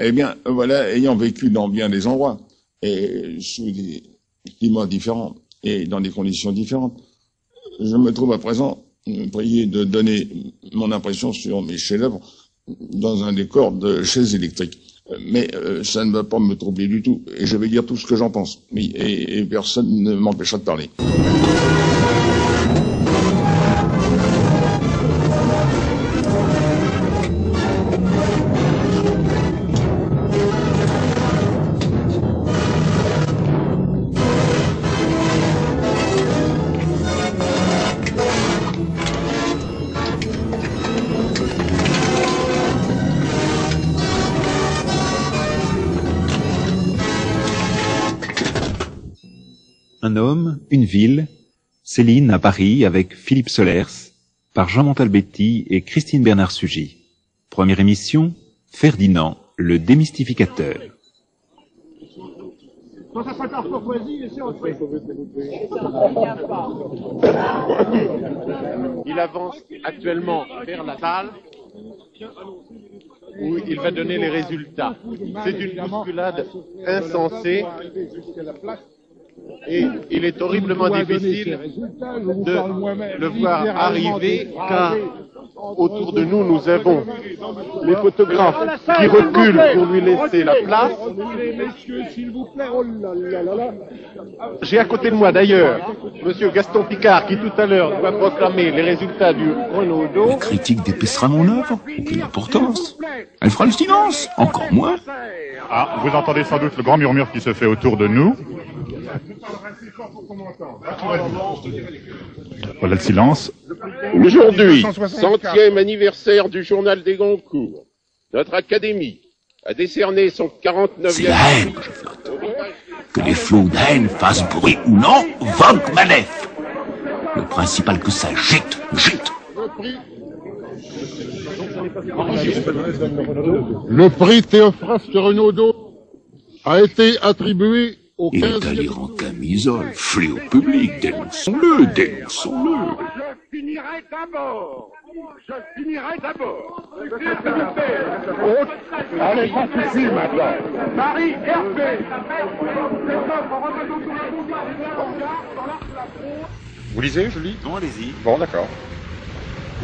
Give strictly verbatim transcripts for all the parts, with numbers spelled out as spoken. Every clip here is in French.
Eh bien, voilà, ayant vécu dans bien des endroits, et sous des climats différents, et dans des conditions différentes, je me trouve à présent prié de donner mon impression sur mes chefs-d'œuvre dans un décor de chaise électrique. Mais euh, ça ne va pas me troubler du tout, et je vais dire tout ce que j'en pense, oui, et, et personne ne m'empêchera de parler. Un homme, une ville, Céline à Paris avec Philippe Sollers, par Jean-Montalbetti et Christine Bernard-Sugy. Première émission, Ferdinand, le démystificateur. Il avance actuellement vers la salle où il va donner les résultats. C'est une bousculade insensée. Et il est horriblement difficile de le voir arriver, car autour de nous, nous avons les photographes qui reculent pour lui laisser la place. J'ai à côté de moi, d'ailleurs, Monsieur Gaston Picard, qui tout à l'heure va proclamer les résultats du Renaudot. La critique dépècera mon œuvre, aucune importance. Elle fera le silence, encore moins. Ah, vous entendez sans doute le grand murmure qui se fait autour de nous. Voilà le silence. Aujourd'hui, centième anniversaire du journal des Goncourt, notre académie a décerné son quarante-neuvième... C'est la haine que je flotte. Que les flots de haine fassent bruit ou non, vogue manef. Le principal que ça gîte, gîte. Le prix Théophraste Renaudot a été attribué... Il est à lire en camisole, fléau public, dénonçons-le, dénonçons-le. Je finirai d'abord, je finirai d'abord. Allez, pas de soucis maintenant. Marie Hervé, vous lisez, je lis? Non, allez-y. Bon, d'accord.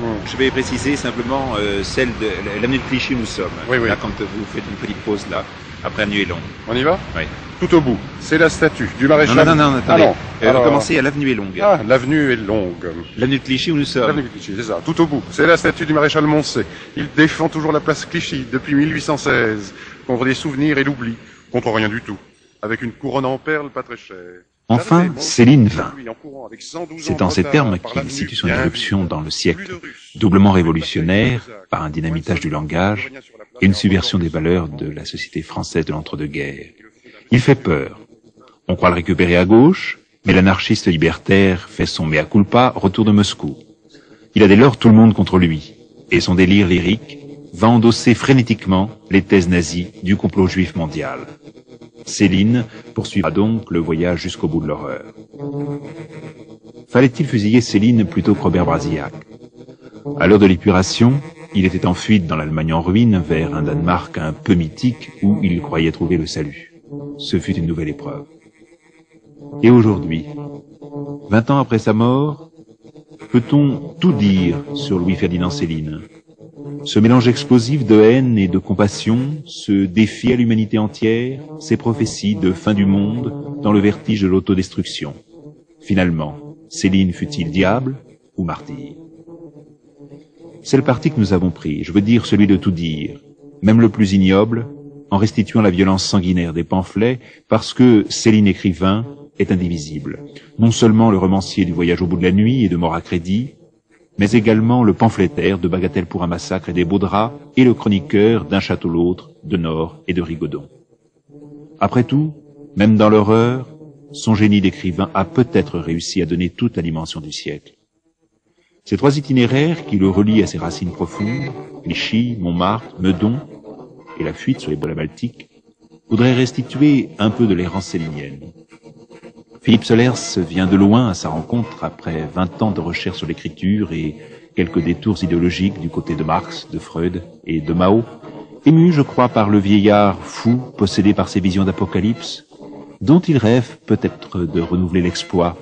Hmm. Je vais préciser simplement euh, celle de l'avenue de Clichy où nous sommes. Oui, oui. Là, quand vous faites une petite pause là. Après un nuit long. On y va? Oui. Tout au bout. C'est la statue du maréchal. Non, non, non, non attendez. Ah, on euh, va commencer à l'avenue est longue. Ah, l'avenue est longue. L'avenue de Clichy où nous sommes. L'avenue de Clichy, c'est ça. Tout au bout. C'est la statue du maréchal Moncey. Il défend toujours la place Clichy depuis mille huit cent seize. Contre les souvenirs et l'oubli. Contre rien du tout. Avec une couronne en perles pas très chère. Enfin, Céline vint. C'est en ces termes qu'il situe son éruption dans le siècle, doublement révolutionnaire, par un dynamitage du langage et une subversion des valeurs de la société française de l'entre-deux-guerres. Il fait peur. On croit le récupérer à gauche, mais l'anarchiste libertaire fait son mea culpa, retour de Moscou. Il a dès lors tout le monde contre lui, et son délire lyrique va endosser frénétiquement les thèses nazies du complot juif mondial. Céline poursuivra donc le voyage jusqu'au bout de l'horreur. Fallait-il fusiller Céline plutôt que Robert Brasillac? À l'heure de l'épuration, il était en fuite dans l'Allemagne en ruine vers un Danemark un peu mythique où il croyait trouver le salut. Ce fut une nouvelle épreuve. Et aujourd'hui, vingt ans après sa mort, peut-on tout dire sur Louis-Ferdinand Céline? Ce mélange explosif de haine et de compassion, ce défi à l'humanité entière, ces prophéties de fin du monde dans le vertige de l'autodestruction. Finalement, Céline fut-il diable ou martyr? C'est le parti que nous avons pris, je veux dire celui de tout dire, même le plus ignoble, en restituant la violence sanguinaire des pamphlets, parce que Céline écrivain est indivisible. Non seulement le romancier du voyage au bout de la nuit et de mort à crédit, mais également le pamphlétaire de Bagatelle pour un massacre et des beaux draps, et le chroniqueur d'un château l'autre, de Nord et de Rigaudon. Après tout, même dans l'horreur, son génie d'écrivain a peut-être réussi à donner toute la dimension du siècle. Ces trois itinéraires qui le relient à ses racines profondes, Clichy, Montmartre, Meudon et la fuite sur les bords de la Baltique, voudraient restituer un peu de l'errance célinienne. Philippe Sollers vient de loin à sa rencontre après vingt ans de recherche sur l'écriture et quelques détours idéologiques du côté de Marx, de Freud et de Mao ému, je crois, par le vieillard fou, possédé par ses visions d'Apocalypse, dont il rêve peut-être de renouveler l'exploit.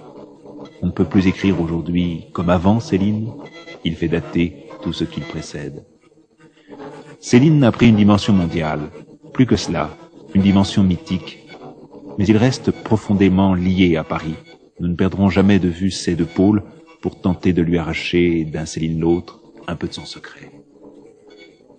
On ne peut plus écrire aujourd'hui comme avant Céline, il fait dater tout ce qu'il précède. Céline a pris une dimension mondiale, plus que cela, une dimension mythique, mais il reste profondément lié à Paris. Nous ne perdrons jamais de vue ces deux pôles pour tenter de lui arracher d'un Céline l'autre un peu de son secret.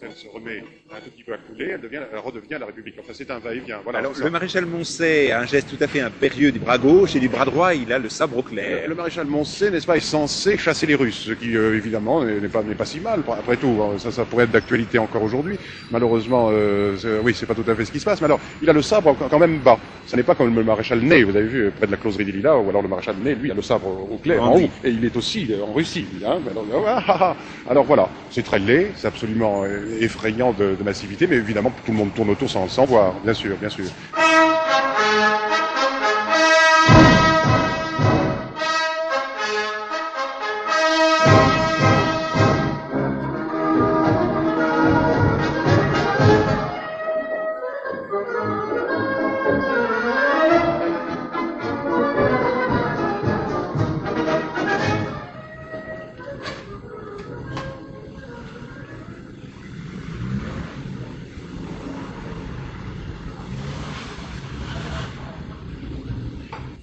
Elle se remet un tout petit peu à couler, elle, devient, elle redevient la République. Enfin, c'est un va-et-vient. Voilà, alors, le maréchal Moncey a un geste tout à fait impérieux du bras gauche et du bras droit, il a le sabre au clair. Le maréchal Moncey, n'est-ce pas, est censé chasser les Russes, ce qui, euh, évidemment, n'est pas, n'est pas si mal, après tout. Hein. Ça, ça pourrait être d'actualité encore aujourd'hui. Malheureusement, euh, oui, c'est pas tout à fait ce qui se passe. Mais alors, il a le sabre quand même bas. Ça n'est pas comme le maréchal Ney, vous avez vu, près de la closerie des Lilas, ou alors le maréchal Ney, lui, a le sabre au clair, en haut, et il est aussi en Russie. Hein. Alors, ah, ah, ah. alors voilà, c'est très laid, c'est absolument effrayant de, de massivité, mais évidemment tout le monde tourne autour sans, sans voir, bien sûr, bien sûr.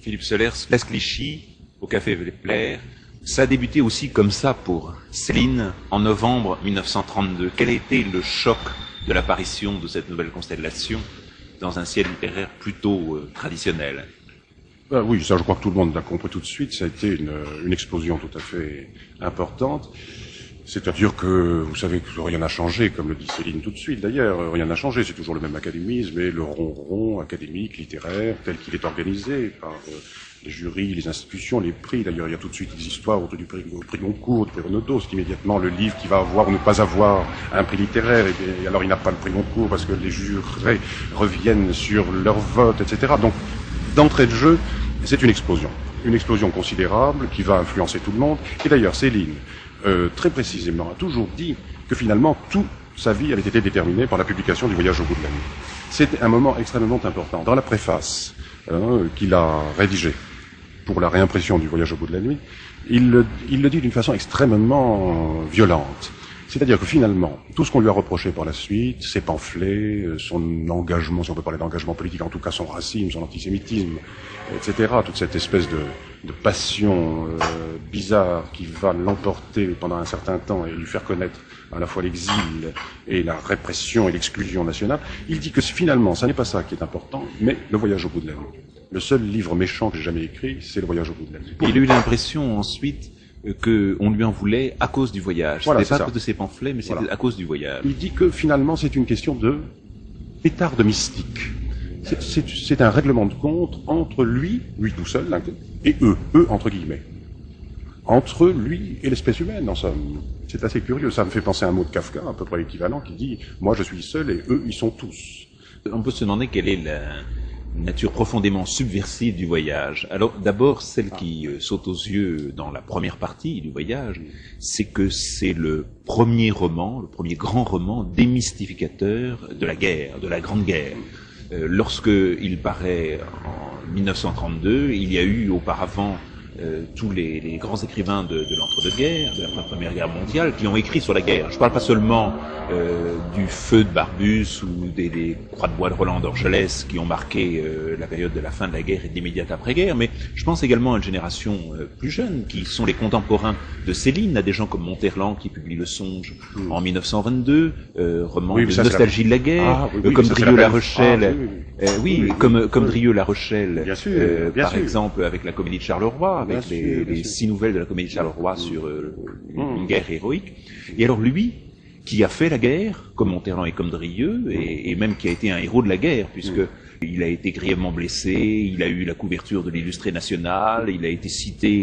Philippe Sollers, place Clichy, au Café Plaire. Ça a débuté aussi comme ça pour Céline en novembre mille neuf cent trente-deux. Quel était le choc de l'apparition de cette nouvelle constellation dans un ciel littéraire plutôt euh, traditionnel? Ben oui, ça je crois que tout le monde l'a compris tout de suite. Ça a été une, une explosion tout à fait importante. C'est-à-dire que vous savez que rien n'a changé, comme le dit Céline tout de suite d'ailleurs, rien n'a changé, c'est toujours le même académisme, mais le ronron académique, littéraire, tel qu'il est organisé par euh, les jurys, les institutions, les prix. D'ailleurs, il y a tout de suite des histoires autour du prix, du prix Goncourt, du prix Renaudot, c'est immédiatement le livre qui va avoir ou ne pas avoir un prix littéraire, et, bien, et alors il n'a pas le prix Goncourt parce que les jurés reviennent sur leur vote, et cetera. Donc, d'entrée de jeu, c'est une explosion, une explosion considérable qui va influencer tout le monde. Et d'ailleurs, Céline, Euh, très précisément, a toujours dit que finalement toute sa vie avait été déterminée par la publication du Voyage au bout de la nuit. C'est un moment extrêmement important. Dans la préface euh, qu'il a rédigée pour la réimpression du Voyage au bout de la nuit, il le, il le dit d'une façon extrêmement violente. C'est-à-dire que finalement, tout ce qu'on lui a reproché par la suite, ses pamphlets, son engagement, si on peut parler d'engagement politique, en tout cas son racisme, son antisémitisme, et cetera, toute cette espèce de, de passion euh, bizarre qui va l'emporter pendant un certain temps et lui faire connaître à la fois l'exil et la répression et l'exclusion nationale, il dit que finalement, ça n'est pas ça qui est important, mais le voyage au bout de la nuit. Le seul livre méchant que j'ai jamais écrit, c'est le voyage au bout de la nuit. Il a eu l'impression ensuite qu'on lui en voulait à cause du voyage. Voilà, c'était pas à cause de ses pamphlets, mais c'était voilà. à cause du voyage. Il dit que finalement c'est une question de pétard de mystique. C'est un règlement de compte entre lui, lui tout seul, et eux, eux entre guillemets. Entre lui et l'espèce humaine, en somme. C'est assez curieux, ça me fait penser à un mot de Kafka, à peu près équivalent, qui dit « moi je suis seul et eux ils sont tous ». On peut se demander quelle est la nature profondément subversive du voyage. Alors d'abord, celle qui euh, saute aux yeux dans la première partie du voyage, c'est que c'est le premier roman, le premier grand roman démystificateur de la guerre, de la Grande Guerre. Euh, Lorsqu'il paraît en mille neuf cent trente-deux, il y a eu auparavant euh, tous les, les grands écrivains de, de l'entre-deux-guerres, de la Première Guerre mondiale, qui ont écrit sur la guerre. Je ne parle pas seulement Euh, du feu de Barbus ou des, des croix de bois de Roland d'Orgelès qui ont marqué euh, la période de la fin de la guerre et de l'immédiate après-guerre, mais je pense également à une génération euh, plus jeune qui sont les contemporains de Céline, à des gens comme Montherlant qui publie Le Songe mmh. en mille neuf cent vingt-deux, euh, roman oui, de nostalgie la... de la guerre, ah, oui, oui, euh, comme Drieu La Rochelle, ah, oui, oui. Euh, oui, oui, oui, comme, oui, comme Drieu La Rochelle, bien sûr, euh, bien par sûr. exemple avec la Comédie de Charleroi, avec bien les, sûr, les six nouvelles de la Comédie de Charleroi mmh. sur euh, une mmh. guerre héroïque. Et alors lui, qui a fait la guerre, comme Montherlant et comme Drieu, et, et même qui a été un héros de la guerre, puisque mmh. il a été grièvement blessé, il a eu la couverture de l'Illustré national, il a été cité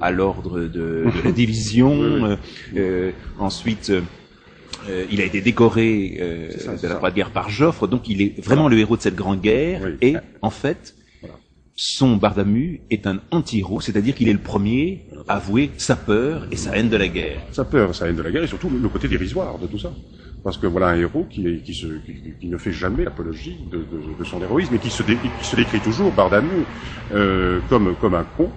à l'ordre de, de la division, oui, oui. Euh, ensuite euh, il a été décoré euh, ça, de la croix de guerre par Joffre, donc il est vraiment voilà. le héros de cette grande guerre, oui. et en fait, son Bardamu est un anti-héros, c'est-à-dire qu'il est le premier à avouer sa peur et sa haine de la guerre. Sa peur, sa haine de la guerre, et surtout le côté dérisoire de tout ça. parce que voilà un héros qui, qui, se, qui, qui ne fait jamais l'apologie de, de, de son héroïsme et qui se, dé, qui se décrit toujours, barre d'amour, euh, comme, comme un con,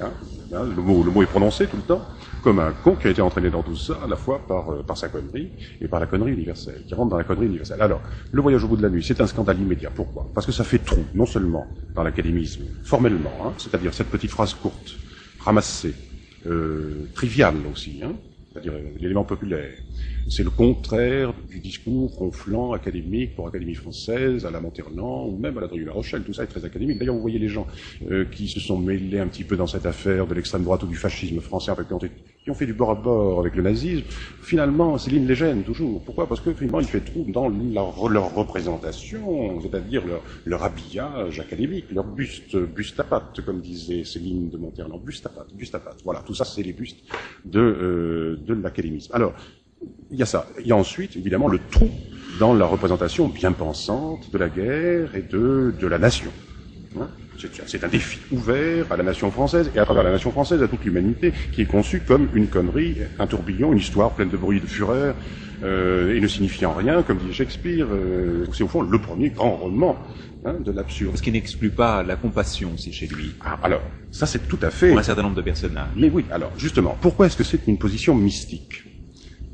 hein, là, le, mot, le mot est prononcé tout le temps, comme un con qui a été entraîné dans tout ça, à la fois par, euh, par sa connerie et par la connerie universelle, qui rentre dans la connerie universelle. Alors, le voyage au bout de la nuit, c'est un scandale immédiat. Pourquoi? Parce que ça fait trou, non seulement dans l'académisme, formellement, hein, c'est-à-dire cette petite phrase courte, ramassée, euh, triviale aussi, hein, c'est-à-dire l'élément populaire. C'est le contraire du discours ronflant académique pour Académie française, à la Montherlant, ou même à la Drieu La Rochelle. Tout ça est très académique. D'ailleurs, vous voyez les gens euh, qui se sont mêlés un petit peu dans cette affaire de l'extrême droite ou du fascisme français, avec, qui ont fait du bord à bord avec le nazisme. Finalement, Céline les gêne toujours. Pourquoi? Parce que finalement, il fait trou dans leur, leur représentation, c'est-à-dire leur, leur habillage académique, leur buste, buste à patte, comme disait Céline de Montherlant. Buste à patte, buste à patte. Voilà, tout ça, c'est les bustes de, euh, de l'académisme. Alors, il y a ça. Il y a ensuite, évidemment, le trou dans la représentation bien pensante de la guerre et de, de la nation. Hein, c'est un défi ouvert à la nation française et à travers la nation française à toute l'humanité qui est conçue comme une connerie, un tourbillon, une histoire pleine de bruit et de fureur euh, et ne signifiant rien, comme dit Shakespeare. Euh, c'est au fond le premier grand roman hein, de l'absurde. Ce qui n'exclut pas la compassion aussi chez lui. Ah, alors, ça c'est tout à fait... Pour un certain nombre de personnages. Mais oui, alors, justement, pourquoi est-ce que c'est une position mystique?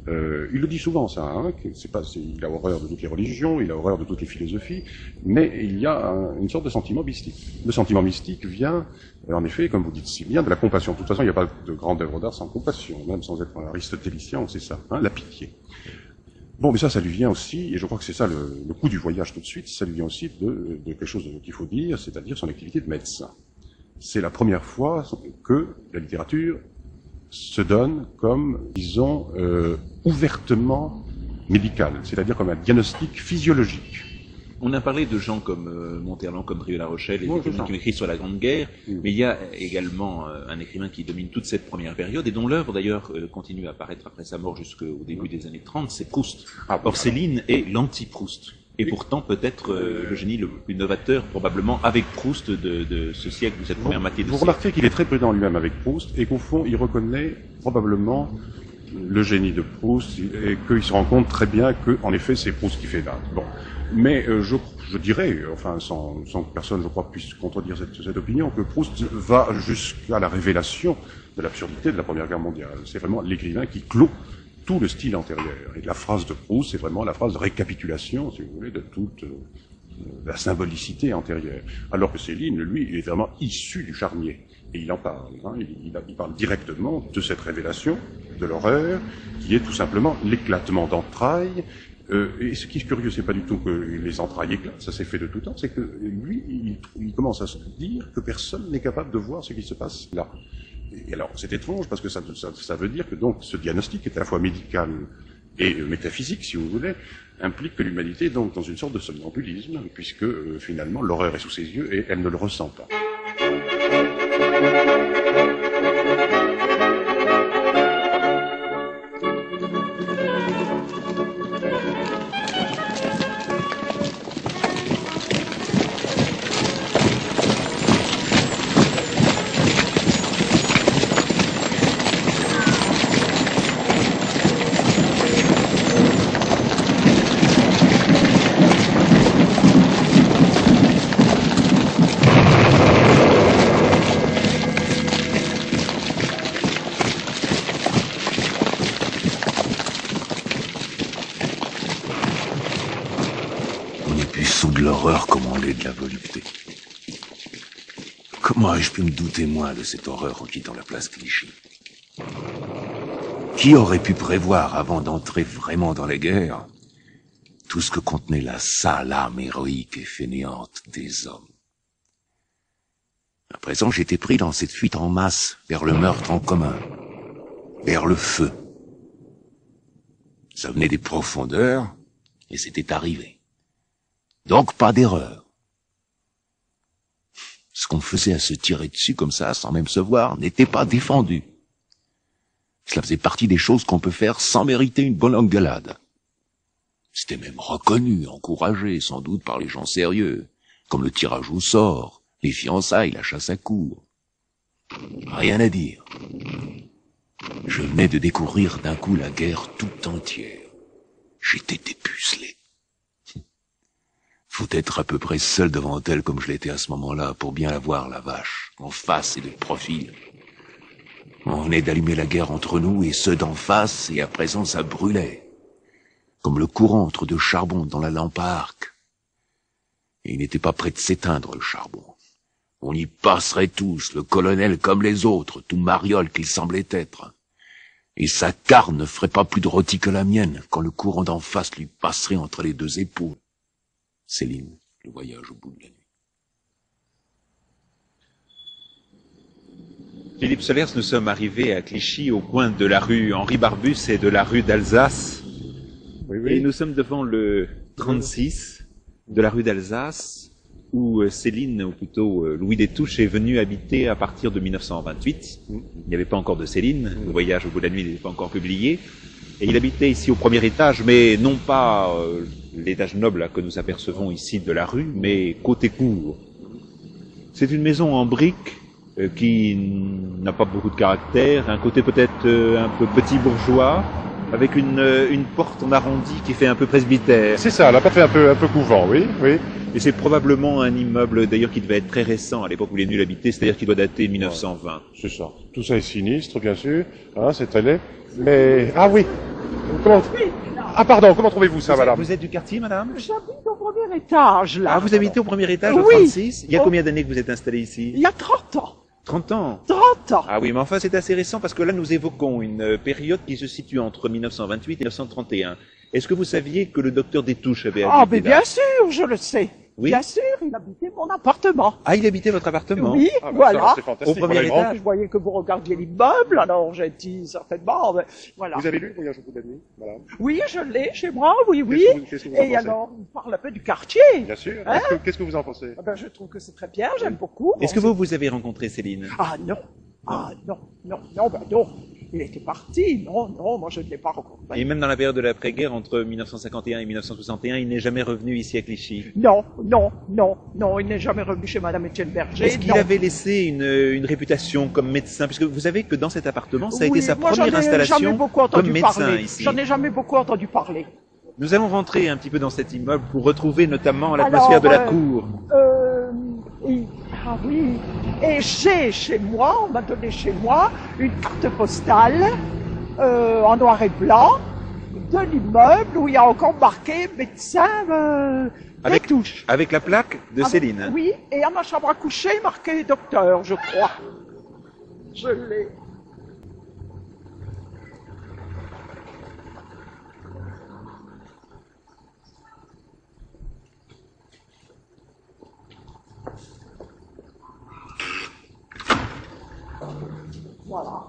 Euh, il le dit souvent ça, hein, c'est pas, c'est, il a horreur de toutes les religions, il a horreur de toutes les philosophies, mais il y a un, une sorte de sentiment mystique. Le sentiment mystique vient, en effet, comme vous dites si bien, de la compassion. De toute façon, il n'y a pas de grande œuvre d'art sans compassion, même sans être aristotélicien, on sait ça, hein, la pitié. Bon, mais ça, ça lui vient aussi, et je crois que c'est ça le, le coup du voyage tout de suite, ça lui vient aussi de, de quelque chose qu'il faut dire, c'est-à-dire son activité de médecin. C'est la première fois que la littérature se donne comme, disons, euh, ouvertement médical, c'est-à-dire comme un diagnostic physiologique. On a parlé de gens comme euh, Montherlant, comme Drieu La Rochelle, et bon, des gens qui ont écrit sur la Grande Guerre, mmh. mais il y a également euh, un écrivain qui domine toute cette première période, et dont l'œuvre d'ailleurs euh, continue à apparaître après sa mort jusqu'au début mmh. des années trente, c'est Proust. Ah, Or, Céline est l'anti-Proust. Et pourtant, peut-être euh, le génie le plus novateur, probablement, avec Proust de, de ce siècle, de cette première moitié de siècle. Vous remarquez qu'il est très prudent lui-même avec Proust, et qu'au fond, il reconnaît probablement le génie de Proust, et qu'il se rend compte très bien que, en effet, c'est Proust qui fait date. Bon, mais euh, je, je dirais, enfin, sans, sans que personne, je crois, puisse contredire cette, cette opinion, que Proust va jusqu'à la révélation de l'absurdité de la Première Guerre mondiale. C'est vraiment l'écrivain qui clôt tout le style antérieur. Et la phrase de Proust, c'est vraiment la phrase de récapitulation, si vous voulez, de toute euh, la symbolicité antérieure. Alors que Céline, lui, il est vraiment issu du charnier. Et il en parle. Hein. Il, il, il parle directement de cette révélation, de l'horreur, qui est tout simplement l'éclatement d'entrailles. Euh, et ce qui est curieux, c'est pas du tout que les entrailles éclatent, ça s'est fait de tout temps, c'est que lui, il, il commence à se dire que personne n'est capable de voir ce qui se passe là. Et alors, c'est étrange, parce que ça, ça, ça veut dire que donc ce diagnostic est à la fois médical et euh, métaphysique, si vous voulez, implique que l'humanité est donc dans une sorte de somnambulisme, puisque euh, finalement l'horreur est sous ses yeux et elle ne le ressent pas. De la volupté. Comment ai-je pu me douter, moi, de cette horreur en quittant la place Clichy? Qui aurait pu prévoir, avant d'entrer vraiment dans la guerre, tout ce que contenait la sale âme héroïque et fainéante des hommes? À présent, j'étais pris dans cette fuite en masse vers le meurtre en commun, vers le feu. Ça venait des profondeurs, et c'était arrivé. Donc, pas d'erreur. Ce qu'on faisait à se tirer dessus comme ça, sans même se voir, n'était pas défendu. Cela faisait partie des choses qu'on peut faire sans mériter une bonne engueulade. C'était même reconnu, encouragé, sans doute par les gens sérieux, comme le tirage au sort, les fiançailles, la chasse à courre. Rien à dire. Je venais de découvrir d'un coup la guerre tout entière, j'étais dépucelé. Faut être à peu près seul devant elle comme je l'étais à ce moment-là pour bien la voir, la vache, en face et de profil. On venait d'allumer la guerre entre nous et ceux d'en face, et à présent ça brûlait, comme le courant entre deux charbons dans la lampe à arc. Et il n'était pas près de s'éteindre, le charbon. On y passerait tous, le colonel comme les autres, tout mariole qu'il semblait être. Et sa carne ne ferait pas plus de rôti que la mienne, quand le courant d'en face lui passerait entre les deux épaules. Céline, le voyage au bout de la nuit. Philippe Sollers, nous sommes arrivés à Clichy, au coin de la rue Henri Barbus et de la rue d'Alsace. Oui, oui. Et nous sommes devant le trente-six de la rue d'Alsace, où Céline, ou plutôt Louis Destouches, est venu habiter à partir de mille neuf cent vingt-huit. Il n'y avait pas encore de Céline, le voyage au bout de la nuit n'était pas encore publié. Et il habitait ici au premier étage, mais non pas euh, l'étage noble que nous apercevons ici de la rue, mais côté cour. C'est une maison en briques euh, qui n'a pas beaucoup de caractère, un côté peut-être euh, un peu petit bourgeois, avec une, euh, une porte en arrondi qui fait un peu presbytère. C'est ça, la porte fait un peu, un peu couvent, oui, oui. Et c'est probablement un immeuble, d'ailleurs, qui devait être très récent à l'époque où les nuls habitaient, c'est-à-dire qui doit dater de mille neuf cent vingt. C'est ça. Tout ça est sinistre, bien sûr, hein, c'est allé. Mais... Ah oui comment... Ah pardon, comment trouvez-vous ça, vous madame êtes, Vous êtes du quartier, madame J'habite au premier étage, là. Ah, vous habitez au premier étage, au oui. trente-six. Il y a combien d'années que vous êtes installé ici? Il y a trente ans. trente ans trente ans. Ah oui, mais enfin, c'est assez récent, parce que là, nous évoquons une période qui se situe entre mille neuf cent vingt-huit et mille neuf cent trente et un. Est-ce que vous saviez que le docteur Destouches avait habité? Ah, mais bien sûr, je le sais. Oui. Bien sûr, il habitait mon appartement. Ah, il habitait votre appartement? Oui, ah, ben voilà. Ça, au premier étage, je voyais que vous regardiez l'immeuble, alors j'ai dit certainement, mais voilà. Vous avez lu le voyage au bout de la nuit, madame? Oui, je l'ai chez moi, oui, oui. Vous, vous et alors, on parle un peu du quartier. Bien sûr. Hein? Qu'est-ce que vous en pensez? Ben, je trouve que c'est très bien, j'aime oui. beaucoup. Est-ce que vous, vous avez rencontré Céline? Ah non, ah non, non, non, ben non. Il était parti, non, non, moi je ne l'ai pas rencontré. Et même dans la période de l'après-guerre, entre mille neuf cent cinquante et un et mille neuf cent soixante et un, il n'est jamais revenu ici à Clichy? Non, non, non, non, il n'est jamais revenu chez Madame Étienne Berger. Est-ce qu'il avait laissé une, une réputation comme médecin? Puisque vous savez que dans cet appartement, ça a oui, été sa moi première installation comme médecin parler. ici. J'en ai jamais beaucoup entendu parler. Nous allons rentrer un petit peu dans cet immeuble pour retrouver notamment l'atmosphère de euh, la cour. Euh, oui. Ah oui, et j'ai chez moi, on m'a donné chez moi, une carte postale euh, en noir et blanc de l'immeuble où il y a encore marqué médecin euh, avec, Destouches. Avec la plaque de avec, Céline. Oui, et à ma chambre à coucher marqué docteur, je crois. Je l'ai. Voilà.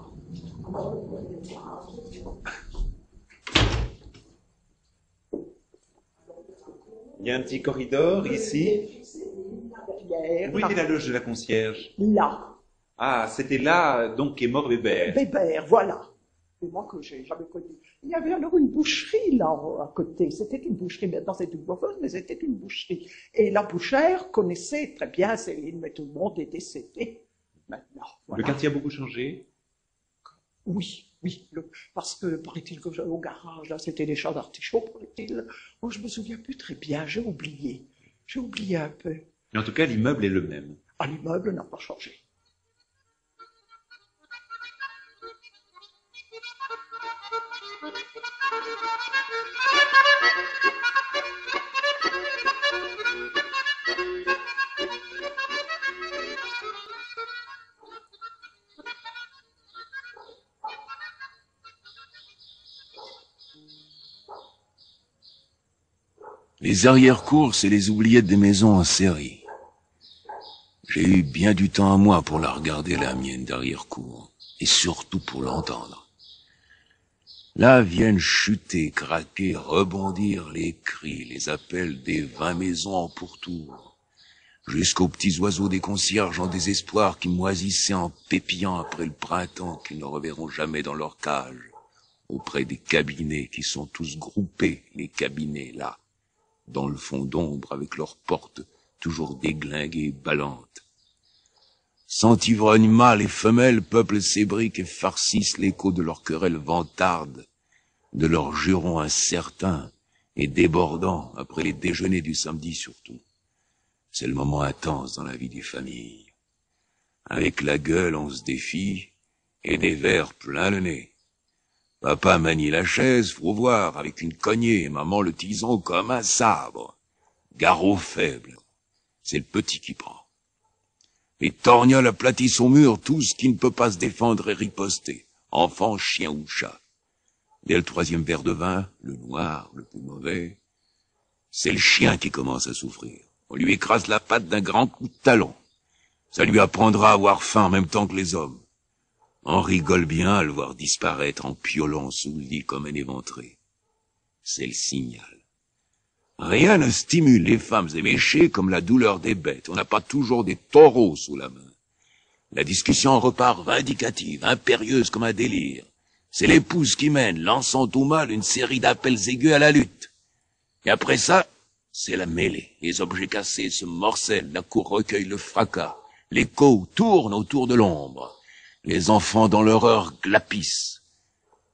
Il y a un petit corridor ici. Où était la loge de la concierge? Là. Ah, c'était là donc qu'est mort Bébert. Bébert, voilà. C'est moi que j'ai jamais connu. Il y avait alors une boucherie là à côté. C'était une boucherie. Maintenant c'est une coiffeuse, mais c'était une boucherie. Et la bouchère connaissait très bien Céline, mais tout le monde est décédé. Maintenant, voilà. Le quartier a beaucoup changé? Oui, oui, le, parce que, paraît-il, que au garage, là, c'était les champs d'artichauts, paraît-il. Oh, je me souviens plus très bien, j'ai oublié. J'ai oublié un peu. Mais en tout cas, l'immeuble est le même. Ah, l'immeuble n'a pas changé. Les arrière-cours, c'est les oubliettes des maisons en série. J'ai eu bien du temps à moi pour la regarder, la mienne d'arrière-cour, et surtout pour l'entendre. Là viennent chuter, craquer, rebondir les cris, les appels des vingt maisons en pourtour, jusqu'aux petits oiseaux des concierges en désespoir qui moisissaient en pépillant après le printemps qu'ils ne reverront jamais dans leur cage, auprès des cabinets qui sont tous groupés, les cabinets là, dans le fond d'ombre, avec leurs portes toujours déglinguées et ballantes. Cent ivrognes mâles et femelles peuplent ces briques et farcissent l'écho de leurs querelles vantardes, de leurs jurons incertains, et débordant après les déjeuners du samedi surtout. C'est le moment intense dans la vie des familles. Avec la gueule, on se défie, et des verres plein le nez. Papa manie la chaise, faut voir, avec une cognée, maman le tison comme un sabre. Garrot faible, c'est le petit qui prend. Les torgnoles aplatissent au mur tout ce qui ne peut pas se défendre et riposter, enfant, chien ou chat. Dès le troisième verre de vin, le noir, le plus mauvais, c'est le chien qui commence à souffrir. On lui écrase la patte d'un grand coup de talon. Ça lui apprendra à avoir faim en même temps que les hommes. On rigole bien à le voir disparaître en piolant sous le lit comme un éventré. C'est le signal. Rien ne stimule les femmes éméchées comme la douleur des bêtes. On n'a pas toujours des taureaux sous la main. La discussion repart vindicative, impérieuse comme un délire. C'est l'épouse qui mène, lançant au mal une série d'appels aigus à la lutte. Et après ça, c'est la mêlée. Les objets cassés se morcellent, la cour recueille le fracas. L'écho tourne autour de l'ombre. Les enfants dans l'horreur glapissent.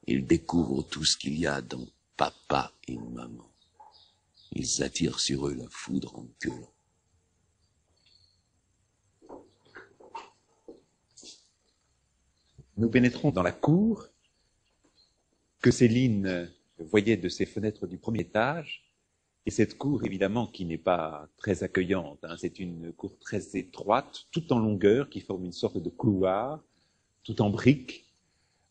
Ils découvrent tout ce qu'il y a dans papa et maman. Ils attirent sur eux la foudre en gueulant. Nous pénétrons dans la cour que Céline voyait de ses fenêtres du premier étage. Et cette cour, évidemment, qui n'est pas très accueillante, hein, c'est une cour très étroite, toute en longueur, qui forme une sorte de couloir, tout en briques,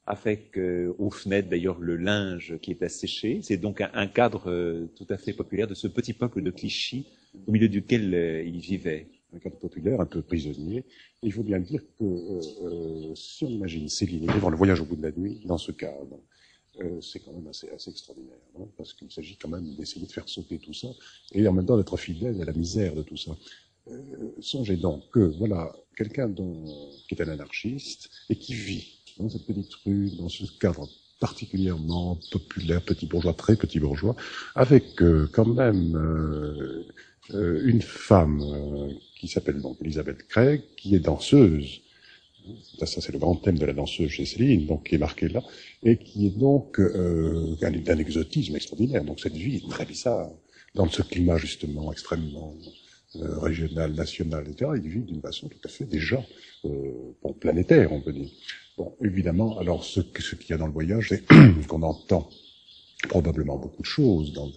avec euh, aux fenêtres d'ailleurs le linge qui est asséché. C'est donc un, un cadre euh, tout à fait populaire de ce petit peuple de Clichy, au milieu duquel euh, il vivait. Un cadre populaire, un peu prisonnier. Et il faut bien dire que euh, euh, si on imagine Céline dans Le Voyage au bout de la nuit, dans ce cadre, euh, c'est quand même assez, assez extraordinaire, hein, parce qu'il s'agit quand même d'essayer de faire sauter tout ça, et en même temps d'être fidèle à la misère de tout ça. Euh, songez donc que voilà quelqu'un dont, qui est un anarchiste et qui vit dans cette petite rue, dans ce cadre particulièrement populaire, petit bourgeois, très petit bourgeois, avec euh, quand même euh, euh, une femme euh, qui s'appelle donc Elisabeth Craig, qui est danseuse. Ça, ça c'est le grand thème de la danseuse chez Céline, donc qui est marqué là, et qui est donc euh, d'un exotisme extraordinaire. Donc cette vie est très bizarre, dans ce climat justement extrêmement... Euh, régional, national, et cetera. Il vit d'une façon tout à fait déjà euh, bon, planétaire, on peut dire. Bon, évidemment, alors ce, ce qu'il y a dans le voyage, c'est qu'on entend probablement beaucoup de choses dans,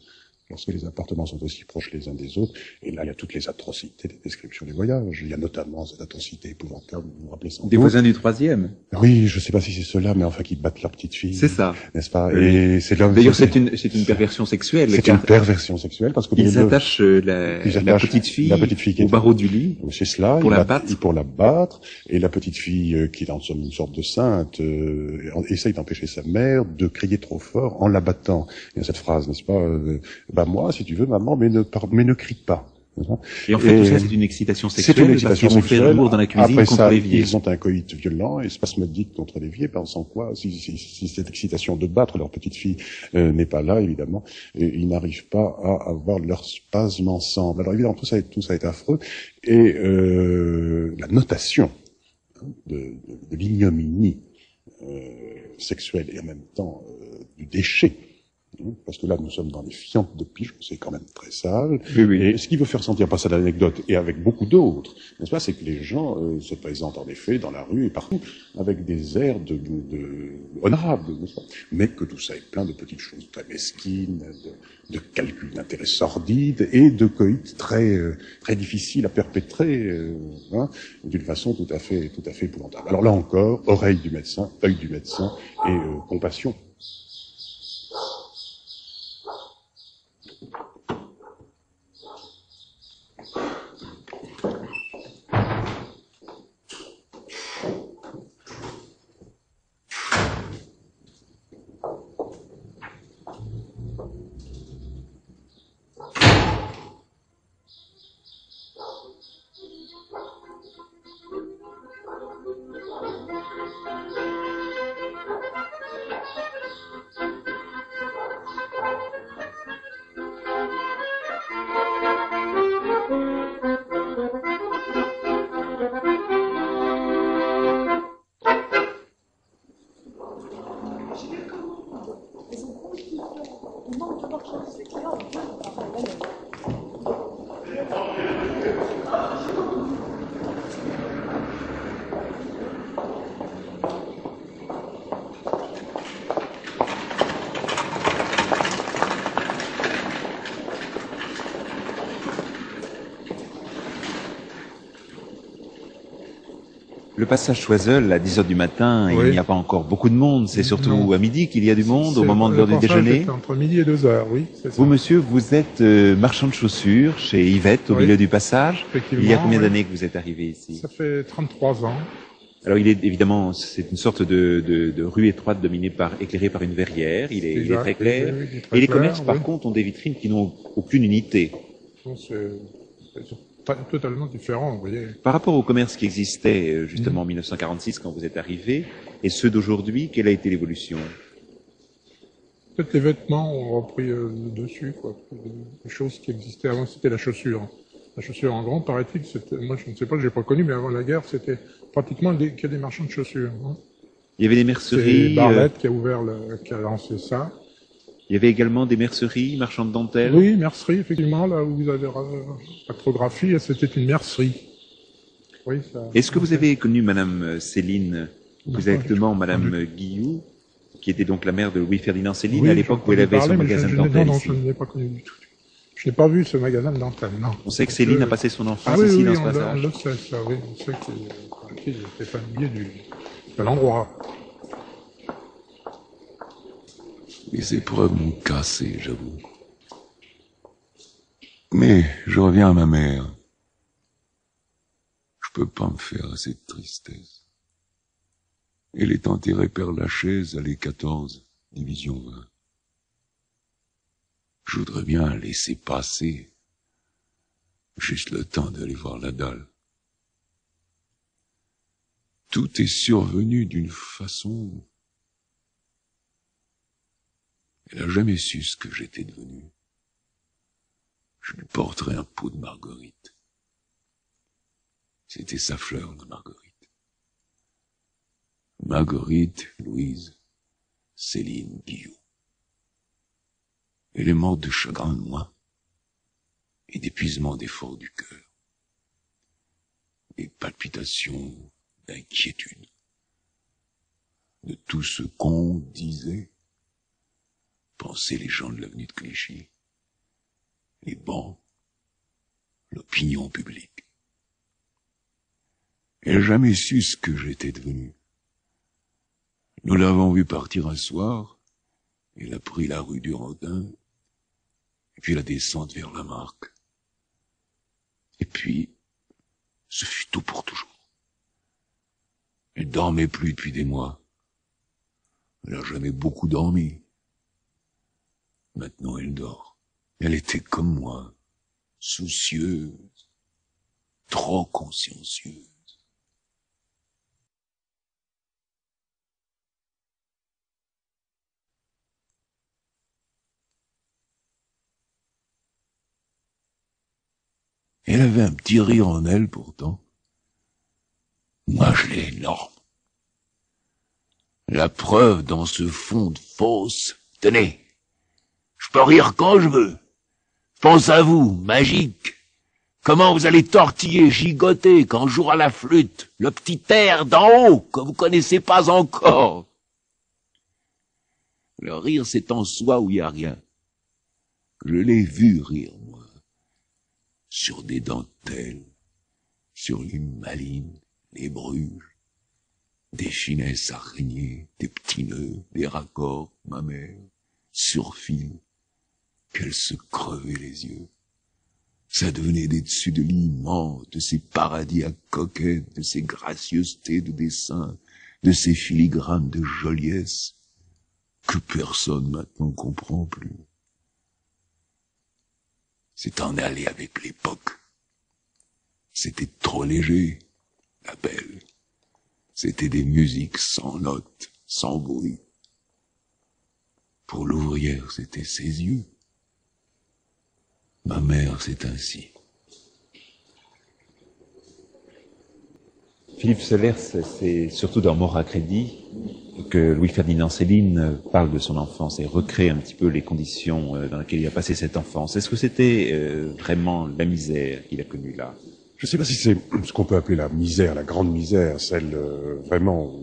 lorsque les appartements sont aussi proches les uns des autres. Et là, il y a toutes les atrocités des descriptions des voyages. Il y a notamment cette atrocité épouvantable, vous vous rappelez sans doute. Des voisins du troisième. Oui, je ne sais pas si c'est ceux-là, mais enfin, qui battent leur petite fille. C'est ça. N'est-ce pas? Et, et c'est l'homme. D'ailleurs, c'est une, c'est une perversion sexuelle. C'est une perversion sexuelle parce que ils attachent la, la petite fille, la petite fille qui est au barreau du lit. C'est cela. Pour la battre. Pour la battre. Et la petite fille, qui est dans une sorte de sainte, euh, essaye d'empêcher sa mère de crier trop fort en la battant. Il y a cette phrase, n'est-ce pas? Euh, bah moi, si tu veux, maman, mais ne, par... mais ne crie pas. Et en fait, et tout ça, c'est une excitation sexuelle. C'est une excitation parce sexuelle. Fait l'amour dans la cuisine. Après contre ça, l'évier. Ils ont un coït violent et spasmodique contre l'évier, sans quoi, si, si, si cette excitation de battre leur petite fille euh, n'est pas là, évidemment, et ils n'arrivent pas à avoir leur spasme ensemble. Alors évidemment, tout ça, tout ça est affreux. Et euh, la notation de, de, de l'ignominie euh, sexuelle et en même temps euh, du déchet. Parce que là, nous sommes dans les fientes de pigeons, c'est quand même très sale. Oui, oui. Et ce qui veut faire sentir pas ça l'anecdote, et avec beaucoup d'autres, n'est-ce pas, c'est que les gens euh, se présentent en effet dans la rue et partout avec des airs de, de, de... honorables, n'est-ce pas, mais que tout ça est plein de petites choses très mesquines, de, de calculs d'intérêts sordides et de coïts très euh, très difficiles à perpétrer, euh, hein, d'une façon tout à fait tout à fait épouvantable. Alors là encore, oreille du médecin, œil du médecin et euh, compassion. Thank you. Le passage Choiseul, à dix heures du matin, oui. Il n'y a pas encore beaucoup de monde. C'est surtout non. à midi qu'il y a du monde, au moment de l'heure du déjeuner. Entre midi et deux heures, oui. Ça. Vous, monsieur, vous êtes euh, marchand de chaussures chez Yvette, au oui. milieu du passage. Il y a combien oui. d'années que vous êtes arrivé ici? Ça fait trente-trois ans. Alors, il est évidemment, c'est une sorte de, de, de rue étroite dominée par, éclairée par une verrière. Il est, est, il est très clair. Est, est très et les clair, commerces, oui. par contre, ont des vitrines qui n'ont aucune unité. Donc, totalement différent, vous voyez. Par rapport au commerce qui existait justement en mille neuf cent quarante-six quand vous êtes arrivé, et ceux d'aujourd'hui, quelle a été l'évolution? Peut-être les vêtements ont repris euh, dessus, quoi. Des choses qui existaient avant, c'était la chaussure. La chaussure en grand, paraît-il, moi je ne sais pas, je n'ai pas connu, mais avant la guerre, c'était pratiquement qu'il y a des marchands de chaussures. Hein. Il y avait des merceries. C'est Barlette euh... qui a ouvert, le... qui a lancé ça. Il y avait également des merceries, marchands de dentelles. Oui, mercerie, effectivement, là où vous avez cartographie, c'était une mercerie. Oui, est-ce que vous avez connu Madame Céline, plus exactement Madame Guillou, qui était donc la mère de Louis-Ferdinand Céline, oui, à l'époque où elle avait parler, son magasin je, je de dentelles? Non, non, je ne l'ai pas connu du tout. Je n'ai pas vu ce magasin de dentelles, non. On sait que Céline euh... a passé son enfance ah, oui, ici, oui, dans ce passage. Ah oui, on le sait, ça, oui. On sait qu'il était familier du... de l'endroit. Les épreuves m'ont cassé, j'avoue. Mais je reviens à ma mère. Je peux pas me faire à cette tristesse. Elle est enterrée Père Lachaise, allée quatorze, division vingt. Je voudrais bien la laisser passer. Juste le temps d'aller voir la dalle. Tout est survenu d'une façon... Elle n'a jamais su ce que j'étais devenu. Je lui porterai un pot de marguerite. C'était sa fleur, la marguerite. Marguerite, Louise, Céline, Guillou. Elle est morte de chagrin de moi et d'épuisement d'efforts du cœur. Des palpitations, d'inquiétude. De tout ce qu'on disait. Penser les gens de l'avenue de Clichy, les bancs, l'opinion publique. Elle n'a jamais su ce que j'étais devenu. Nous l'avons vu partir un soir, elle a pris la rue du Rodin, et puis la descente vers la Marque. Et puis, ce fut tout pour toujours. Elle dormait plus depuis des mois. Elle n'a jamais beaucoup dormi. Maintenant, elle dort. Elle était comme moi, soucieuse, trop consciencieuse. Elle avait un petit rire en elle, pourtant. Moi, je l'ai énorme. La preuve dans ce fond de fosse, tenez. Je peux rire quand je veux. Je pense à vous, magique. Comment vous allez tortiller, gigoter, quand joue à la flûte, le petit air d'en haut que vous connaissez pas encore. Le rire, c'est en soi où il n'y a rien. Je l'ai vu rire, moi. Sur des dentelles, sur les malines, les bruges, des finesses araignées, des petits nœuds, des raccords, ma mère, sur fil. Qu'elle se crevait les yeux. Ça devenait des dessus de l'immense, de ces paradis à coquettes, de ces gracieusetés de dessin, de ces filigranes de joliesse, que personne maintenant comprend plus. C'est en aller avec l'époque. C'était trop léger, la belle. C'était des musiques sans notes, sans bruit. Pour l'ouvrière, c'était ses yeux. Ma mère, c'est ainsi. Philippe Sollers, c'est surtout dans Mort à crédit que Louis-Ferdinand Céline parle de son enfance et recrée un petit peu les conditions dans lesquelles il a passé cette enfance. Est-ce que c'était euh, vraiment la misère qu'il a connue là? Je ne sais pas si c'est ce qu'on peut appeler la misère, la grande misère, celle euh, vraiment...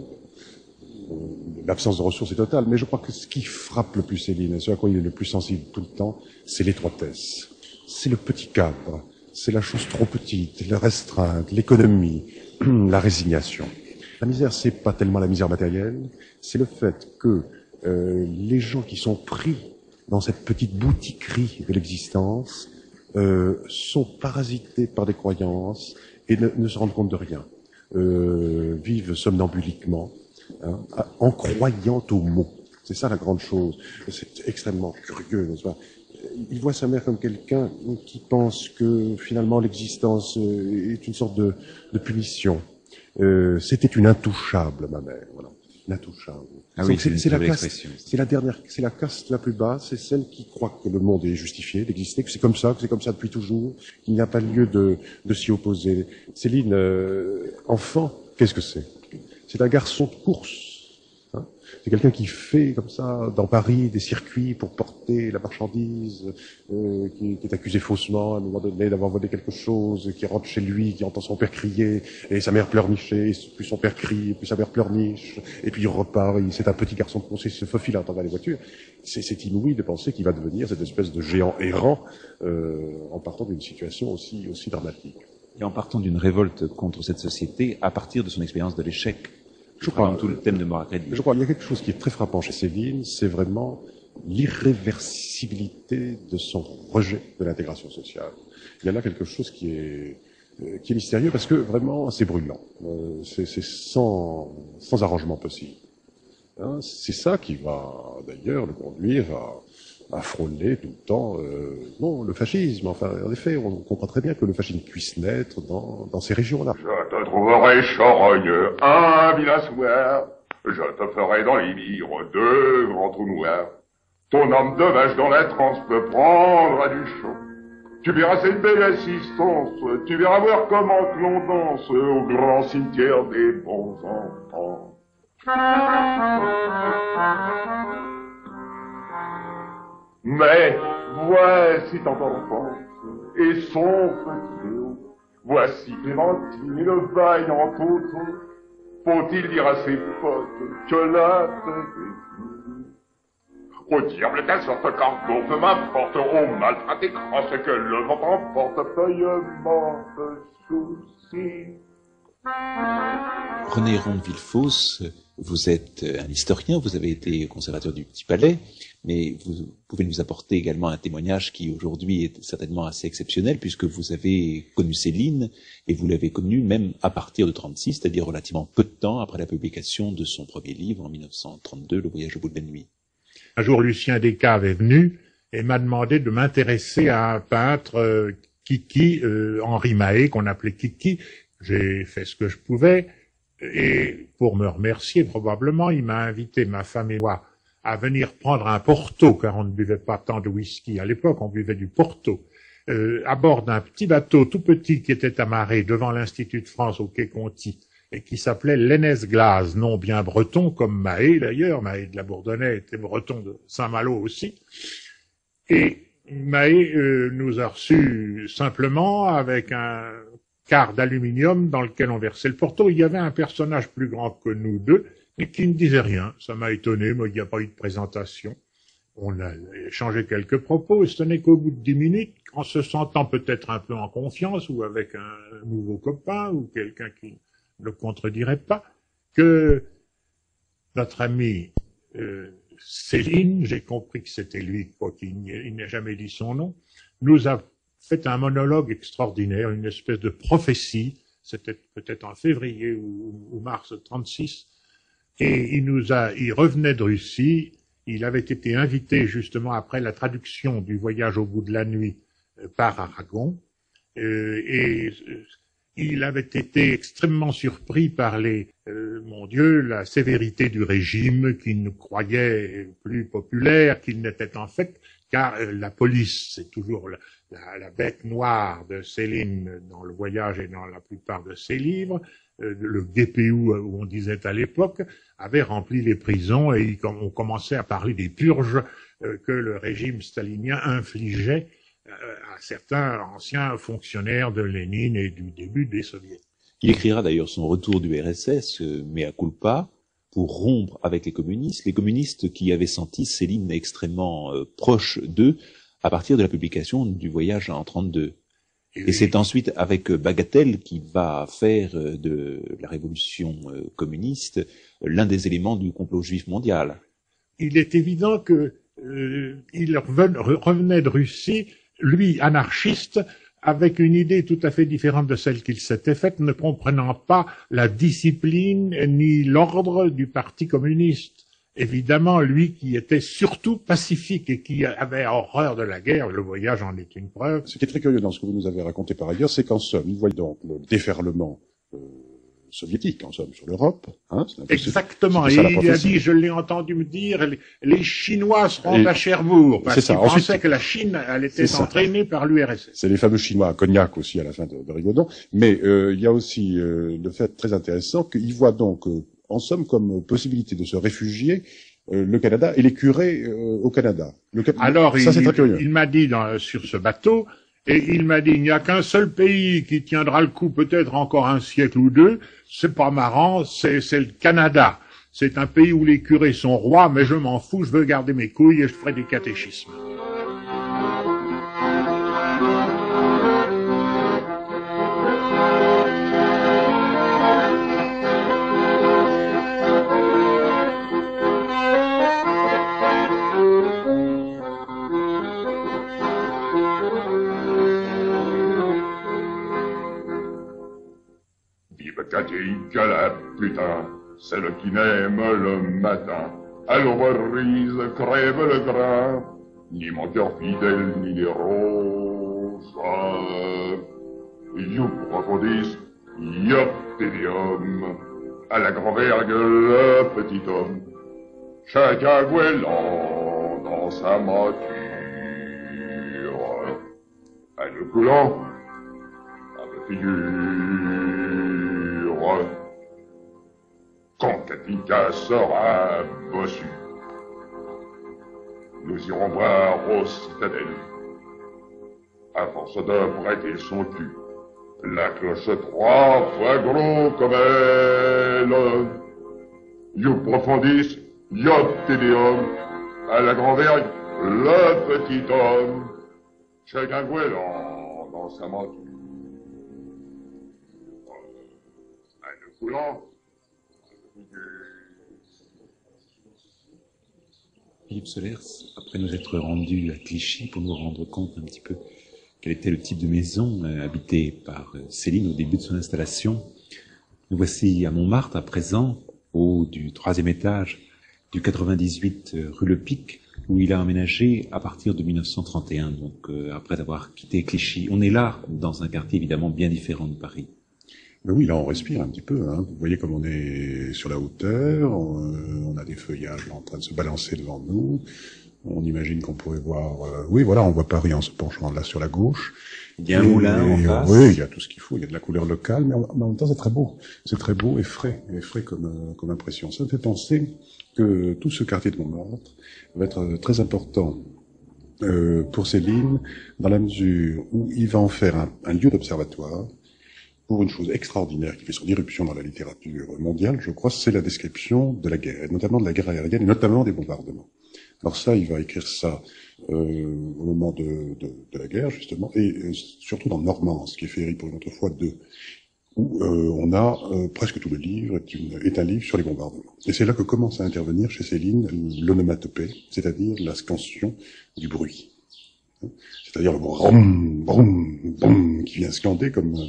L'absence de ressources est totale, mais je crois que ce qui frappe le plus Céline, et ce à quoi il est le plus sensible tout le temps, c'est l'étroitesse. C'est le petit cadre, c'est la chose trop petite, la restreinte, l'économie, la résignation. La misère, c'est pas tellement la misère matérielle, c'est le fait que euh, les gens qui sont pris dans cette petite boutiquerie de l'existence euh, sont parasités par des croyances et ne, ne se rendent compte de rien, euh, vivent somnambuliquement, hein, en croyant aux mots. C'est ça la grande chose. C'est extrêmement curieux, n'est-ce pas? Il voit sa mère comme quelqu'un qui pense que finalement l'existence est une sorte de, de punition. Euh, c'était une intouchable, ma mère. Voilà, une intouchable. Ah oui, c'est la caste, c'est la dernière, c'est la caste la plus basse, c'est celle qui croit que le monde est justifié d'exister, que c'est comme ça, que c'est comme ça depuis toujours, qu'il n'y a pas lieu de, de s'y opposer. Céline, euh, enfant, qu'est-ce que c'est? C'est un garçon de course. Hein, c'est quelqu'un qui fait comme ça dans Paris des circuits pour porter la marchandise, euh, qui, qui est accusé faussement à un moment donné d'avoir volé quelque chose, qui rentre chez lui, qui entend son père crier et sa mère pleurnicher, et puis son père crie, et puis sa mère pleurniche, et puis il repart. C'est un petit garçon de Moncey, il se faufile à travers les voitures. C'est inouï de penser qu'il va devenir cette espèce de géant errant euh, en partant d'une situation aussi, aussi dramatique. Et en partant d'une révolte contre cette société à partir de son expérience de l'échec. Je crois, tout le thème de Montherlant. Je crois qu'il y a quelque chose qui est très frappant chez Céline, c'est vraiment l'irréversibilité de son rejet de l'intégration sociale. Il y a là quelque chose qui est, qui est mystérieux parce que vraiment c'est brûlant, c'est sans, sans arrangement possible. Hein, c'est ça qui va d'ailleurs le conduire à... à frôler tout le temps, euh, non, le fascisme. Enfin, en effet, on comprend très bien que le fascisme puisse naître dans, dans ces régions-là. Je te trouverai charogne, un vilain. Je te ferai dans les mires deux grands trous noirs. Ton homme de vache dans la transe peut prendre à du chaud. Tu verras cette belle assistance, tu verras voir comment l'on danse au grand cimetière des bons enfants. Mais voici tant d'enfants et son Fatidéo, voici Clémentine et le vaillant Tonton. Faut-il dire à ses potes que la tête est au diable ta sorte corbeau, peu m'importe, on maltraite et crache que le vent emporte, feuille morte, souci. René Héron de Villefosse, vous êtes un historien, vous avez été conservateur du Petit Palais, mais vous pouvez nous apporter également un témoignage qui aujourd'hui est certainement assez exceptionnel puisque vous avez connu Céline et vous l'avez connue même à partir de trente-six, c'est-à-dire relativement peu de temps après la publication de son premier livre en mille neuf cent trente-deux, Le Voyage au bout de la nuit. Un jour, Lucien Descaves est venu et m'a demandé de m'intéresser à un peintre, euh, Kiki, euh, Henri Mahé, qu'on appelait Kiki. J'ai fait ce que je pouvais et pour me remercier probablement, il m'a invité, ma femme et moi, à venir prendre un porto, car on ne buvait pas tant de whisky à l'époque, on buvait du porto, euh, à bord d'un petit bateau tout petit qui était amarré devant l'Institut de France au quai Conti, et qui s'appelait l'Aînesse Glaze, nom bien breton, comme Mahé d'ailleurs, Mahé de la Bourdonnais était breton de Saint-Malo aussi, et Mahé euh, nous a reçus simplement avec un quart d'aluminium dans lequel on versait le porto. Il y avait un personnage plus grand que nous deux, mais qui ne disait rien. Ça m'a étonné, moi, il n'y a pas eu de présentation. On a échangé quelques propos, et ce n'est qu'au bout de dix minutes, en se sentant peut-être un peu en confiance, ou avec un nouveau copain, ou quelqu'un qui ne le contredirait pas, que notre ami euh, Céline, j'ai compris que c'était lui, quoi qu'il n'ait jamais dit son nom, nous a fait un monologue extraordinaire, une espèce de prophétie, c'était peut-être en février ou, ou mars trente-six, et il nous a, il revenait de Russie, il avait été invité justement après la traduction du Voyage au bout de la nuit par Aragon, euh, et euh, il avait été extrêmement surpris par les, euh, mon Dieu, la sévérité du régime qu'il ne croyait plus populaire qu'il n'était en fait, car euh, la police, c'est toujours la, la, la bête noire de Céline dans le voyage et dans la plupart de ses livres, le D P U, où on disait à l'époque, avait rempli les prisons et on commençait à parler des purges que le régime stalinien infligeait à certains anciens fonctionnaires de Lénine et du début des soviets. Il écrira d'ailleurs son retour du R S S, mea culpa, pour rompre avec les communistes, les communistes qui avaient senti Céline extrêmement proche d'eux à partir de la publication du voyage en trente-deux. Et c'est ensuite avec Bagatelle qu'il va faire de la révolution communiste l'un des éléments du complot juif mondial. Il est évident que euh, il revenait de Russie, lui anarchiste, avec une idée tout à fait différente de celle qu'il s'était faite, ne comprenant pas la discipline ni l'ordre du parti communiste. Évidemment, lui qui était surtout pacifique et qui avait horreur de la guerre, le voyage en est une preuve. Ce qui est très curieux dans ce que vous nous avez raconté par ailleurs, c'est qu'en somme, nous voyons donc le déferlement euh, soviétique, en somme, sur l'Europe. Hein, exactement, et il a dit, je l'ai entendu me dire, les, les Chinois seront et à Cherbourg, parce qu'ils pensaient que la Chine, elle était entraînée par l'U R S S. C'est les fameux Chinois à Cognac aussi, à la fin de, de Rigaudon. Mais euh, il y a aussi euh, le fait très intéressant qu'il voit donc... Euh, en somme, comme possibilité de se réfugier, euh, le Canada et les curés euh, au Canada. Le Canada. Alors, ça, il, il, il m'a dit dans, sur ce bateau, et il m'a dit, il n'y a qu'un seul pays qui tiendra le coup, peut-être encore un siècle ou deux, c'est pas marrant, c'est le Canada. C'est un pays où les curés sont rois, mais je m'en fous, je veux garder mes couilles et je ferai des catéchismes. Là, putain, celle qui n'aime le matin, à l'auberise crève le grain, ni mon cœur fidèle, ni les roses. You profondis, iop tedium, à la grand-vergue le petit homme, chacun gouellant dans sa mâture, à le coulant, à la figure. Quand Katinka sera bossu, nous irons voir aux citadelles. À force de prêter son cul, la cloche trois fois gros comme elle. You profondis, iop tedeum, à la grand-vergue, le petit homme, chacun gouellant dans sa menture. Un nœud coulant. Philippe Sollers, après nous être rendus à Clichy pour nous rendre compte un petit peu quel était le type de maison euh, habitée par Céline au début de son installation, nous voici à Montmartre à présent, au haut du troisième étage du quatre-vingt-dix-huit euh, rue Le Pic, où il a emménagé à partir de mille neuf cent trente et un, donc euh, après avoir quitté Clichy. On est là dans un quartier évidemment bien différent de Paris. Ben oui, là on respire un petit peu, hein. Vous voyez comme on est sur la hauteur, on, on a des feuillages en train de se balancer devant nous, on imagine qu'on pourrait voir... Euh, oui, voilà, on voit Paris en se penchant là sur la gauche. Il y a un moulin en face. Oui, il y a tout ce qu'il faut, il y a de la couleur locale, mais en, en même temps c'est très beau, c'est très beau et frais, et frais comme, comme impression. Ça me fait penser que tout ce quartier de Montmartre va être très important euh, pour Céline, dans la mesure où il va en faire un, un lieu d'observatoire. Pour une chose extraordinaire qui fait son irruption dans la littérature mondiale, je crois, c'est la description de la guerre, et notamment de la guerre aérienne, et notamment des bombardements. Alors ça, il va écrire ça euh, au moment de, de, de la guerre, justement, et euh, surtout dans Normand, ce qui est Féerie pour une autre fois deux, où euh, on a euh, presque tout le livre, qui est un livre sur les bombardements. Et c'est là que commence à intervenir chez Céline l'onomatopée, c'est-à-dire la scansion du bruit. C'est-à-dire le brum, brum, brum, qui vient scander comme... Euh,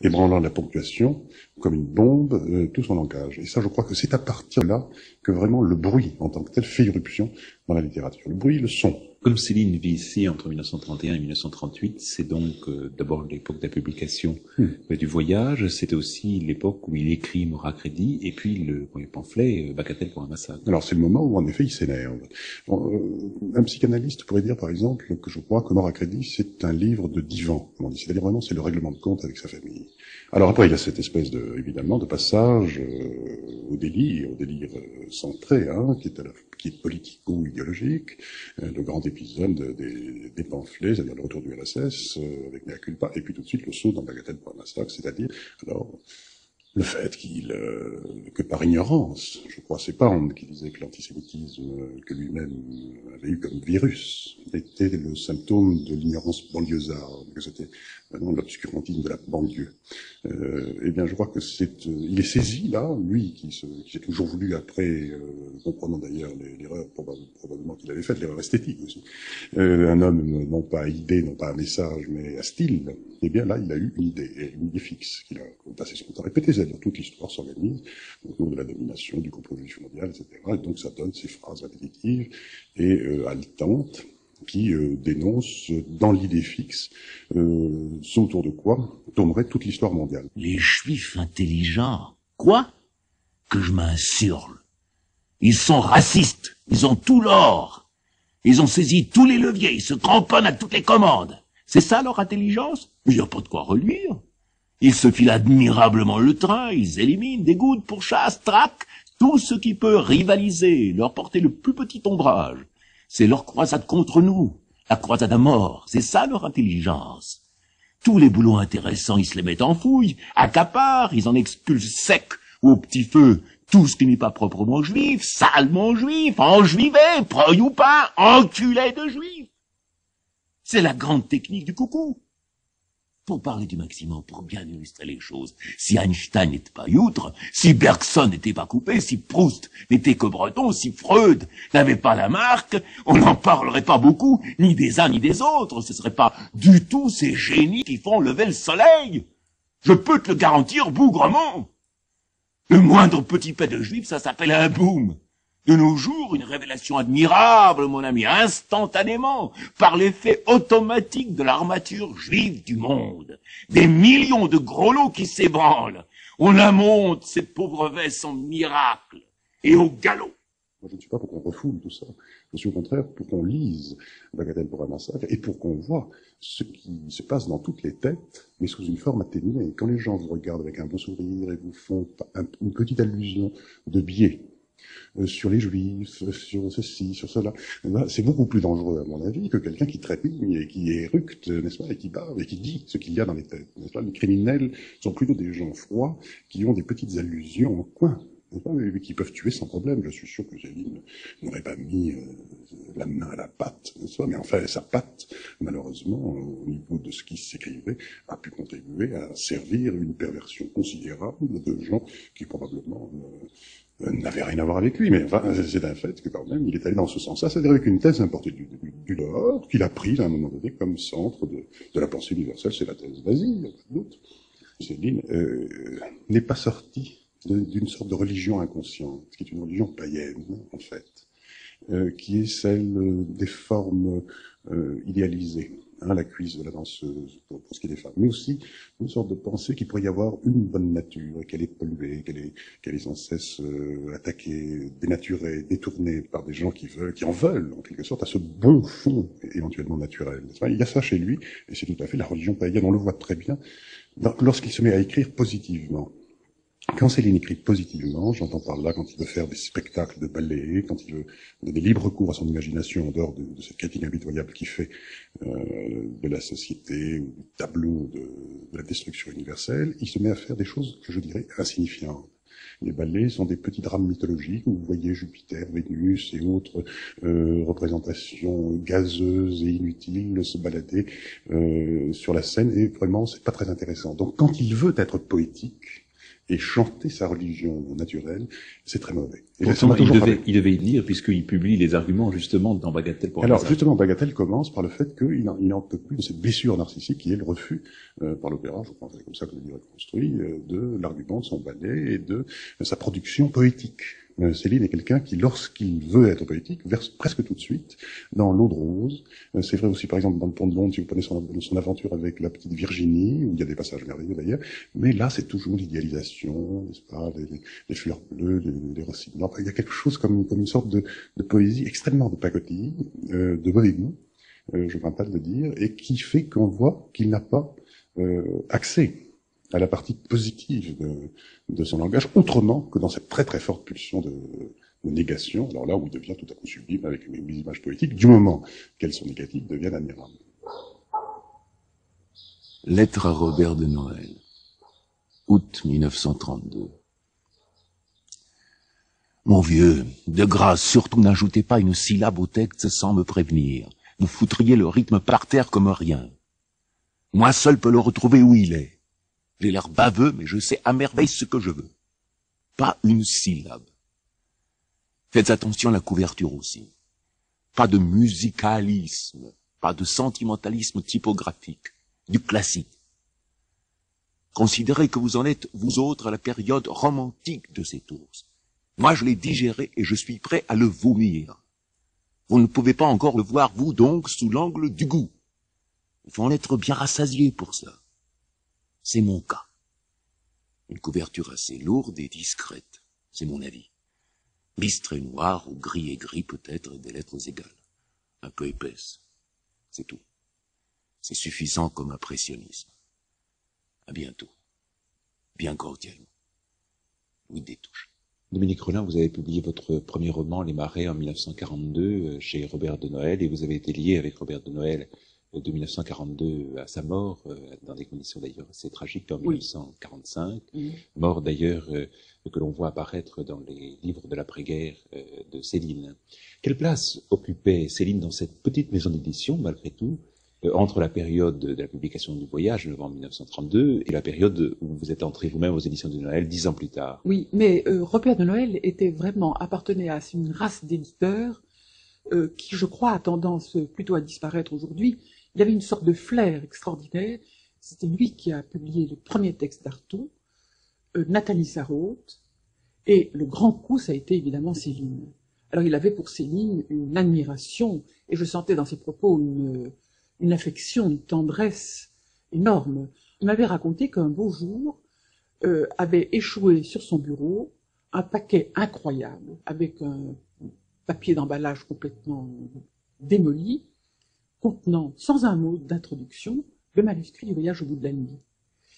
ébranlant la ponctuation, comme une bombe, euh, tout son langage. Et ça, je crois que c'est à partir de là que vraiment le bruit, en tant que tel, fait irruption dans la littérature. Le bruit, le son. Comme Céline vit ici entre mille neuf cent trente et un et mille neuf cent trente-huit, c'est donc euh, d'abord l'époque de la publication hmm. euh, du voyage, c'était aussi l'époque où il écrit Mort à crédit, et puis le premier pamphlet, euh, Bagatelle pour un massacre. Alors c'est le moment où, en effet, il s'énerve. Bon, euh, un psychanalyste pourrait dire, par exemple, que je crois que Mort à crédit, c'est un livre de divan, comme on dit. C'est-à-dire vraiment, c'est le règlement de compte avec sa famille. Alors après, il y a cette espèce, de, évidemment, de passage euh, au délire, au délire euh, centré, hein, qui est à la qui est politico-idéologique, euh, le grand épisode de, des, des pamphlets, c'est-à-dire le retour du R S S, euh, avec Mea Culpa, et puis tout de suite le saut dans Bagatelle pour un massacre, c'est-à-dire, alors, le fait qu'il, euh, que par ignorance, je crois c'est Pand qui disait que l'antisémitisme que lui-même avait eu comme virus était le symptôme de l'ignorance banlieusarde, que c'était vraiment l'obscurantisme de la banlieue. Euh, eh bien, je crois que c'est, euh, il est saisi là, lui qui se, qui s'est toujours voulu après, euh, comprenant d'ailleurs l'erreur probablement qu'il avait faite, l'erreur esthétique aussi, euh, un homme non pas à idée, non pas à message, mais à style. Eh bien là, il a eu une idée, et une idée fixe qu'il a passé son temps à répéter. C'est-à-dire toute l'histoire s'organise autour de la domination, du complot juif mondial, et cetera. Et donc ça donne ces phrases répétitives et euh, haletantes qui euh, dénoncent dans l'idée fixe euh, ce autour de quoi tomberait toute l'histoire mondiale. Les juifs intelligents, quoi? Que je m'insurle. Ils sont racistes, ils ont tout l'or, ils ont saisi tous les leviers, ils se cramponnent à toutes les commandes. C'est ça leur intelligence? Il n'y a pas de quoi reluire. Ils se filent admirablement le train, ils éliminent, dégoûtent, pourchassent, traquent tout ce qui peut rivaliser, leur porter le plus petit ombrage. C'est leur croisade contre nous, la croisade à mort, c'est ça leur intelligence. Tous les boulots intéressants, ils se les mettent en fouille, accaparent, ils en expulsent sec ou au petit feu tout ce qui n'est pas proprement juif, salement juif, enjuivé, preuille ou pas, enculé de juif. C'est la grande technique du coucou. Pour parler du maximum, pour bien illustrer les choses, si Einstein n'était pas Youtre, si Bergson n'était pas Coupé, si Proust n'était que Breton, si Freud n'avait pas Lamarck, on n'en parlerait pas beaucoup, ni des uns ni des autres. Ce ne serait pas du tout ces génies qui font lever le soleil. Je peux te le garantir bougrement. Le moindre petit pet de juif, ça s'appelle un boom. De nos jours, une révélation admirable, mon ami, instantanément, par l'effet automatique de l'armature juive du monde. Des millions de gros lots qui s'ébranlent. On la monte, ces pauvres vestes en miracle, et au galop. Moi, je ne suis pas pour qu'on refoule tout ça. Je suis au contraire pour qu'on lise Bagatelle pour un massacre et pour qu'on voit ce qui se passe dans toutes les têtes, mais sous une forme atténuée. Quand les gens vous regardent avec un bon sourire et vous font une petite allusion de biais, Euh, sur les juifs, sur ceci, sur cela, ben, c'est beaucoup plus dangereux à mon avis que quelqu'un qui trépigne et qui éructe, n'est-ce pas, et qui parle et qui dit ce qu'il y a dans les têtes, n'est-ce pas. Les criminels sont plutôt des gens froids qui ont des petites allusions en coin, n'est-ce pas, mais qui peuvent tuer sans problème. Je suis sûr que Céline n'aurait pas mis euh, la main à la patte, n'est-ce pas, mais enfin sa patte, malheureusement, euh, au niveau de ce qui s'écrivait, a pu contribuer à servir une perversion considérable de gens qui probablement euh, n'avait rien à voir avec lui, mais enfin, c'est un fait que quand même, il est allé dans ce sens-là, c'est-à-dire avec une thèse importée du, du, du dehors, qu'il a prise à un moment donné comme centre de, de la pensée universelle, c'est la thèse d'Asie, d'autres. Céline euh, n'est pas sortie d'une sorte de religion inconsciente, qui est une religion païenne, en fait, euh, qui est celle des formes euh, idéalisées. Hein, la cuisse de la danseuse, pour, pour ce qui est des femmes, mais aussi une sorte de pensée qu'il pourrait y avoir une bonne nature, qu'elle est polluée, qu'elle est, qu'elle est sans cesse euh, attaquée, dénaturée, détournée par des gens qui veulent, qui en veulent, en quelque sorte, à ce bon fond éventuellement naturel. Enfin, il y a ça chez lui, et c'est tout à fait la religion païenne, on le voit très bien, lorsqu'il se met à écrire positivement. Quand Céline écrit positivement, j'entends par là quand il veut faire des spectacles de ballet, quand il veut donner libre cours à son imagination en dehors de, de cette critique impitoyable qu'il fait euh, de la société ou du tableau de, de la destruction universelle, il se met à faire des choses que je dirais insignifiantes. Les ballets sont des petits drames mythologiques où vous voyez Jupiter, Vénus et autres euh, représentations gazeuses et inutiles se balader euh, sur la scène, et vraiment c'est pas très intéressant. Donc quand il veut être poétique et chanter sa religion naturelle, c'est très mauvais. Et pourtant, là, il, devait, il devait y venir, puisqu'il publie les arguments, justement, dans Bagatelle pour un massacre. Alors, justement, Bagatelle commence par le fait qu'il n'en peut plus de cette blessure narcissique qui est le refus euh, par l'opéra, je crois que c'est comme ça que le livre est construit, euh, de l'argument de son ballet et de euh, sa production poétique. Euh, Céline est quelqu'un qui, lorsqu'il veut être poétique, verse presque tout de suite dans l'eau de rose. Euh, c'est vrai aussi, par exemple, dans le Pont de Londres, si vous prenez son, son aventure avec la petite Virginie, où il y a des passages merveilleux d'ailleurs, mais là, c'est toujours l'idéalisation, n'est-ce pas, les, les, les fleurs bleues, les, les racines. Alors, il y a quelque chose comme, comme une sorte de, de poésie extrêmement de pacotille, euh, de mauvais goût, euh, je ne crains pas de le dire, et qui fait qu'on voit qu'il n'a pas euh, accès à la partie positive de, de son langage, autrement que dans cette très très forte pulsion de, de négation, alors là où il devient tout à coup sublime avec les images poétiques, du moment qu'elles sont négatives, deviennent admirables. Lettre à Robert de Noël. août mille neuf cent trente-deux. Mon vieux, de grâce, surtout n'ajoutez pas une syllabe au texte sans me prévenir. Vous foutriez le rythme par terre comme rien. Moi seul peux le retrouver où il est. J'ai l'air baveux, mais je sais à merveille ce que je veux. Pas une syllabe. Faites attention à la couverture aussi. Pas de musicalisme, pas de sentimentalisme typographique, du classique. Considérez que vous en êtes, vous autres, à la période romantique de ces ours. Moi, je l'ai digéré et je suis prêt à le vomir. Vous ne pouvez pas encore le voir, vous, donc, sous l'angle du goût. Il faut en être bien rassasié pour ça. C'est mon cas. Une couverture assez lourde et discrète, c'est mon avis. Bistre et noir, ou gris et gris peut-être, et des lettres égales. Un peu épaisse. C'est tout. C'est suffisant comme impressionnisme. À bientôt. Bien cordialement. Louis Détouche. Dominique Rollin, vous avez publié votre premier roman, Les Marais, en mille neuf cent quarante-deux, chez Robert de Noël, et vous avez été lié avec Robert de Noël de mille neuf cent quarante-deux à sa mort, dans des conditions d'ailleurs assez tragiques, en oui. mille neuf cent quarante-cinq, mmh. mort d'ailleurs euh, que l'on voit apparaître dans les livres de l'après-guerre euh, de Céline. Quelle place occupait Céline dans cette petite maison d'édition, malgré tout, euh, entre la période de la publication du Voyage, novembre mille neuf cent trente-deux, et la période où vous êtes entré vous-même aux éditions de Noël, dix ans plus tard? Oui, mais euh, Robert de Noël était vraiment, appartenait à une race d'éditeurs euh, qui, je crois, a tendance plutôt à disparaître aujourd'hui. Il avait une sorte de flair extraordinaire. C'était lui qui a publié le premier texte d'Artaud, euh, Nathalie Sarraute, et le grand coup, ça a été évidemment Céline. Alors il avait pour Céline une admiration, et je sentais dans ses propos une, une affection, une tendresse énorme. Il m'avait raconté qu'un beau jour euh, avait échoué sur son bureau un paquet incroyable, avec un papier d'emballage complètement démoli, contenant, sans un mot d'introduction, le manuscrit du Voyage au bout de la nuit.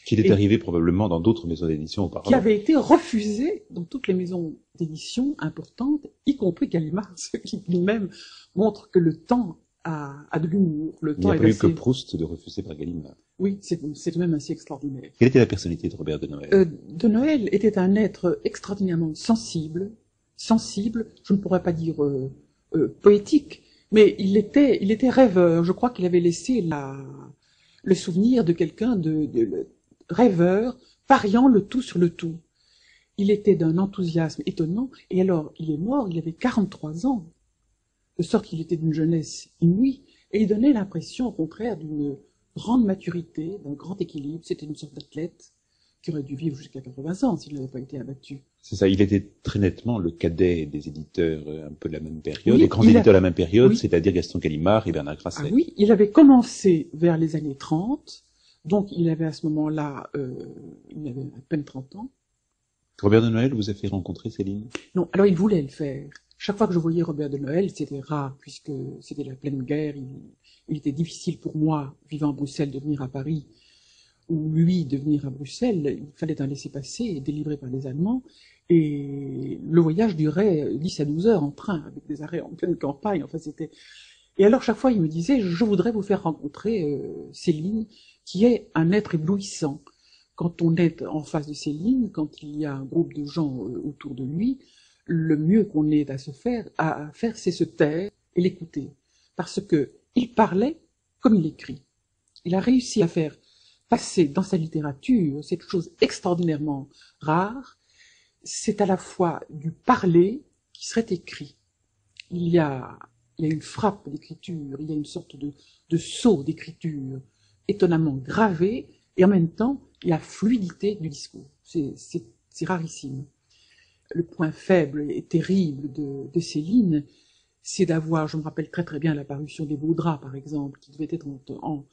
Qu'il est et arrivé probablement dans d'autres maisons d'édition auparavant. Qui avait été refusé dans toutes les maisons d'édition importantes, y compris Gallimard, ce qui lui-même montre que le temps a, a de l'humour. Il n'y a pas eu que Proust de refuser par Gallimard. Oui, c'est tout de même assez extraordinaire. Quelle était la personnalité de Robert de Noël? euh, De Noël était un être extraordinairement sensible, sensible, je ne pourrais pas dire euh, euh, poétique, mais il était, il était rêveur. Je crois qu'il avait laissé la, le souvenir de quelqu'un de, de, de rêveur, pariant le tout sur le tout. Il était d'un enthousiasme étonnant, et alors il est mort, il avait quarante-trois ans, de sorte qu'il était d'une jeunesse inouïe, et il donnait l'impression au contraire d'une grande maturité, d'un grand équilibre. C'était une sorte d'athlète qui aurait dû vivre jusqu'à quatre-vingts ans s'il n'avait pas été abattu. C'est ça, il était très nettement le cadet des éditeurs un peu de la même période, oui, des grands éditeurs avait... de la même période, oui. C'est-à-dire Gaston Gallimard et Bernard Grasset. Ah oui, il avait commencé vers les années trente, donc il avait à ce moment-là, euh, il avait à peine trente ans. Robert de Noël vous a fait rencontrer Céline? Non, alors il voulait le faire. Chaque fois que je voyais Robert de Noël, c'était rare, puisque c'était la pleine guerre, il, il était difficile pour moi, vivant à Bruxelles, de venir à Paris, ou lui de venir à Bruxelles. Il fallait un laissez-passer délivré par les Allemands, et le voyage durait dix à douze heures en train, avec des arrêts en pleine campagne, enfin c'était... Et alors chaque fois il me disait, je voudrais vous faire rencontrer euh, Céline, qui est un être éblouissant. Quand on est en face de Céline, quand il y a un groupe de gens euh, autour de lui, le mieux qu'on ait à se faire, à faire, c'est se taire et l'écouter, parce que il parlait comme il écrit. Il a réussi à faire passer dans sa littérature cette chose extraordinairement rare, c'est à la fois du parler qui serait écrit. Il y a, il y a une frappe d'écriture, il y a une sorte de, de saut d'écriture étonnamment gravé, et en même temps, il y a fluidité du discours. C'est rarissime. Le point faible et terrible de, de Céline, c'est d'avoir, je me rappelle très très bien la parution des Beaux Draps, par exemple, qui devait être en, en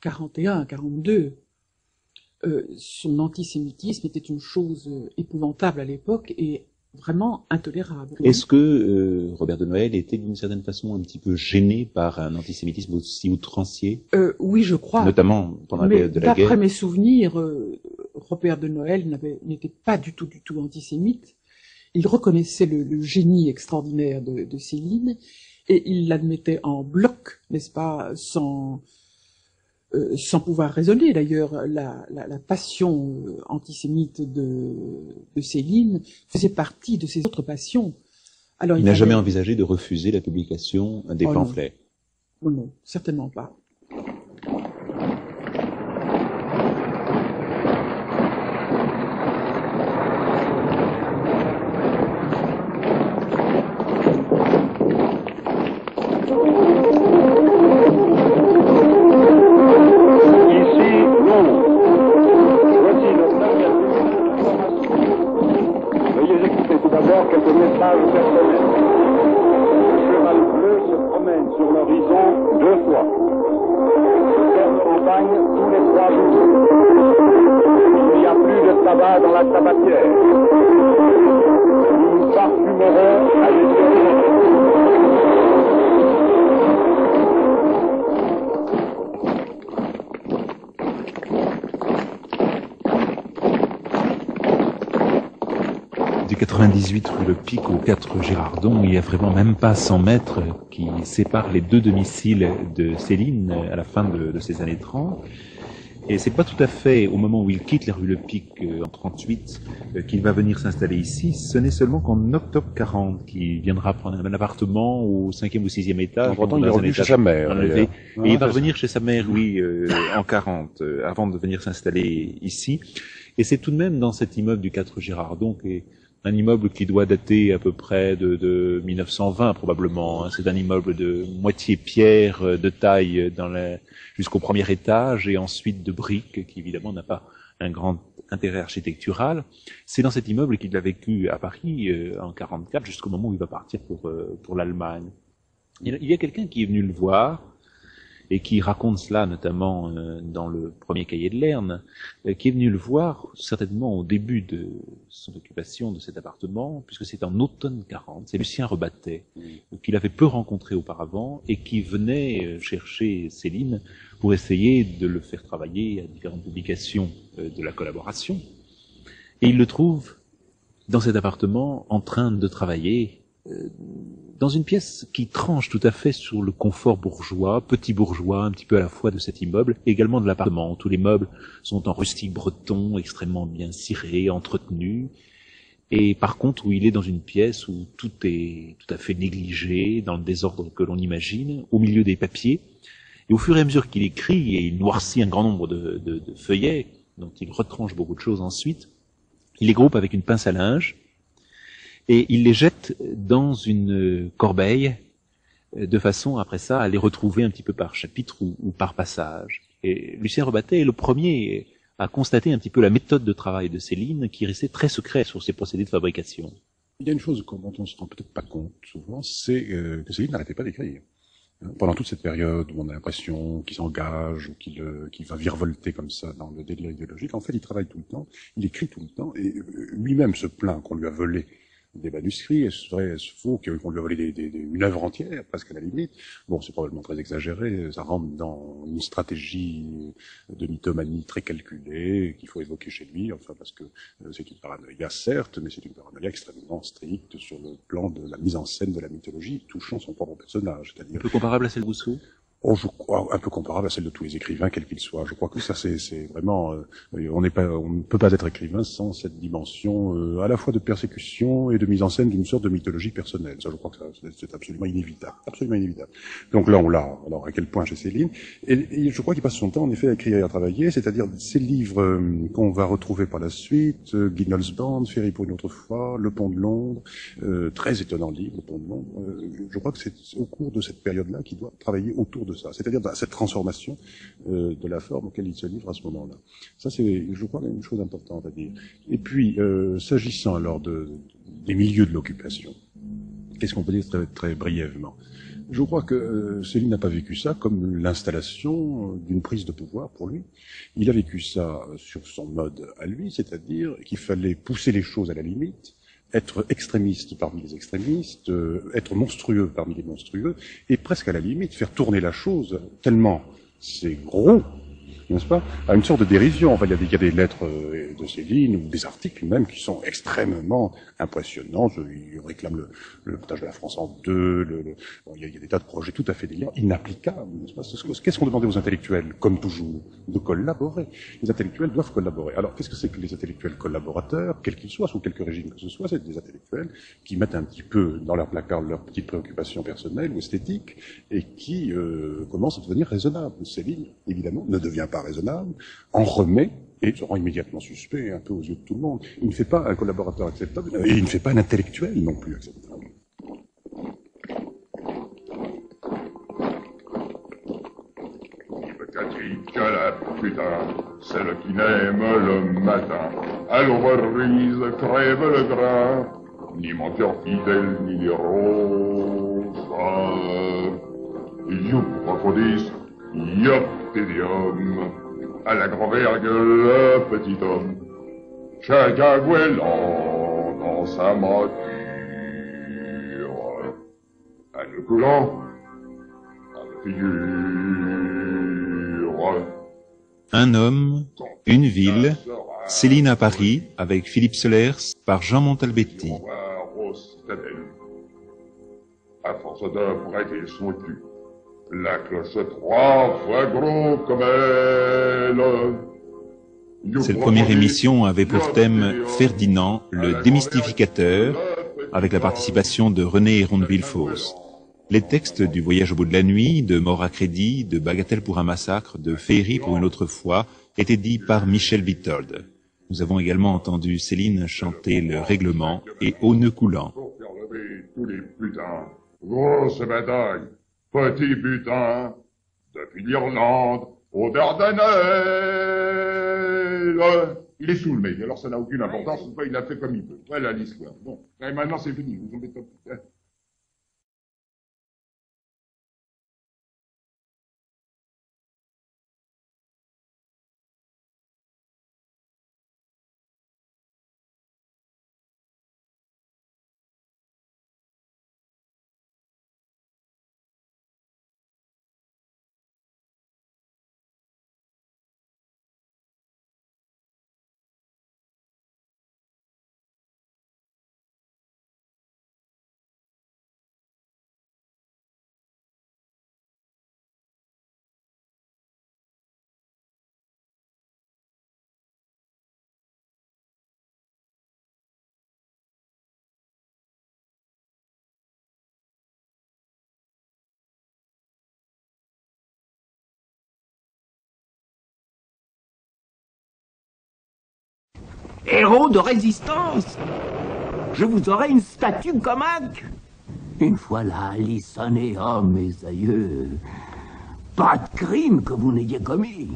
quarante et un, quarante-deux, euh, son antisémitisme était une chose épouvantable à l'époque et vraiment intolérable. Est-ce que euh, Robert de Noël était d'une certaine façon un petit peu gêné par un antisémitisme aussi outrancier? euh, Oui, je crois. Notamment pendant la période de la guerre. D'après mes souvenirs, euh, Robert de Noël n'était pas du tout, du tout antisémite. Il reconnaissait le, le génie extraordinaire de, de Céline et il l'admettait en bloc, n'est-ce pas, sans... euh, sans pouvoir raisonner d'ailleurs, la, la, la passion antisémite de, de Céline faisait partie de ses autres passions. Alors, il, il n'a fallait... jamais envisagé de refuser la publication des oh, pamphlets. Non. Non, non, certainement pas. Rue Le Pic aux quatre Girardons, il n'y a vraiment même pas cent mètres qui séparent les deux domiciles de Céline à la fin de, de ces années trente. Et c'est pas tout à fait au moment où il quitte la rue Le Pic euh, en trente-huit euh, qu'il va venir s'installer ici. Ce n'est seulement qu'en octobre quarante qu'il viendra prendre un appartement au cinquième ou sixième étage. Pourtant, il est revenu chez sa mère. Et il va revenir chez sa mère, oui, euh, en quarante, euh, avant de venir s'installer ici. Et c'est tout de même dans cet immeuble du quatre Girardons que un immeuble qui doit dater à peu près de, de mille neuf cent vingt probablement. C'est un immeuble de moitié pierre, de taille dans la, jusqu'au premier étage et ensuite de briques qui évidemment n'a pas un grand intérêt architectural. C'est dans cet immeuble qu'il a vécu à Paris euh, en quarante-quatre jusqu'au moment où il va partir pour, euh, pour l'Allemagne. Il y a quelqu'un qui est venu le voir et qui raconte cela notamment euh, dans le premier cahier de Lerne, euh, qui est venu le voir certainement au début de son occupation de cet appartement, puisque c'est en automne quarante, c'est Lucien Rebattet, euh, qu'il avait peu rencontré auparavant, et qui venait euh, chercher Céline pour essayer de le faire travailler à différentes publications euh, de la collaboration. Et il le trouve dans cet appartement en train de travailler, Euh, dans une pièce qui tranche tout à fait sur le confort bourgeois, petit bourgeois, un petit peu à la fois de cet immeuble, et également de l'appartement. Tous les meubles sont en rustique breton, extrêmement bien cirés, entretenus, et par contre où il est dans une pièce où tout est tout à fait négligé, dans le désordre que l'on imagine, au milieu des papiers, et au fur et à mesure qu'il écrit, et il noircit un grand nombre de, de, de feuillets, dont il retranche beaucoup de choses ensuite, il les groupe avec une pince à linge, et il les jette dans une corbeille, de façon, après ça, à les retrouver un petit peu par chapitre ou, ou par passage. Et Lucien Rebattet est le premier à constater un petit peu la méthode de travail de Céline, qui restait très secrète sur ses procédés de fabrication. Il y a une chose dont on ne se rend peut-être pas compte souvent, c'est que Céline n'arrêtait pas d'écrire. Pendant toute cette période où on a l'impression qu'il s'engage ou qu'il qu'il va virevolter comme ça dans le délire idéologique, en fait, il travaille tout le temps, il écrit tout le temps, et lui-même se plaint qu'on lui a volé des manuscrits, et ce serait faux qu'on lui a volé des, des, des, une œuvre entière, presque à la limite. Bon, c'est probablement très exagéré, ça rentre dans une stratégie de mythomanie très calculée, qu'il faut évoquer chez lui, enfin, parce que euh, c'est une paranoïa, certes, mais c'est une paranoïa extrêmement stricte sur le plan de la mise en scène de la mythologie, touchant son propre personnage, c'est-à-dire... Un peu comparable à celle de Rousseau ? Oh, je crois, un peu comparable à celle de tous les écrivains, quels qu'ils soient. Je crois que ça, c'est, c'est vraiment, euh, on n'est pas, on ne peut pas être écrivain sans cette dimension euh, à la fois de persécution et de mise en scène d'une sorte de mythologie personnelle. Ça, je crois que ça, c'est, c'est absolument inévitable, absolument inévitable. Donc là, on l'a. Alors, à quel point chez Céline et, et je crois qu'il passe son temps, en effet, à écrire et à travailler, c'est-à-dire ces livres euh, qu'on va retrouver par la suite, euh, Guignol's Band, Ferry pour une autre fois, Le Pont de Londres, euh, très étonnant livre, Le Pont de Londres. Euh, je crois que c'est au cours de cette période-là qu'il doit travailler autour de de ça, c'est-à-dire cette transformation euh, de la forme auquel il se livre à ce moment-là. Ça, c'est, je crois, une chose importante à dire. Et puis, euh, s'agissant alors de, des milieux de l'occupation, qu'est-ce qu'on peut dire très, très brièvement? Je crois que euh, Céline n'a pas vécu ça comme l'installation d'une prise de pouvoir pour lui. Il a vécu ça sur son mode à lui, c'est-à-dire qu'il fallait pousser les choses à la limite, être extrémiste parmi les extrémistes, euh, être monstrueux parmi les monstrueux, et presque à la limite faire tourner la chose tellement c'est gros n'est-ce pas, à une sorte de dérision. Enfin, il y a des, il y a des lettres de Céline ou des articles même qui sont extrêmement impressionnants. Il réclame le, le partage de la France en deux. Le, le... Bon, il, y a, il y a des tas de projets tout à fait délirants, inapplicables, n'est-ce pas. Qu'est-ce qu'on demandait aux intellectuels, comme toujours, de collaborer. Les intellectuels doivent collaborer. Alors, qu'est-ce que c'est que les intellectuels collaborateurs, quels qu'ils soient, sous quelque régime que ce soit, c'est des intellectuels qui mettent un petit peu dans leur placard leurs petites préoccupations personnelles ou esthétiques et qui euh, commencent à devenir raisonnables. Céline, évidemment, ne devient pas raisonnable, en remet et se rend immédiatement suspect, un peu aux yeux de tout le monde. Il ne fait pas un collaborateur acceptable et il ne fait pas un intellectuel non plus acceptable. Catrique la putain, celle qui n'aime le matin, à l'ouvrise crève le grain, ni mon cœur fidèle, ni les roses. Youp, Aphrodis, yop, Tédium, à la grand-vergue le petit homme, chagagouellant dans sa mâture, à le coulant, à la figure. Un homme, une ville, Céline à Paris, avec Philippe Sollers, par Jean-Montalbetti. À force de prêter son cul, la cloche trois fois gros comme elle. Cette première émission avait pour thème Ferdinand, le démystificateur, avec la participation de René Héron de Villefosse. Les textes du Voyage au bout de la nuit, de Mort à crédit, de Bagatelle pour un massacre, de Féerie pour une autre fois, étaient dits par Michel Witold. Nous avons également entendu Céline chanter le règlement et Au nœud coulant. Pour faire lever tous les putains, grosse bataille, petit butin, depuis l'Irlande aux Dardanelles. Il est sous le mec, alors ça n'a aucune importance, il a fait comme il peut. Voilà l'histoire. Bon, et maintenant c'est fini, vous tombez top. Héros de résistance, je vous aurai une statue comme acte. Une fois là, Lisson et hommes, mes aïeux, pas de crime que vous n'ayez commis.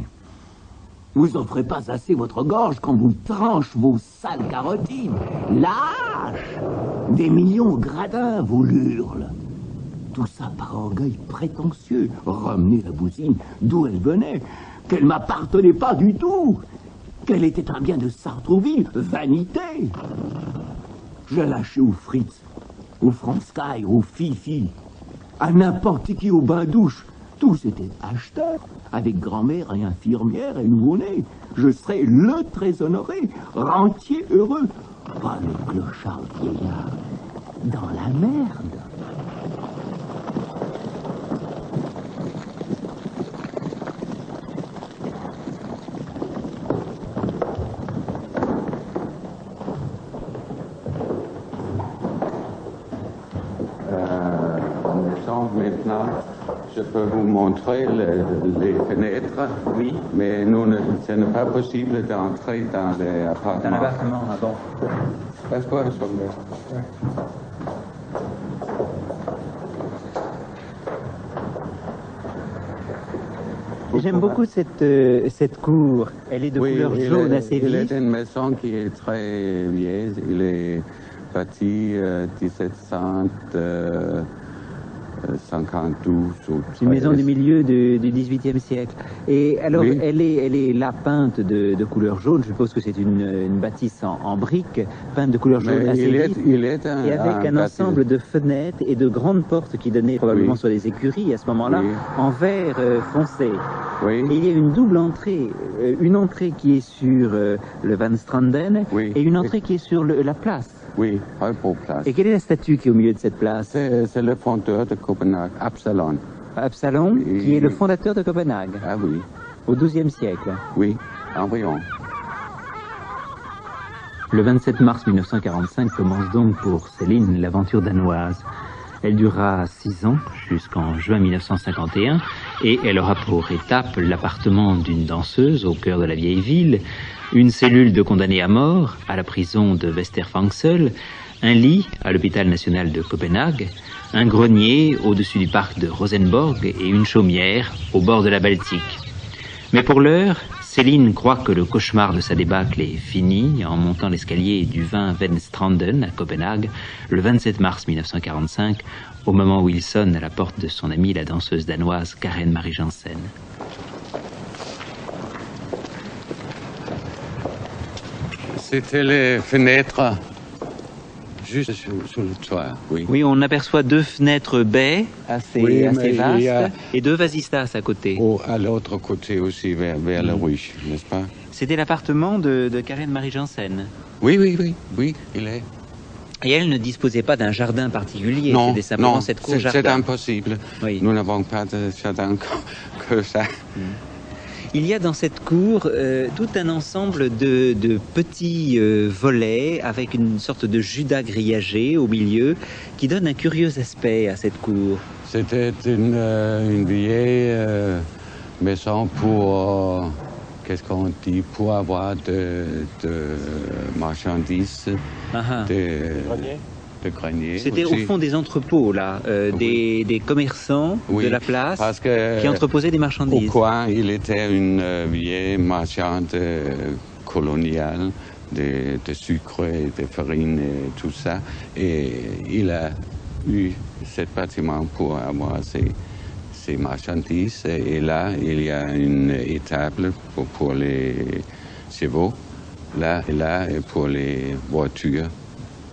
Vous offrez pas assez votre gorge quand vous tranche vos sales carotides. Lâche! Des millions au gradin vous l'hurlent. Tout ça par orgueil prétentieux. Ramenez la bousine d'où elle venait, qu'elle m'appartenait pas du tout. Qu'elle était un bien de Sartrouville, vanité. Je lâchais aux frites, aux francailles, aux fifi, à n'importe qui au bain-douche. Tous étaient acheteurs, avec grand-mère et infirmière et nouveau-né. Je serais le très honoré, rentier heureux. Pas le clochard vieillard, dans la merde. Je peux vous montrer les, les fenêtres, oui. Mais nous ne, ce n'est pas possible d'entrer dans les appartements. Dans l'appartement, ah bon. Passe-toi, Sollers. Ouais. J'aime beaucoup cette, euh, cette cour. Elle est de oui, couleur jaune est, assez vive. Il est une maison qui est très vieille. Il est bâti euh, mille sept cents. Euh, cinquante-douze. Une maison du milieu du dix-huitième siècle. Et alors, oui. elle, est, elle est là peinte de, de couleur jaune. Je suppose que c'est une, une bâtisse en, en briques, peinte de couleur jaune. Mais assez il est, vive, il est un, et avec un, un ensemble de fenêtres et de grandes portes qui donnaient probablement oui. sur les écuries à ce moment-là, oui. en vert euh, foncé. Oui. Et il y a une double entrée, une entrée qui est sur euh, le Van Stranden oui. et une entrée qui est sur le, la place. Oui, très beau place. Et quelle est la statue qui est au milieu de cette place? C'est le fondateur de Copenhague, Absalon. Absalon, et... qui est le fondateur de Copenhague. Ah oui. Au douzième siècle. Oui, environ. Le vingt-sept mars mille neuf cent quarante-cinq commence donc pour Céline l'aventure danoise. Elle durera six ans jusqu'en juin mille neuf cent cinquante et un et elle aura pour étape l'appartement d'une danseuse au cœur de la vieille ville, une cellule de condamnés à mort à la prison de Vestre Fængsel, un lit à l'hôpital national de Copenhague, un grenier au-dessus du parc de Rosenborg et une chaumière au bord de la Baltique. Mais pour l'heure, Céline croit que le cauchemar de sa débâcle est fini en montant l'escalier du vingt Van Stranden à Copenhague le vingt-sept mars mille neuf cent quarante-cinq, au moment où il sonne à la porte de son amie la danseuse danoise Karen Marie Jensen. C'était les fenêtres juste sur, sur le toit, oui. Oui, on aperçoit deux fenêtres baies assez, oui, assez vastes a... et deux vasistas à côté. Oh, à l'autre côté aussi, vers, vers mmh. la ruche, n'est-ce pas? C'était l'appartement de, de Karen Marie Jensen. Oui, oui, oui, oui, il est. Et elle ne disposait pas d'un jardin particulier, c'était simplement non, cette cour jardin. Non, c'est impossible. Oui. Nous n'avons pas de jardin que ça. Mmh. Il y a dans cette cour euh, tout un ensemble de, de petits euh, volets avec une sorte de judas grillagé au milieu qui donne un curieux aspect à cette cour. C'était une, euh, une vieille euh, maison pour, euh, qu'est-ce qu'on dit, pour avoir de, de marchandises, uh-huh. de greniers. C'était au fond des entrepôts, là, euh, oui. des, des commerçants oui, de la place parce que, qui entreposaient des marchandises. Au coin, il était une euh, vieille marchande euh, coloniale de, de sucre et de farine et tout ça. Et il a eu ce bâtiment pour avoir ses, ses marchandises. Et là, il y a une étable pour, pour les chevaux, là et là, et pour les voitures.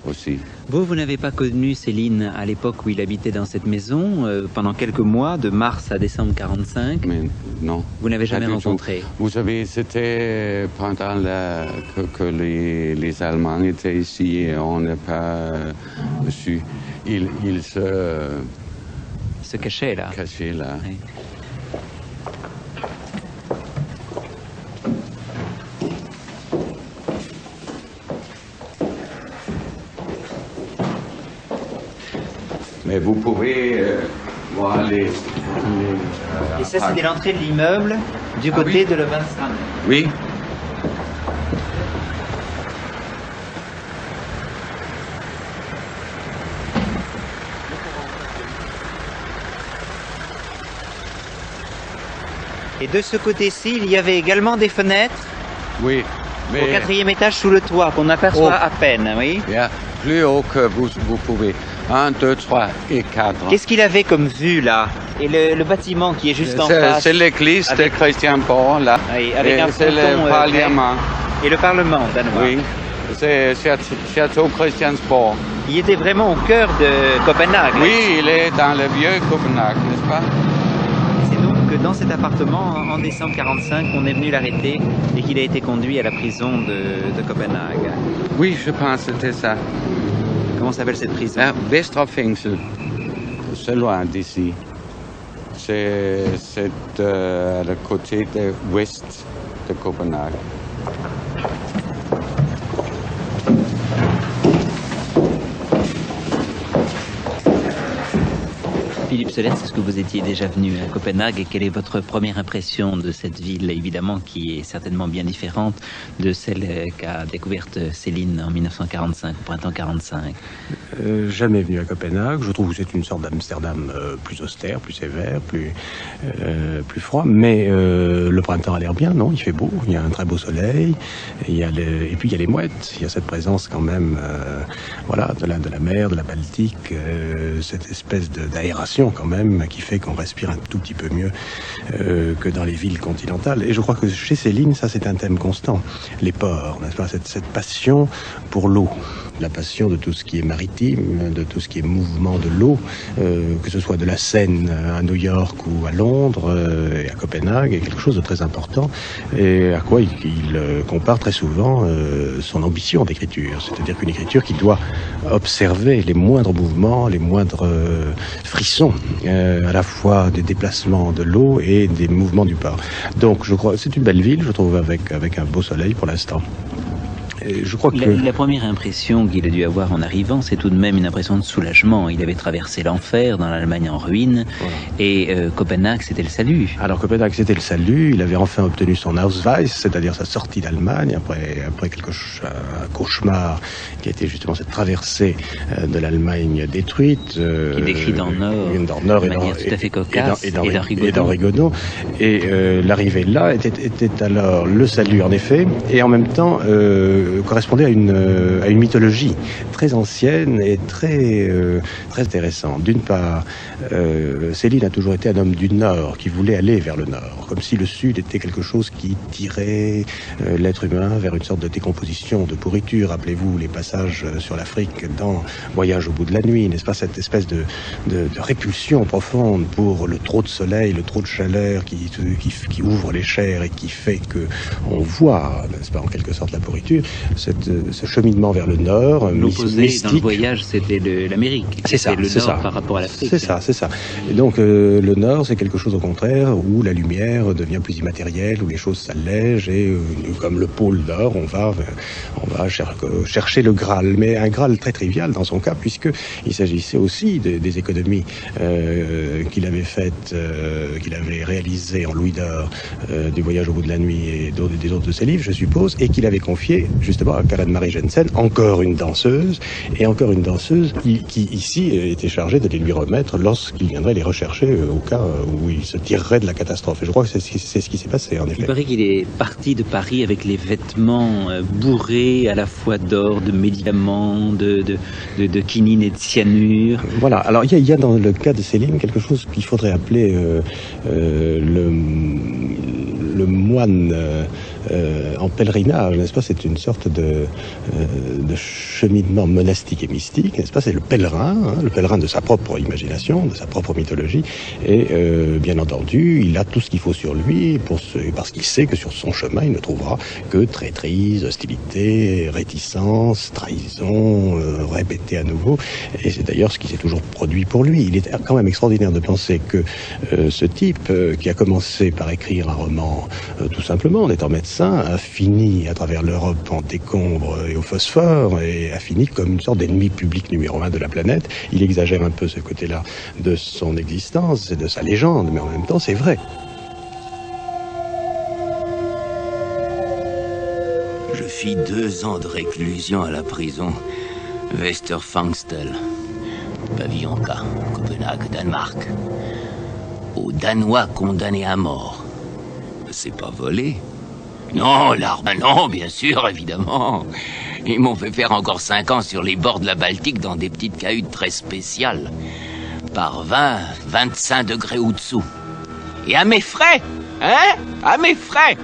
Aussi. Vous, vous n'avez pas connu Céline à l'époque où il habitait dans cette maison, euh, pendant quelques mois, de mars à décembre quarante-cinq. Mais non. Vous n'avez jamais rencontré. Tout. Vous savez, c'était pendant la, que, que les, les Allemands étaient ici et on n'a pas su. Ils, ils se... se cachaient là. Cachaient là. Oui. Et vous pouvez euh, voir les... les euh, et ça, c'était l'entrée de l'immeuble du ah, côté oui. de le Vincent. Oui. Et de ce côté-ci, il y avait également des fenêtres. Oui. Mais... au quatrième étage sous le toit, qu'on aperçoit oh. à peine, oui. Yeah. Plus haut que vous, vous pouvez. un, deux, trois et quatre. Qu'est-ce qu'il avait comme vue là? Et le, le bâtiment qui est juste en face? C'est l'église avec... de Christian Born là. Oui, c'est le euh, Parlement. Et le Parlement danois. Oui, c'est château Christiansborg. Il était vraiment au cœur de Copenhague. Oui, là. Il est dans le vieux Copenhague, n'est-ce pas? C'est donc dans cet appartement, en décembre quarante-cinq, qu'on est venu l'arrêter et qu'il a été conduit à la prison de, de Copenhague. Oui, je pense que c'était ça. Comment s'appelle cette prison? Ah, Vestre Fængsel, c'est loin d'ici. C'est euh, à le côté de l'ouest de Copenhague. Philippe Sollers, est-ce que vous étiez déjà venu à Copenhague et quelle est votre première impression de cette ville, évidemment, qui est certainement bien différente de celle qu'a découverte Céline en mille neuf cent quarante-cinq, au printemps quarante-cinq? Euh, jamais venu à Copenhague. Je trouve que c'est une sorte d'Amsterdam euh, plus austère, plus sévère, plus, euh, plus froid. Mais euh, le printemps a l'air bien, non? Il fait beau, il y a un très beau soleil, il y a le... et puis il y a les mouettes. Il y a cette présence quand même euh, voilà, de, la, de la mer, de la Baltique, euh, cette espèce d'aération quand quand même, qui fait qu'on respire un tout petit peu mieux euh, que dans les villes continentales. Et je crois que chez Céline, ça c'est un thème constant. Les ports, n'est-ce pas, cette, cette passion pour l'eau, la passion de tout ce qui est maritime, de tout ce qui est mouvement de l'eau, euh, que ce soit de la Seine à New York ou à Londres euh, et à Copenhague, est quelque chose de très important et à quoi il, il euh, compare très souvent euh, son ambition d'écriture. C'est-à-dire qu'une écriture qui doit observer les moindres mouvements, les moindres euh, frissons, euh, à la fois des déplacements de l'eau et des mouvements du port. Donc je crois, c'est une belle ville, je trouve, avec, avec un beau soleil pour l'instant. Je crois que... la, la première impression qu'il a dû avoir en arrivant, c'est tout de même une impression de soulagement. Il avait traversé l'enfer dans l'Allemagne en ruine, voilà. et euh, Copenhague, c'était le salut. Alors Copenhague, c'était le salut. Il avait enfin obtenu son Ausweis, c'est-à-dire sa sortie d'Allemagne, après, après quelque, un cauchemar qui a été justement cette traversée de l'Allemagne détruite. Euh, qui décrit dans Nord, dans Nord de manière et dans, tout à fait cocasse, et dans, et dans, et dans Rigaudon. Et euh, l'arrivée là était, était alors le salut, en effet, et en même temps... Euh, correspondait à une, à une mythologie très ancienne et très, euh, très intéressante. D'une part, euh, Céline a toujours été un homme du Nord qui voulait aller vers le Nord, comme si le Sud était quelque chose qui tirait euh, l'être humain vers une sorte de décomposition, de pourriture. Rappelez-vous les passages sur l'Afrique dans Voyage au bout de la nuit, n'est-ce pas, cette espèce de, de, de répulsion profonde pour le trop de soleil, le trop de chaleur qui, qui, qui ouvre les chairs et qui fait qu'on voit, n'est-ce pas, en quelque sorte la pourriture. Cette, ce cheminement vers le Nord, l'opposé dans le voyage, c'était l'Amérique. C'est ça, c'est ça. Par rapport à l'Afrique. C'est ça, c'est ça. Et donc euh, le Nord, c'est quelque chose au contraire où la lumière devient plus immatérielle, où les choses s'allègent et euh, comme le pôle Nord, on va, on va cher chercher le Graal, mais un Graal très trivial dans son cas, puisque il s'agissait aussi de, des économies euh, qu'il avait faites, euh, qu'il avait réalisées en louis d'or euh, du voyage au bout de la nuit et des autres de ses livres, je suppose, et qu'il avait confié justement à Karen Marie Jensen, encore une danseuse, et encore une danseuse qui, ici, était chargée de les lui remettre lorsqu'il viendrait les rechercher au cas où il se tirerait de la catastrophe. Et je crois que c'est ce qui s'est passé, en effet. Il paraît qu'il est parti de Paris avec les vêtements bourrés à la fois d'or, de médicaments, de, de, de, de quinine et de cyanure. Voilà. Alors, il y, y a dans le cas de Céline quelque chose qu'il faudrait appeler euh, euh, le, le moine... Euh, Euh, en pèlerinage, n'est-ce pas? C'est une sorte de, euh, de cheminement monastique et mystique, n'est-ce pas? C'est le pèlerin, hein, le pèlerin de sa propre imagination, de sa propre mythologie, et euh, bien entendu, il a tout ce qu'il faut sur lui, pour ce, parce qu'il sait que sur son chemin, il ne trouvera que traîtrise, hostilité, réticence, trahison, euh, répétée à nouveau, et c'est d'ailleurs ce qui s'est toujours produit pour lui. Il est quand même extraordinaire de penser que euh, ce type, euh, qui a commencé par écrire un roman, euh, tout simplement, en étant médecin, a fini à travers l'Europe en décombre et au phosphore, et a fini comme une sorte d'ennemi public numéro un de la planète. Il exagère un peu ce côté-là de son existence et de sa légende, mais en même temps c'est vrai. Je fis deux ans de réclusion à la prison Vestre Fængsel, pavillon K, Copenhague, Danemark. Aux Danois condamnés à mort. C'est pas volé. Non, l'arme, non, bien sûr, évidemment. Ils m'ont fait faire encore cinq ans sur les bords de la Baltique dans des petites cahutes très spéciales. Par vingt, vingt-cinq degrés au-dessous. Et à mes frais, hein? À mes frais.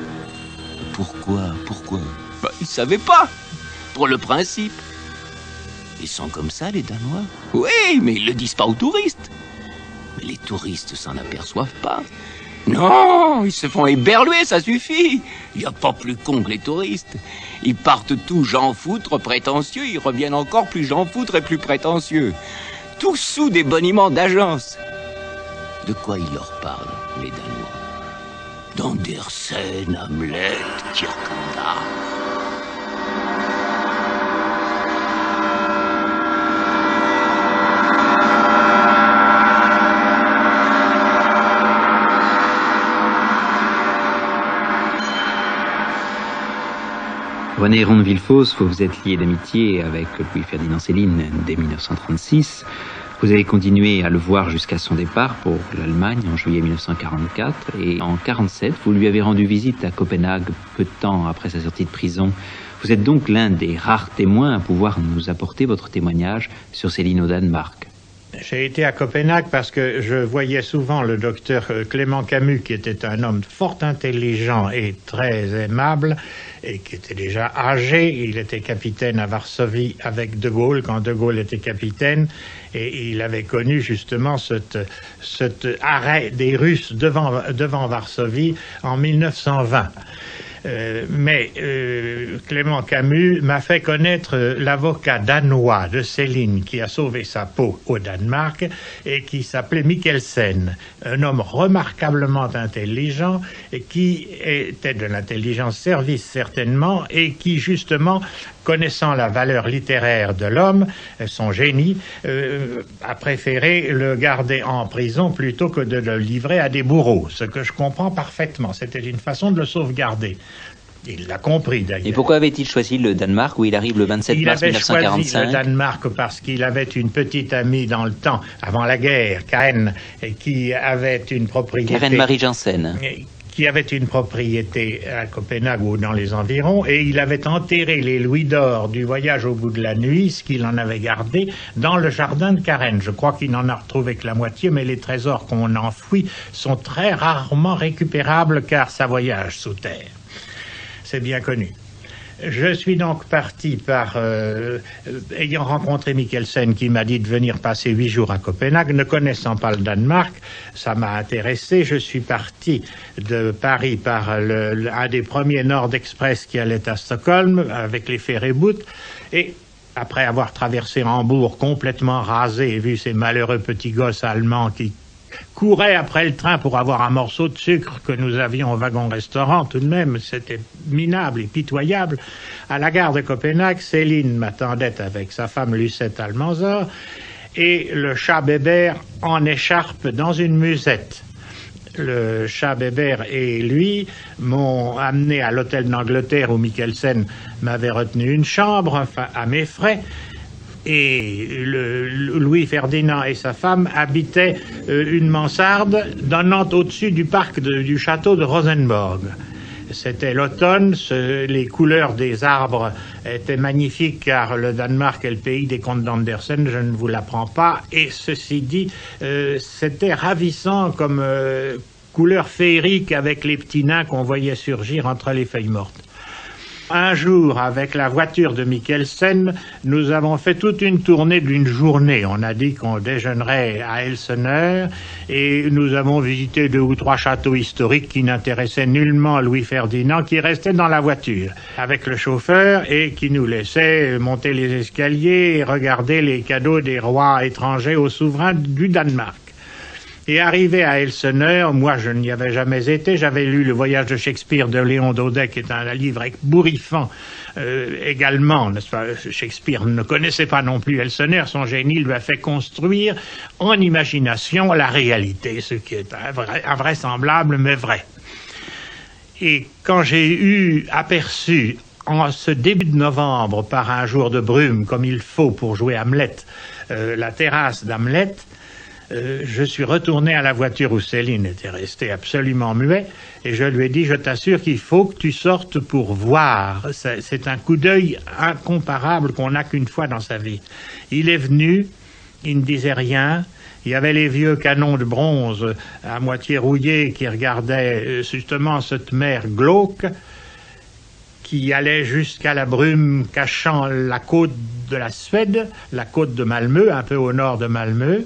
Pourquoi, pourquoi? Bah, ils savaient pas. Pour le principe. Ils sont comme ça, les Danois. Oui, mais ils le disent pas aux touristes. Mais les touristes s'en aperçoivent pas. Non, ils se font éberluer, ça suffit. Il n'y a pas plus con que les touristes. Ils partent tout j'en foutre, prétentieux, ils reviennent encore plus j'en foutre et plus prétentieux. Tous sous des boniments d'agence. De quoi ils leur parlent, les Danois? D'Andersen, Hamlet, Kierkegaard. René Héron de Villefosse, vous êtes lié d'amitié avec Louis-Ferdinand Céline dès mille neuf cent trente-six. Vous avez continué à le voir jusqu'à son départ pour l'Allemagne en juillet mille neuf cent quarante-quatre. Et en mille neuf cent quarante-sept, vous lui avez rendu visite à Copenhague peu de temps après sa sortie de prison. Vous êtes donc l'un des rares témoins à pouvoir nous apporter votre témoignage sur Céline au Danemark. J'ai été à Copenhague parce que je voyais souvent le docteur Clément Camus, qui était un homme fort intelligent et très aimable, et qui était déjà âgé. Il était capitaine à Varsovie avec de Gaulle, quand de Gaulle était capitaine, et il avait connu justement cet, cet arrêt des Russes devant, devant Varsovie en mille neuf cent vingt. Euh, mais euh, Clément Camus m'a fait connaître euh, l'avocat danois de Céline qui a sauvé sa peau au Danemark et qui s'appelait Mikkelsen, un homme remarquablement intelligent et qui était de l'intelligence service certainement et qui justement, connaissant la valeur littéraire de l'homme, son génie, euh, a préféré le garder en prison plutôt que de le livrer à des bourreaux, ce que je comprends parfaitement. C'était une façon de le sauvegarder. Il l'a compris d'ailleurs. Et pourquoi avait-il choisi le Danemark où il arrive le vingt-sept mars mille neuf cent quarante-cinq? Il avait choisi le Danemark parce qu'il avait une petite amie dans le temps, avant la guerre, Karen, qui avait une propriété... Karen Marie Jensen. Et... qui avait une propriété à Copenhague ou dans les environs, et il avait enterré les louis d'or du voyage au bout de la nuit, ce qu'il en avait gardé, dans le jardin de Karen. Je crois qu'il n'en a retrouvé que la moitié, mais les trésors qu'on enfouit sont très rarement récupérables car ça voyage sous terre. C'est bien connu. Je suis donc parti par... Euh, euh, ayant rencontré Mikkelsen qui m'a dit de venir passer huit jours à Copenhague, ne connaissant pas le Danemark, ça m'a intéressé. Je suis parti de Paris par le, le, un des premiers Nord Express qui allait à Stockholm avec les ferryboats et... après avoir traversé Hambourg complètement rasé et vu ces malheureux petits gosses allemands qui courait après le train pour avoir un morceau de sucre que nous avions au wagon-restaurant. Tout de même, c'était minable et pitoyable. À la gare de Copenhague, Céline m'attendait avec sa femme Lucette Almansor et le chat Bébert en écharpe dans une musette. Le chat Bébert et lui m'ont amené à l'hôtel d'Angleterre où Mikkelsen m'avait retenu une chambre, enfin à mes frais. Et Louis-Ferdinand et sa femme habitaient euh, une mansarde donnant au-dessus du parc de, du château de Rosenborg. C'était l'automne, les couleurs des arbres étaient magnifiques car le Danemark est le pays des contes d'Andersen, je ne vous l'apprends pas. Et ceci dit, euh, c'était ravissant comme euh, couleur féerique avec les petits nains qu'on voyait surgir entre les feuilles mortes. Un jour, avec la voiture de Mikkelsen, nous avons fait toute une tournée d'une journée. On a dit qu'on déjeunerait à Elseneur et nous avons visité deux ou trois châteaux historiques qui n'intéressaient nullement Louis-Ferdinand, qui restait dans la voiture avec le chauffeur et qui nous laissait monter les escaliers et regarder les cadeaux des rois étrangers aux souverains du Danemark. Et arrivé à Elseneur, moi je n'y avais jamais été, j'avais lu le voyage de Shakespeare de Léon Daudet, qui est un livre ébouriffant euh, également, n'est-ce pas? Shakespeare ne connaissait pas non plus Elseneur, son génie lui a fait construire en imagination la réalité, ce qui est invraisemblable mais vrai. Et quand j'ai eu aperçu, en ce début de novembre, par un jour de brume, comme il faut pour jouer Hamlet, euh, la terrasse d'Hamlet, Euh, je suis retourné à la voiture où Céline était restée absolument muet et je lui ai dit « Je t'assure qu'il faut que tu sortes pour voir. » C'est un coup d'œil incomparable qu'on n'a qu'une fois dans sa vie. Il est venu, il ne disait rien. Il y avait les vieux canons de bronze à moitié rouillés qui regardaient justement cette mer glauque qui allait jusqu'à la brume cachant la côte de la Suède, la côte de Malmö, un peu au nord de Malmö.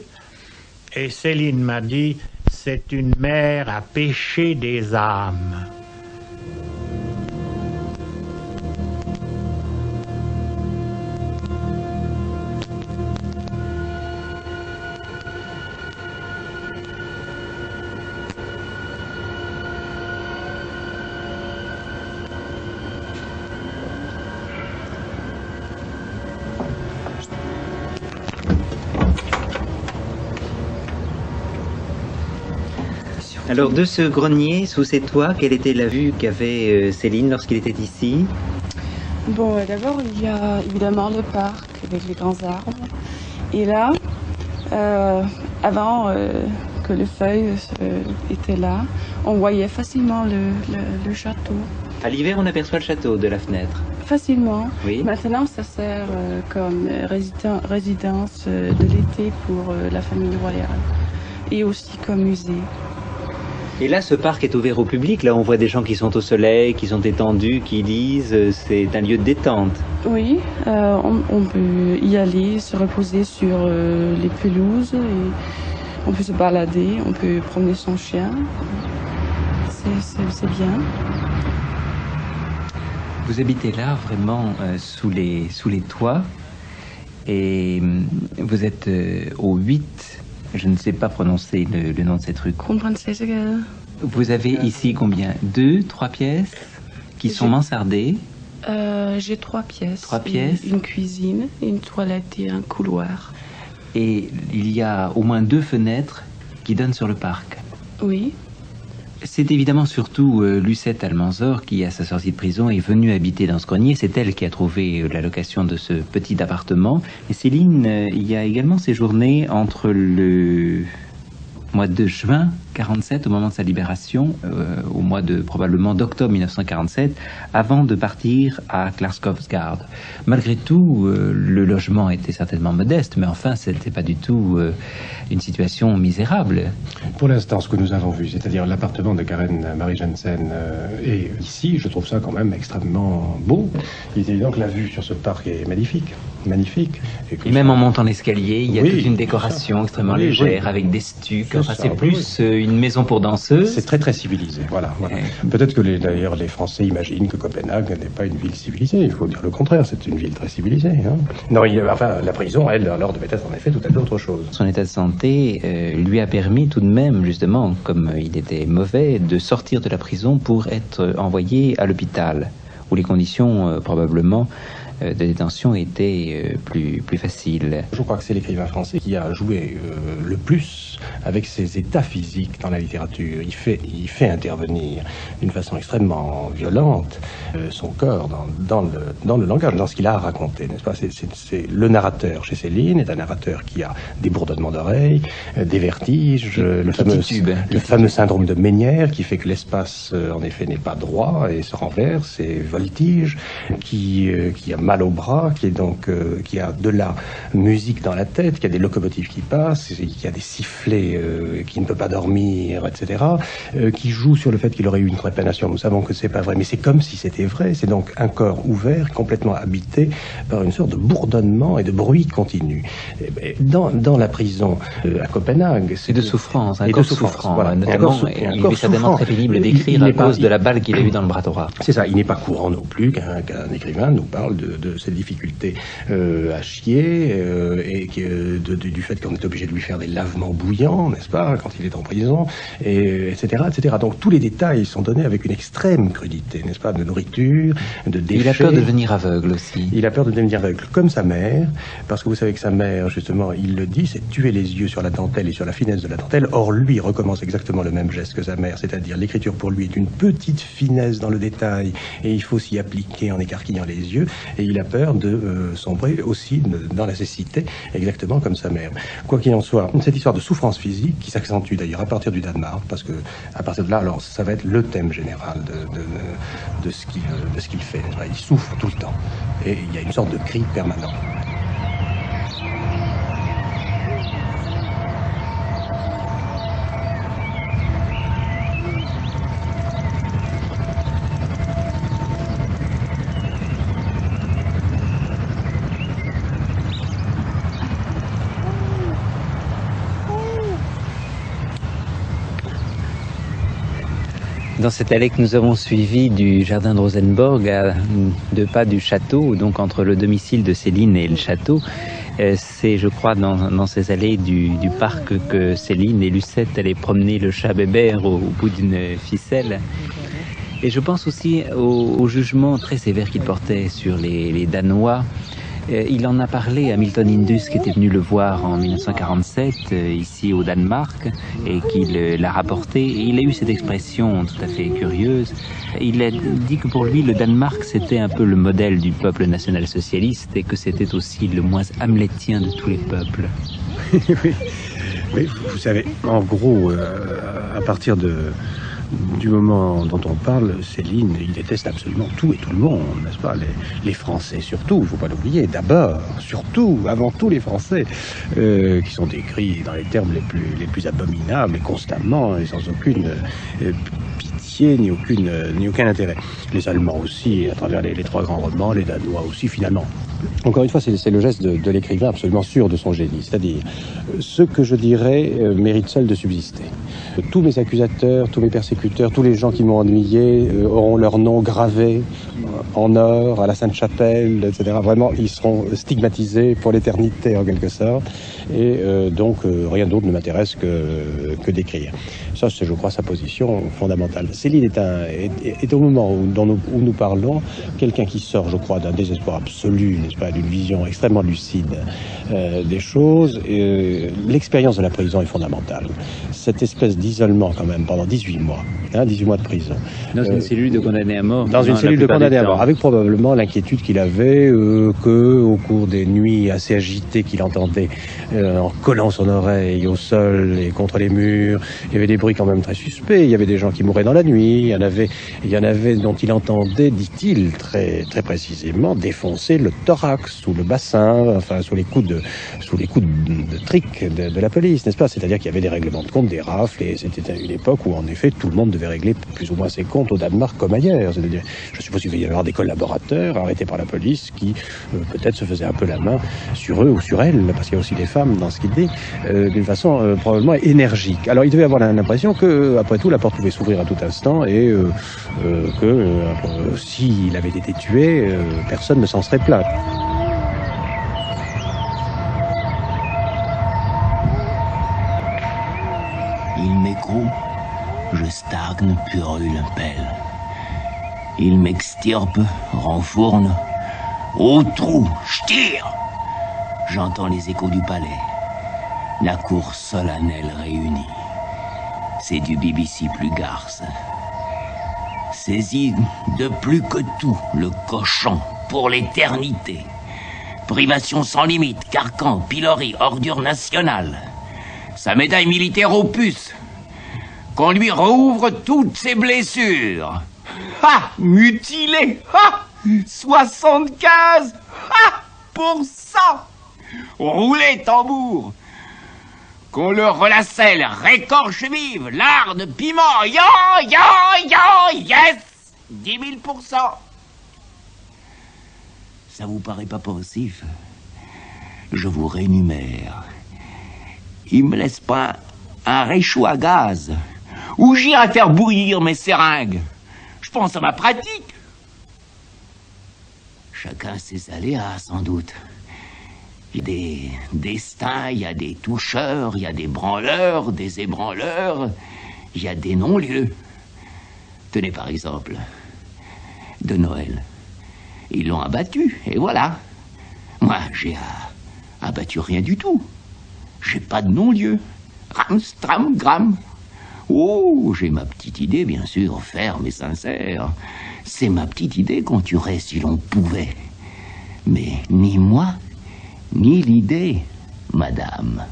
Et Céline m'a dit, c'est une mer à pêcher des âmes. Alors, de ce grenier, sous ces toits, quelle était la vue qu'avait euh, Céline lorsqu'il était ici? Bon, euh, d'abord, il y a évidemment le parc avec les grands arbres. Et là, euh, avant euh, que les feuilles euh, étaient là, on voyait facilement le, le, le château. À l'hiver, on aperçoit le château de la fenêtre. facilement. Oui. Maintenant, ça sert euh, comme résident, résidence euh, de l'été pour euh, la famille royale et aussi comme musée. Et là, ce parc est ouvert au public. Là, on voit des gens qui sont au soleil, qui sont étendus, qui lisent. C'est un lieu de détente. Oui, euh, on, on peut y aller, se reposer sur euh, les pelouses. Et on peut se balader, on peut promener son chien. C'est bien. Vous habitez là, vraiment, euh, sous, les, sous les toits. Et euh, vous êtes euh, au huit... Je ne sais pas prononcer le, le nom de cette rue. Vous avez ici combien? Deux, trois pièces qui sont mansardées? euh, J'ai trois pièces. Trois pièces. Une, une cuisine, une toilette et un couloir. Et il y a au moins deux fenêtres qui donnent sur le parc. Oui. C'est évidemment surtout euh, Lucette Almansor qui, à sa sortie de prison, est venue habiter dans ce grenier. C'est elle qui a trouvé euh, la location de ce petit appartement. Mais Céline euh, y a également séjourné entre le mois de juin quarante-sept, au moment de sa libération, euh, au mois de probablement d'octobre mille neuf cent quarante-sept, avant de partir à Klarskovsgade. Malgré tout, euh, le logement était certainement modeste, mais enfin, c'était pas du tout euh, une situation misérable. Pour l'instant, ce que nous avons vu, c'est-à-dire l'appartement de Karen Marie Jensen euh, et ici, je trouve ça quand même extrêmement beau. Il est évident que la vue sur ce parc est magnifique, magnifique. Et, et même ça... en montant l'escalier, il y a oui, toute une décoration extrêmement oui, légère, oui. avec des stucs. Enfin, c'est plus euh, une maison pour danseuses. C'est très très civilisé, voilà. voilà. Et... Peut-être que d'ailleurs les Français imaginent que Copenhague n'est pas une ville civilisée. Il faut dire le contraire, c'est une ville très civilisée. Hein. Non, il, enfin, la prison, elle, alors devait être en effet tout à fait autre chose. Son état de santé euh, lui a permis tout de même, justement, comme il était mauvais, de sortir de la prison pour être envoyé à l'hôpital, où les conditions euh, probablement de détention était euh, plus, plus facile. Je crois que c'est l'écrivain français qui a joué euh, le plus avec ses états physiques dans la littérature. Il fait, il fait intervenir d'une façon extrêmement violente euh, son corps dans, dans, le, dans le langage, dans ce qu'il a à raconter, n'est-ce pas? C'est le narrateur chez Céline est un narrateur qui a des bourdonnements d'oreilles, euh, des vertiges, euh, le, fameux, titube, hein, le fameux syndrome de Ménière qui fait que l'espace euh, en effet n'est pas droit et se renverse, et voltige, qui, euh, qui a mal au bras, qui est donc euh, qui a de la musique dans la tête, qui a des locomotives qui passent, qui a des sifflets, euh, qui ne peut pas dormir, et cetera, euh, qui joue sur le fait qu'il aurait eu une trépanation. Nous savons que c'est pas vrai, mais c'est comme si c'était vrai. C'est donc un corps ouvert, complètement habité par une sorte de bourdonnement et de bruit continu. Dans, dans la prison euh, à Copenhague, c'est de souffrance, un corps souffrant, voilà, notamment. Il est certainement très pénible d'écrire à cause de la balle qu'il a eue dans le bras droit. C'est ça. Il n'est pas courant non plus qu'un qu'un écrivain nous parle de de cette difficulté euh, à chier euh, et que, de, de, du fait qu'on est obligé de lui faire des lavements bouillants, n'est-ce pas, quand il est en prison, et, etc., etc. Donc tous les détails sont donnés avec une extrême crudité, n'est-ce pas, de nourriture, de déchets. Il a peur de devenir aveugle aussi. Il a peur de devenir aveugle, comme sa mère, parce que vous savez que sa mère, justement, il le dit, c'est tuer les yeux sur la dentelle et sur la finesse de la dentelle. Or, lui recommence exactement le même geste que sa mère, c'est-à-dire l'écriture pour lui est une petite finesse dans le détail et il faut s'y appliquer en écarquillant les yeux. Et Et il a peur de euh, sombrer aussi dans la cécité, exactement comme sa mère. Quoi qu'il en soit, cette histoire de souffrance physique qui s'accentue d'ailleurs à partir du Danemark, parce que à partir de là, alors ça va être le thème général de, de, de ce qu'il de ce qu'il fait. Il souffre tout le temps et il y a une sorte de cri permanent. Dans cette allée que nous avons suivie du jardin de Rosenborg, à deux pas du château, donc entre le domicile de Céline et le château, euh, c'est, je crois, dans, dans ces allées du, du parc que Céline et Lucette allaient promener le chat Bébert au, au bout d'une ficelle. Et je pense aussi au, au jugement très sévère qu'il portait sur les, les Danois. Euh, il en a parlé à Milton Indus, qui était venu le voir en mille neuf cent quarante-sept, euh, ici au Danemark, et qui l'a rapporté. Et il a eu cette expression tout à fait curieuse. Il a dit que pour lui, le Danemark, c'était un peu le modèle du peuple national-socialiste, et que c'était aussi le moins hamlétien de tous les peuples. Oui, vous savez, en gros, euh, à partir de... du moment dont on parle, Céline, il déteste absolument tout et tout le monde, n'est-ce pas? Les, les Français surtout, il ne faut pas l'oublier, d'abord, surtout, avant tout les Français, euh, qui sont décrits dans les termes les plus, les plus abominables, et constamment, et sans aucune euh, pitié, ni, aucune, euh, ni aucun intérêt. Les Allemands aussi, à travers les, les trois grands romans, les Danois aussi, finalement. Encore une fois, c'est le geste de, de l'écrivain absolument sûr de son génie, c'est-à-dire, ce que je dirais euh, mérite seul de subsister. Tous mes accusateurs, tous mes persécuteurs, tous les gens qui m'ont ennuyé euh, auront leur nom gravé en or, à la Sainte-Chapelle, et cetera. Vraiment, ils seront stigmatisés pour l'éternité, en quelque sorte. Et euh, donc, euh, rien d'autre ne m'intéresse que, que d'écrire. Ça, c'est, je crois, sa position fondamentale. Céline est, un, est, est au moment où, dans nos, où nous parlons, quelqu'un qui sort, je crois, d'un désespoir absolu, n'est-ce pas, d'une vision extrêmement lucide euh, des choses. Euh, L'expérience de la prison est fondamentale. Cette espèce d'isolement, quand même, pendant dix-huit mois, hein, dix-huit mois de prison. Dans euh, une cellule de condamnés à mort. Dans une cellule de condamnés à mort, avec probablement l'inquiétude qu'il avait euh, que, au cours des nuits assez agitées qu'il entendait, euh, en collant son oreille au sol et contre les murs, il y avait des bruits quand même très suspects, il y avait des gens qui mouraient dans la nuit, il y en avait, il y en avait dont il entendait, dit-il, très, très précisément, défoncer le thorax sous le bassin, enfin, sous les coups de, sous les coups de, de trique de, de la police, n'est-ce pas? C'est-à-dire qu'il y avait des règlements de compte, des rafles, et c'était une époque où, en effet, tout le monde devait régler plus ou moins ses comptes au Danemark comme ailleurs. C'est-à-dire, je suppose qu'il va y avoir des collaborateurs arrêtés par la police qui, euh, peut-être, se faisaient un peu la main sur eux ou sur elles, parce qu'il y a aussi des femmes dans ce qu'il dit, euh, d'une façon euh, probablement énergique. Alors, il devait avoir l'impression que, après tout, la porte pouvait s'ouvrir à tout instant et euh, euh, que, euh, s'il avait été tué, euh, personne ne s'en serait plaint. Il m'écroule, je stagne, purule, pèle. Il m'extirpe, renfourne. Au trou, je tire. J'entends les échos du palais. La cour solennelle réunie. C'est du B B C plus garce. Saisis de plus que tout le cochon pour l'éternité. Privation sans limite, carcan, pilori, ordure nationale. Sa médaille militaire aux puces. Qu'on lui rouvre toutes ses blessures. Ah, mutilé. Ah, soixante-quinze. Ah, pour cent. Roulé tambour. Qu'on le relacelle, récorche vive, larde, piment. Yo, yo, yo, yes. dix mille pour cent. Ça vous paraît pas pensif? Je vous rémunère. Il me laisse pas un réchaud à gaz ou j'irai faire bouillir mes seringues. Je pense à ma pratique. Chacun ses aléas, sans doute. Il y a des destins, il y a des toucheurs, il y a des branleurs, des ébranleurs, il y a des non-lieux. Tenez par exemple, de Noël. Ils l'ont abattu, et voilà. Moi, j'ai abattu rien du tout. J'ai pas de non-lieu. Ram, stram, gram. Oh, j'ai ma petite idée, bien sûr, ferme et sincère. C'est ma petite idée qu'on tuerait si l'on pouvait. Mais ni moi, ni l'idée, madame.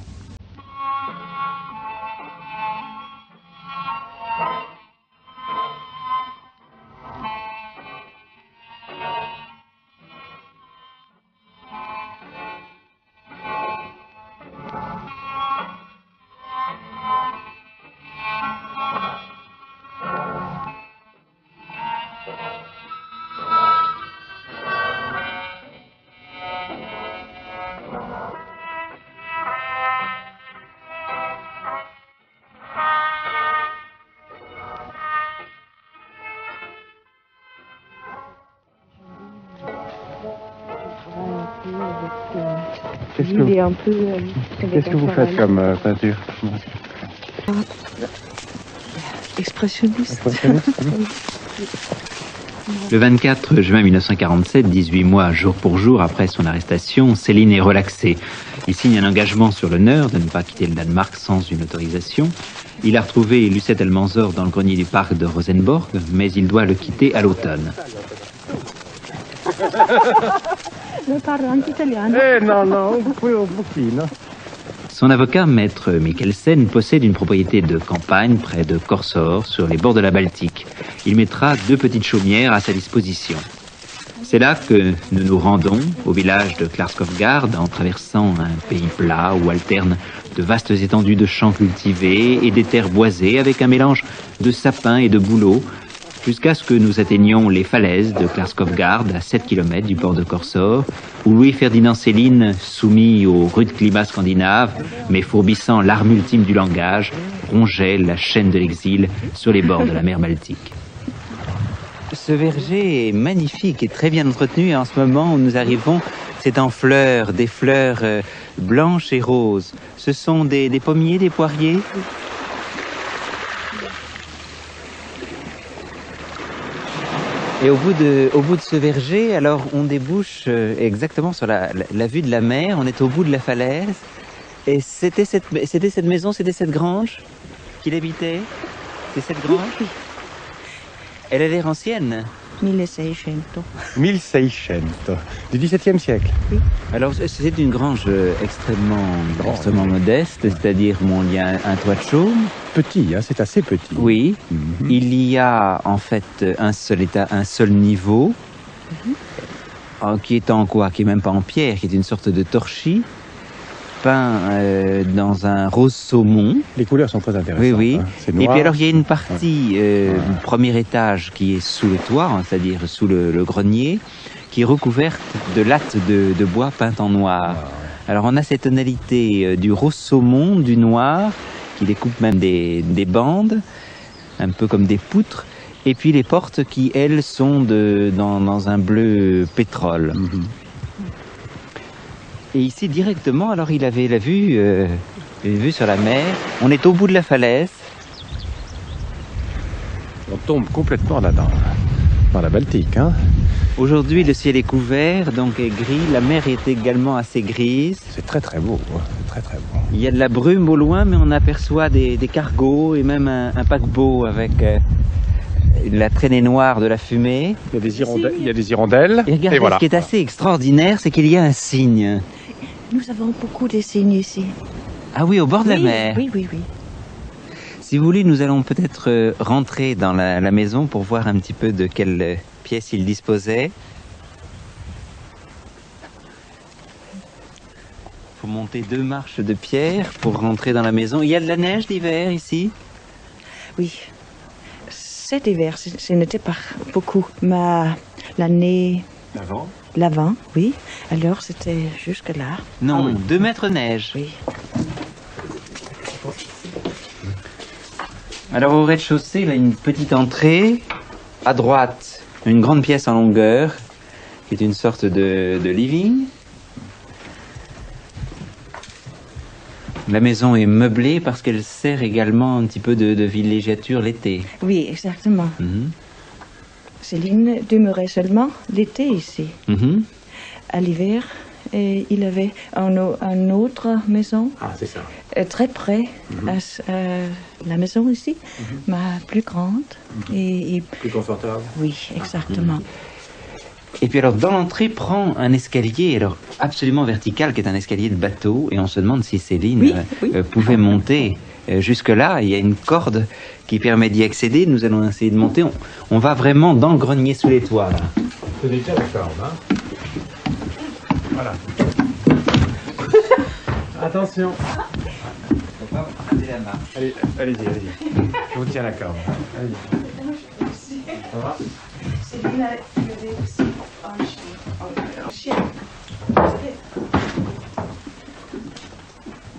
Qu'est-ce que, vous... Peu, euh, Qu'est-ce que vous faites comme euh, peinture? ah. Expressionniste. Expressionniste. Le vingt-quatre juin mille neuf cent quarante-sept, dix-huit mois jour pour jour après son arrestation, Céline est relaxée. Il signe un engagement sur l'honneur de ne pas quitter le Danemark sans une autorisation. Il a retrouvé Lucette Almansor dans le grenier du parc de Rosenborg, mais il doit le quitter à l'automne. Son avocat, maître Mikkelsen, possède une propriété de campagne près de Korsør, sur les bords de la Baltique. Il mettra deux petites chaumières à sa disposition. C'est là que nous nous rendons, au village de Klarskovgard, en traversant un pays plat où alternent de vastes étendues de champs cultivés et des terres boisées avec un mélange de sapins et de bouleaux, jusqu'à ce que nous atteignions les falaises de Klarskovgard, à sept kilomètres du port de Korsør, où Louis-Ferdinand Céline, soumis au rude climat scandinave, mais fourbissant l'arme ultime du langage, rongeait la chaîne de l'exil sur les bords de la mer Baltique. Ce verger est magnifique et très bien entretenu, et en ce moment où nous arrivons, c'est en fleurs, des fleurs blanches et roses. Ce sont des, des pommiers, des poiriers. Et au bout de, au bout de ce verger, alors on débouche exactement sur la, la, la vue de la mer. On est au bout de la falaise. Et c'était cette, c'était cette maison, c'était cette grange qu'il habitait. C'est cette grange. Elle a l'air ancienne. mille seicento. mille seicento. Du dix-septième siècle. Oui. Alors c'est une grange extrêmement, grande, extrêmement oui. modeste, c'est-à-dire bon, il y a un toit de chaume. Petit, hein, c'est assez petit. Oui. Mm-hmm. Il y a en fait un seul état, un seul niveau, mm-hmm. qui est en quoi, qui est même pas en pierre, qui est une sorte de torchis, peint euh, dans un rose saumon. Les couleurs sont très intéressantes. Oui, oui. Hein. C'est noir. Et puis alors il y a une partie, euh, ah. premier étage, qui est sous le toit, hein, c'est-à-dire sous le, le grenier, qui est recouverte de lattes de, de bois peintes en noir. Ah. Alors on a cette tonalité euh, du rose saumon, du noir, qui découpe même des, des bandes, un peu comme des poutres. Et puis les portes qui, elles, sont de, dans, dans un bleu pétrole. Mm-hmm. Et ici, directement, alors il avait la vue, euh, une vue sur la mer. On est au bout de la falaise. On tombe complètement là-dedans, dans la Baltique. Hein. Aujourd'hui, le ciel est couvert, donc est gris. La mer est également assez grise. C'est très très beau, très très beau. Il y a de la brume au loin, mais on aperçoit des, des cargos et même un, un paquebot avec... Euh, la traînée noire de la fumée. Il y a des hirondelles. Il y a des hirondelles. Et regardez, et voilà. Ce qui est assez extraordinaire, c'est qu'il y a un cygne. Nous avons beaucoup de cygnes ici. Ah oui, au bord de oui, la mer. Oui, oui, oui. Si vous voulez, nous allons peut-être rentrer dans la, la maison pour voir un petit peu de quelle pièce il disposait. Il faut monter deux marches de pierre pour rentrer dans la maison. Il y a de la neige d'hiver ici? Oui. Cet hiver, ce n'était pas beaucoup, mais l'année... L'avant L'avant, oui. Alors, c'était jusque là. Non, ah, oui. deux mètres neige. Oui. Alors, au rez-de-chaussée, il y a une petite entrée. À droite, une grande pièce en longueur, qui est une sorte de, de living. La maison est meublée parce qu'elle sert également un petit peu de, de villégiature l'été. Oui, exactement. Mm-hmm. Céline demeurait seulement l'été ici. Mm-hmm. À l'hiver, il avait un, un autre maison. Ah, c'est ça. Très près mm-hmm. à euh, la maison ici, mm-hmm. mais plus grande. Mm-hmm. et, et... Plus confortable. Oui, exactement. Mm-hmm. Et puis alors, dans l'entrée, prend un escalier, alors absolument vertical, qui est un escalier de bateau, et on se demande si Céline oui, oui. Euh, pouvait monter euh, jusque-là. Il y a une corde qui permet d'y accéder, nous allons essayer de monter. On, on va vraiment dans le grenier sous les toits, là. On peut déjà la corde, hein. Voilà. Attention. On va prendre la marche. Allez, allez-y, allez-y. Je vous tiens la corde. Allez-y. Ça va ? Céline avait aussi un chien.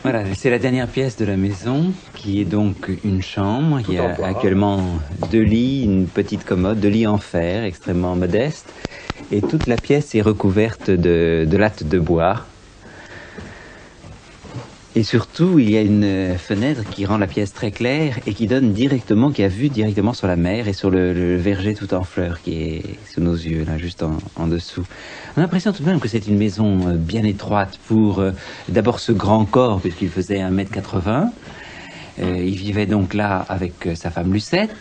Voilà, c'est la dernière pièce de la maison, qui est donc une chambre. Il y a actuellement deux lits, une petite commode, deux lits en fer, extrêmement modeste. Et toute la pièce est recouverte de, de lattes de bois. Et surtout, il y a une fenêtre qui rend la pièce très claire et qui donne directement, qui a vue directement sur la mer et sur le, le verger tout en fleurs qui est sous nos yeux, là, juste en, en dessous. On a l'impression tout de même que c'est une maison bien étroite pour euh, d'abord ce grand corps, puisqu'il faisait un mètre quatre-vingts. Euh, il vivait donc là avec euh, sa femme Lucette,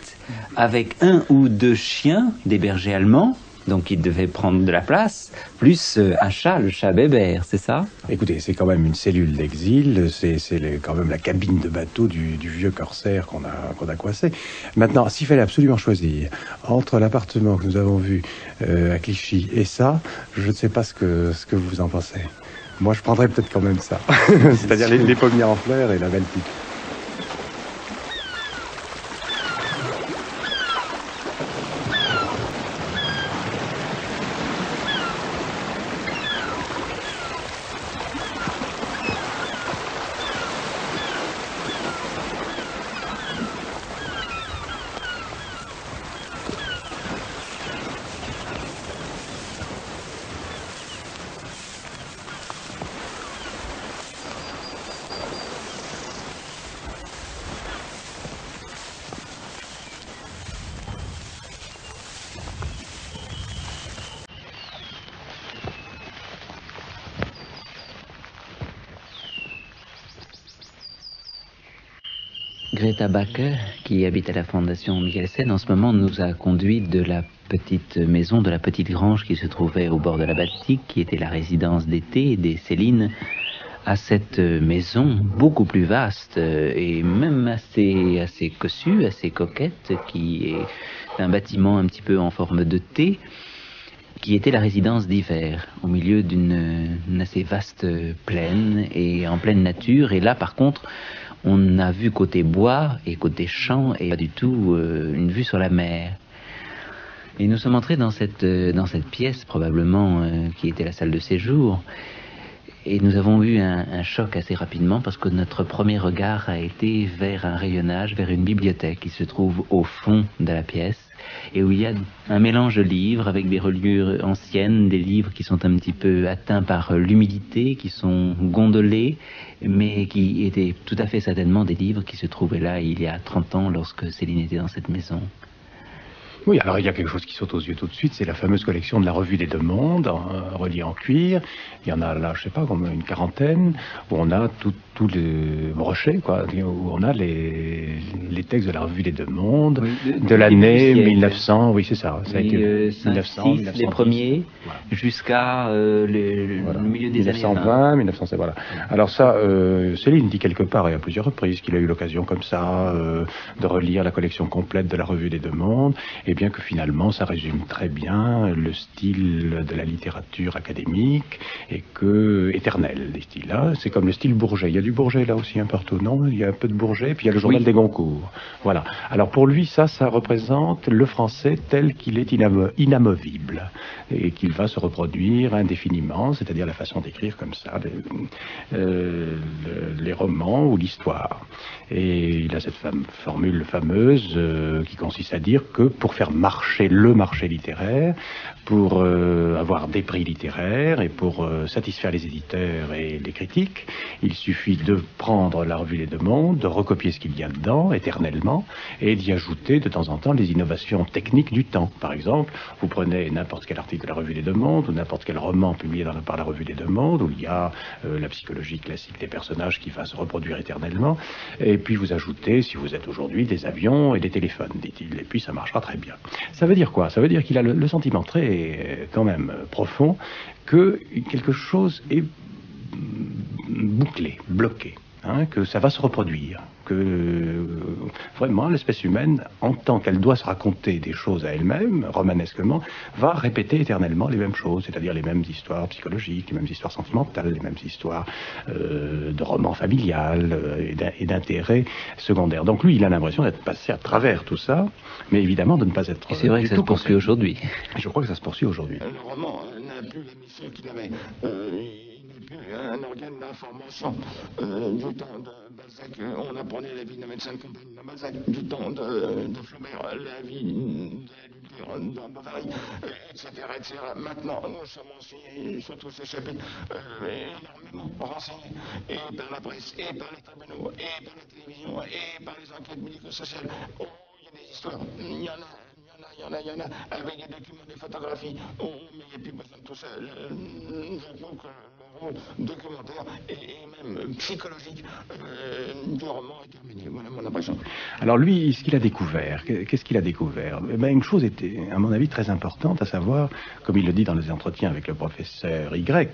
avec un ou deux chiens, des bergers allemands, donc il devait prendre de la place, plus un chat, le chat Bébert, c'est ça? Écoutez, c'est quand même une cellule d'exil, c'est quand même la cabine de bateau du, du vieux corsaire qu'on a, qu'on a coincé. Maintenant, s'il fallait absolument choisir entre l'appartement que nous avons vu euh, à Clichy et ça, je ne sais pas ce que, ce que vous en pensez. Moi, je prendrais peut-être quand même ça, c'est-à-dire les, les pommiers en fleurs et la Baltique. Greta Baker, qui habite à la fondation Mikkelsen, en ce moment nous a conduit de la petite maison, de la petite grange qui se trouvait au bord de la Baltique, qui était la résidence d'été des Céline, à cette maison beaucoup plus vaste et même assez, assez cossue, assez coquette, qui est un bâtiment un petit peu en forme de T, qui était la résidence d'hiver, au milieu d'une assez vaste plaine et en pleine nature. Et là, par contre, on a vu côté bois et côté champ et pas du tout euh, une vue sur la mer. Et nous sommes entrés dans cette, euh, dans cette pièce probablement euh, qui était la salle de séjour. Et nous avons eu un, un choc assez rapidement parce que notre premier regard a été vers un rayonnage, vers une bibliothèque qui se trouve au fond de la pièce et où il y a un mélange de livres avec des reliures anciennes, des livres qui sont un petit peu atteints par l'humidité, qui sont gondolés, mais qui étaient tout à fait certainement des livres qui se trouvaient là il y a trente ans lorsque Céline était dans cette maison. Oui, alors il y a quelque chose qui saute aux yeux tout de suite, c'est la fameuse collection de la Revue des Deux Mondes, euh, reliée en cuir. Il y en a là, je sais pas, comme une quarantaine, où on a tous les brochets, quoi, où on a les, les textes de la Revue des Deux Mondes, oui, de, de l'année mille neuf cents, oui c'est ça, ça a été euh, mille neuf cents, mille neuf cent dix, les premiers, voilà, jusqu'à euh, le, voilà, le milieu des mille neuf cent vingt, années mille neuf cent vingt, voilà. Alors ça, euh, Céline dit quelque part et à plusieurs reprises qu'il a eu l'occasion comme ça euh, de relire la collection complète de la Revue des Deux Mondes. Et Et bien que finalement ça résume très bien le style de la littérature académique et que éternel, des styles-là, c'est comme le style Bourget. Il y a du Bourget là aussi un partout, non? Il y a un peu de Bourget, puis il y a le journal, oui, des Goncourt. Voilà. Alors pour lui, ça, ça représente le français tel qu'il est inamovible et qu'il va se reproduire indéfiniment, c'est-à-dire la façon d'écrire comme ça, les, euh, les romans ou l'histoire. Et il a cette fam- formule fameuse euh, qui consiste à dire que pour faire marcher le marché littéraire, pour euh, avoir des prix littéraires et pour euh, satisfaire les éditeurs et les critiques, il suffit de prendre la Revue des Deux Mondes, de recopier ce qu'il y a dedans éternellement et d'y ajouter de temps en temps les innovations techniques du temps. Par exemple, vous prenez n'importe quel article de la Revue des Deux Mondes ou n'importe quel roman publié dans la, par la Revue des Deux Mondes où il y a euh, la psychologie classique des personnages qui va se reproduire éternellement, et puis vous ajoutez, si vous êtes aujourd'hui, des avions et des téléphones, dit-il, et puis ça marchera très bien. Ça veut dire quoi? Ça veut dire qu'il a le, le sentiment très et quand même profond que quelque chose est bouclé, bloqué, hein, que ça va se reproduire, que euh, vraiment l'espèce humaine, en tant qu'elle doit se raconter des choses à elle-même, romanesquement, va répéter éternellement les mêmes choses, c'est-à-dire les mêmes histoires psychologiques, les mêmes histoires sentimentales, les mêmes histoires euh, de romans familial euh, et d'intérêt secondaire. Donc lui, il a l'impression d'être passé à travers tout ça, mais évidemment de ne pas être... C'est vrai que ça se poursuit aujourd'hui. Je crois que ça se poursuit aujourd'hui. Le roman n'a plus la mission qu'il avait... Euh, un organe d'information. Euh, du temps de Balzac, on apprenait la vie d'un médecin de compagnie de Balzac. Du temps de, de Flaubert, la vie de la lutte d'un Bavary, et cetera, et cetera. Maintenant, nous sommes enseignés, surtout ces chapitres, euh, énormément renseignés, et par la presse, et par les tribunaux, et par la télévision, et par les enquêtes médico-sociales. Oh, il y a des histoires, il y en a. Il y en a, il y en a, avec des documents, des photographies, oh, mais il n'y a plus besoin de tout ça. Je trouve que le monde documentaire et, et même psychologique euh, du roman est terminé. Voilà mon impression. Alors lui, ce qu'il a découvert, qu'est-ce qu'il a découvert? Eh bien, une chose était, à mon avis, très importante, à savoir, comme il le dit dans les entretiens avec le professeur Y,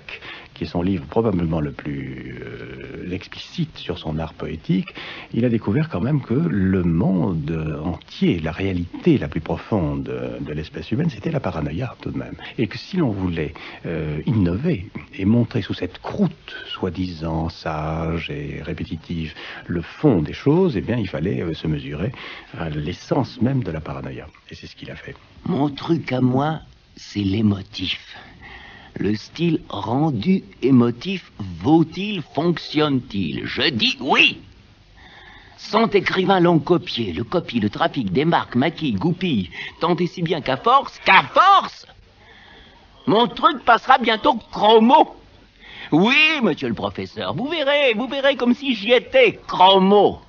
qui est son livre probablement le plus euh, explicite sur son art poétique, il a découvert quand même que le monde entier, la réalité la plus profonde de l'espèce humaine, c'était la paranoïa tout de même. Et que si l'on voulait euh, innover et montrer sous cette croûte, soi-disant sage et répétitive, le fond des choses, eh bien il fallait euh, se mesurer à l'essence même de la paranoïa. Et c'est ce qu'il a fait. Mon truc à moi, c'est l'émotif. Le style rendu émotif vaut-il, fonctionne-t-il? Je dis oui. Cent écrivains l'ont copié, le copie, le trafic, démarque, maquille, goupille, tant et si bien qu'à force, qu'à force, mon truc passera bientôt chromo. Oui, monsieur le professeur, vous verrez, vous verrez comme si j'y étais, chromo.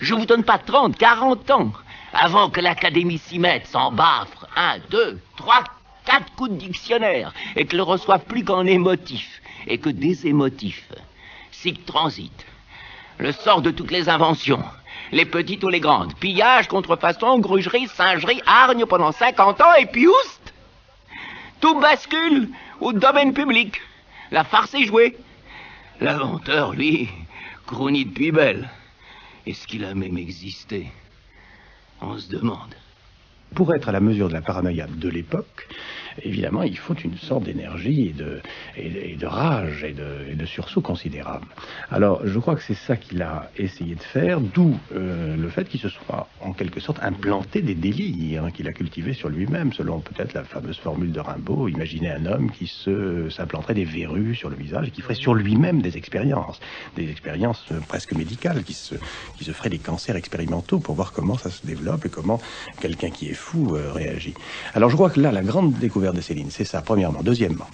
Je vous donne pas trente, quarante ans avant que l'académie s'y mette, s'en baffre, un, deux, trois, quatre coups de dictionnaire, et que le reçoivent plus qu'en émotif, et que des émotifs. Sic transit. Le sort de toutes les inventions, les petites ou les grandes, pillage, contrefaçon, grugerie, singerie, hargne pendant cinquante ans, et puis oust, tout bascule au domaine public. La farce est jouée. L'inventeur, lui, crounit depuis belle. Est-ce qu'il a même existé? On se demande. Pour être à la mesure de la paranoïa de l'époque, évidemment, il faut une sorte d'énergie et de, et, et de rage et de, et de sursaut considérable. Alors, je crois que c'est ça qu'il a essayé de faire, d'où euh, le fait qu'il se soit, en quelque sorte, implanté des délires, hein, qu'il a cultivés sur lui-même, selon peut-être la fameuse formule de Rimbaud, imaginez un homme qui se s'implanterait des verrues sur le visage et qui ferait sur lui-même des expériences, des expériences presque médicales, qui se, qui se ferait des cancers expérimentaux pour voir comment ça se développe et comment quelqu'un qui est fou euh, réagit. Alors, je crois que là, la grande découverte de Céline, c'est ça, premièrement. Deuxièmement,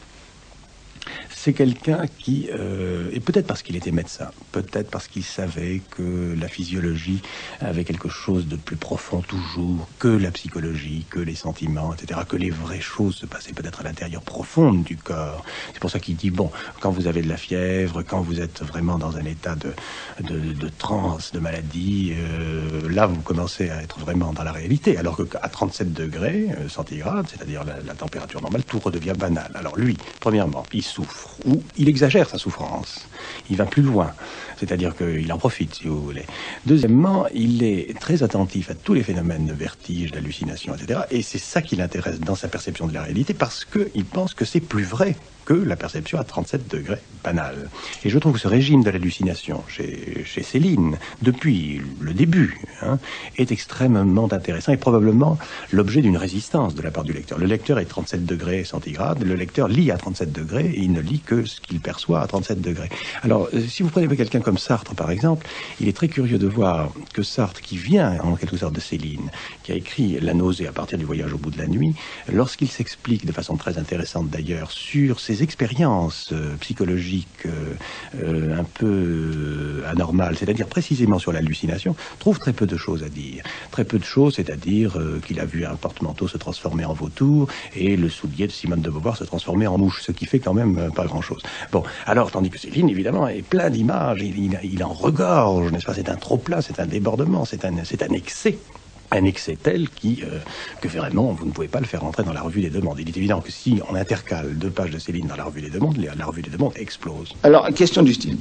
c'est quelqu'un qui, euh, et peut-être parce qu'il était médecin, peut-être parce qu'il savait que la physiologie avait quelque chose de plus profond toujours que la psychologie, que les sentiments, et cetera, que les vraies choses se passaient peut-être à l'intérieur profonde du corps. C'est pour ça qu'il dit, bon, quand vous avez de la fièvre, quand vous êtes vraiment dans un état de, de, de transe, de maladie, euh, là vous commencez à être vraiment dans la réalité, alors qu'à trente-sept degrés euh, centigrades, c'est-à-dire la, la température normale, tout redevient banal. Alors lui, premièrement, il souffre. Ou il exagère sa souffrance, il va plus loin, c'est-à-dire qu'il en profite, si vous voulez. Deuxièmement, il est très attentif à tous les phénomènes de vertige, d'hallucination, et cetera. Et c'est ça qui l'intéresse dans sa perception de la réalité, parce qu'il pense que c'est plus vrai que la perception à trente-sept degrés banale. Et je trouve que ce régime de l'hallucination chez, chez Céline, depuis le début, hein, est extrêmement intéressant et probablement l'objet d'une résistance de la part du lecteur. Le lecteur est trente-sept degrés centigrades, le lecteur lit à trente-sept degrés et il ne lit que ce qu'il perçoit à trente-sept degrés. Alors, si vous prenez quelqu'un comme Sartre, par exemple, il est très curieux de voir que Sartre, qui vient en quelque sorte de Céline, qui a écrit La nausée à partir du voyage au bout de la nuit, lorsqu'il s'explique de façon très intéressante d'ailleurs sur ses expériences euh, psychologiques euh, euh, un peu euh, anormales, c'est-à-dire précisément sur l'hallucination, trouve très peu de choses à dire. Très peu de choses, c'est-à-dire euh, qu'il a vu un porte-manteau se transformer en vautour et le soulier de Simone de Beauvoir se transformer en mouche, ce qui fait quand même euh, pas grand-chose. Bon, alors, tandis que Céline, évidemment, est plein d'images, il, il, il en regorge, n'est-ce pas? C'est un trop-plein, c'est un débordement, c'est un, c'est un excès. Un excès tel qui, euh, que vraiment, vous ne pouvez pas le faire entrer dans la Revue des Deux Mondes. Il est évident que si on intercale deux pages de Céline dans la Revue des Deux Mondes, la Revue des Deux Mondes explose. Alors, question du style.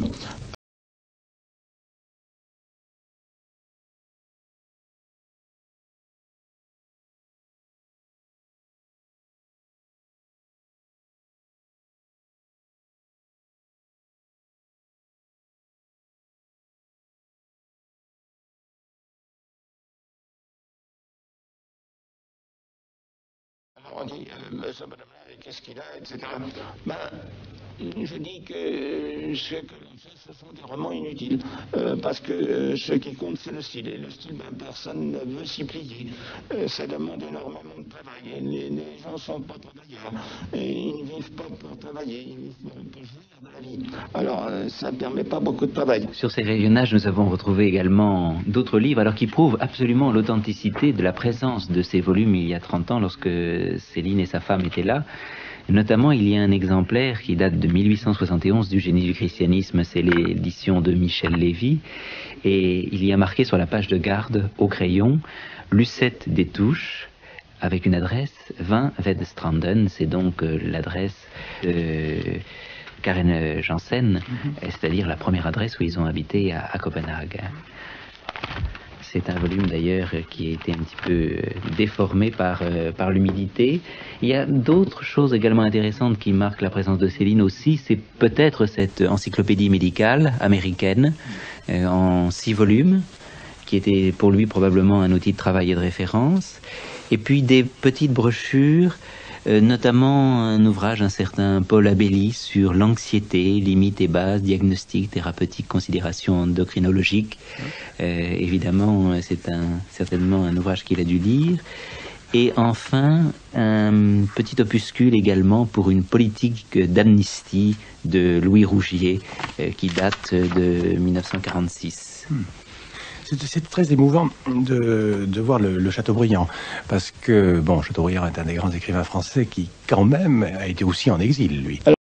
On dit, euh, ce bonhomme-là, qu'est-ce qu'il a, et cetera. Ben, je dis que ce que l'on fait, ce sont des romans inutiles, euh, parce que euh, ce qui compte, c'est le style. Et le style, ben, personne ne veut s'y plier. Euh, ça demande énormément de travail. Et les, les gens ne sont pas travailleurs. Et ils ne vivent pas pour travailler, ils vivent pour jouir de la vie. Alors, euh, ça ne permet pas beaucoup de travail. Sur ces rayonnages, nous avons retrouvé également d'autres livres, alors qui prouvent absolument l'authenticité de la présence de ces volumes il y a trente ans, lorsque Céline et sa femme étaient là. Notamment, il y a un exemplaire qui date de mille huit cent soixante et onze du Génie du christianisme, c'est l'édition de Michel Lévy, et il y a marqué sur la page de garde, au crayon, Lucette des Touches, avec une adresse vingt Vedstranden, c'est donc euh, l'adresse de Karen Jensen, mm-hmm. c'est-à-dire la première adresse où ils ont habité à, à Copenhague. C'est un volume d'ailleurs qui a été un petit peu déformé par, euh, par l'humidité. Il y a d'autres choses également intéressantes qui marquent la présence de Céline aussi. C'est peut-être cette encyclopédie médicale américaine euh, en six volumes, qui était pour lui probablement un outil de travail et de référence. Et puis des petites brochures, euh, notamment un ouvrage d'un certain Paul Abelli sur l'anxiété, limites et bases, diagnostic, thérapeutique, considérations endocrinologiques. Euh, évidemment, c'est un, certainement un ouvrage qu'il a dû lire. Et enfin, un petit opuscule également pour une politique d'amnistie de Louis Rougier, euh, qui date de mille neuf cent quarante-six. Hmm. C'est très émouvant de, de voir le, le Chateaubriand, parce que, bon, Chateaubriand est un des grands écrivains français qui, quand même, a été aussi en exil, lui. Alors...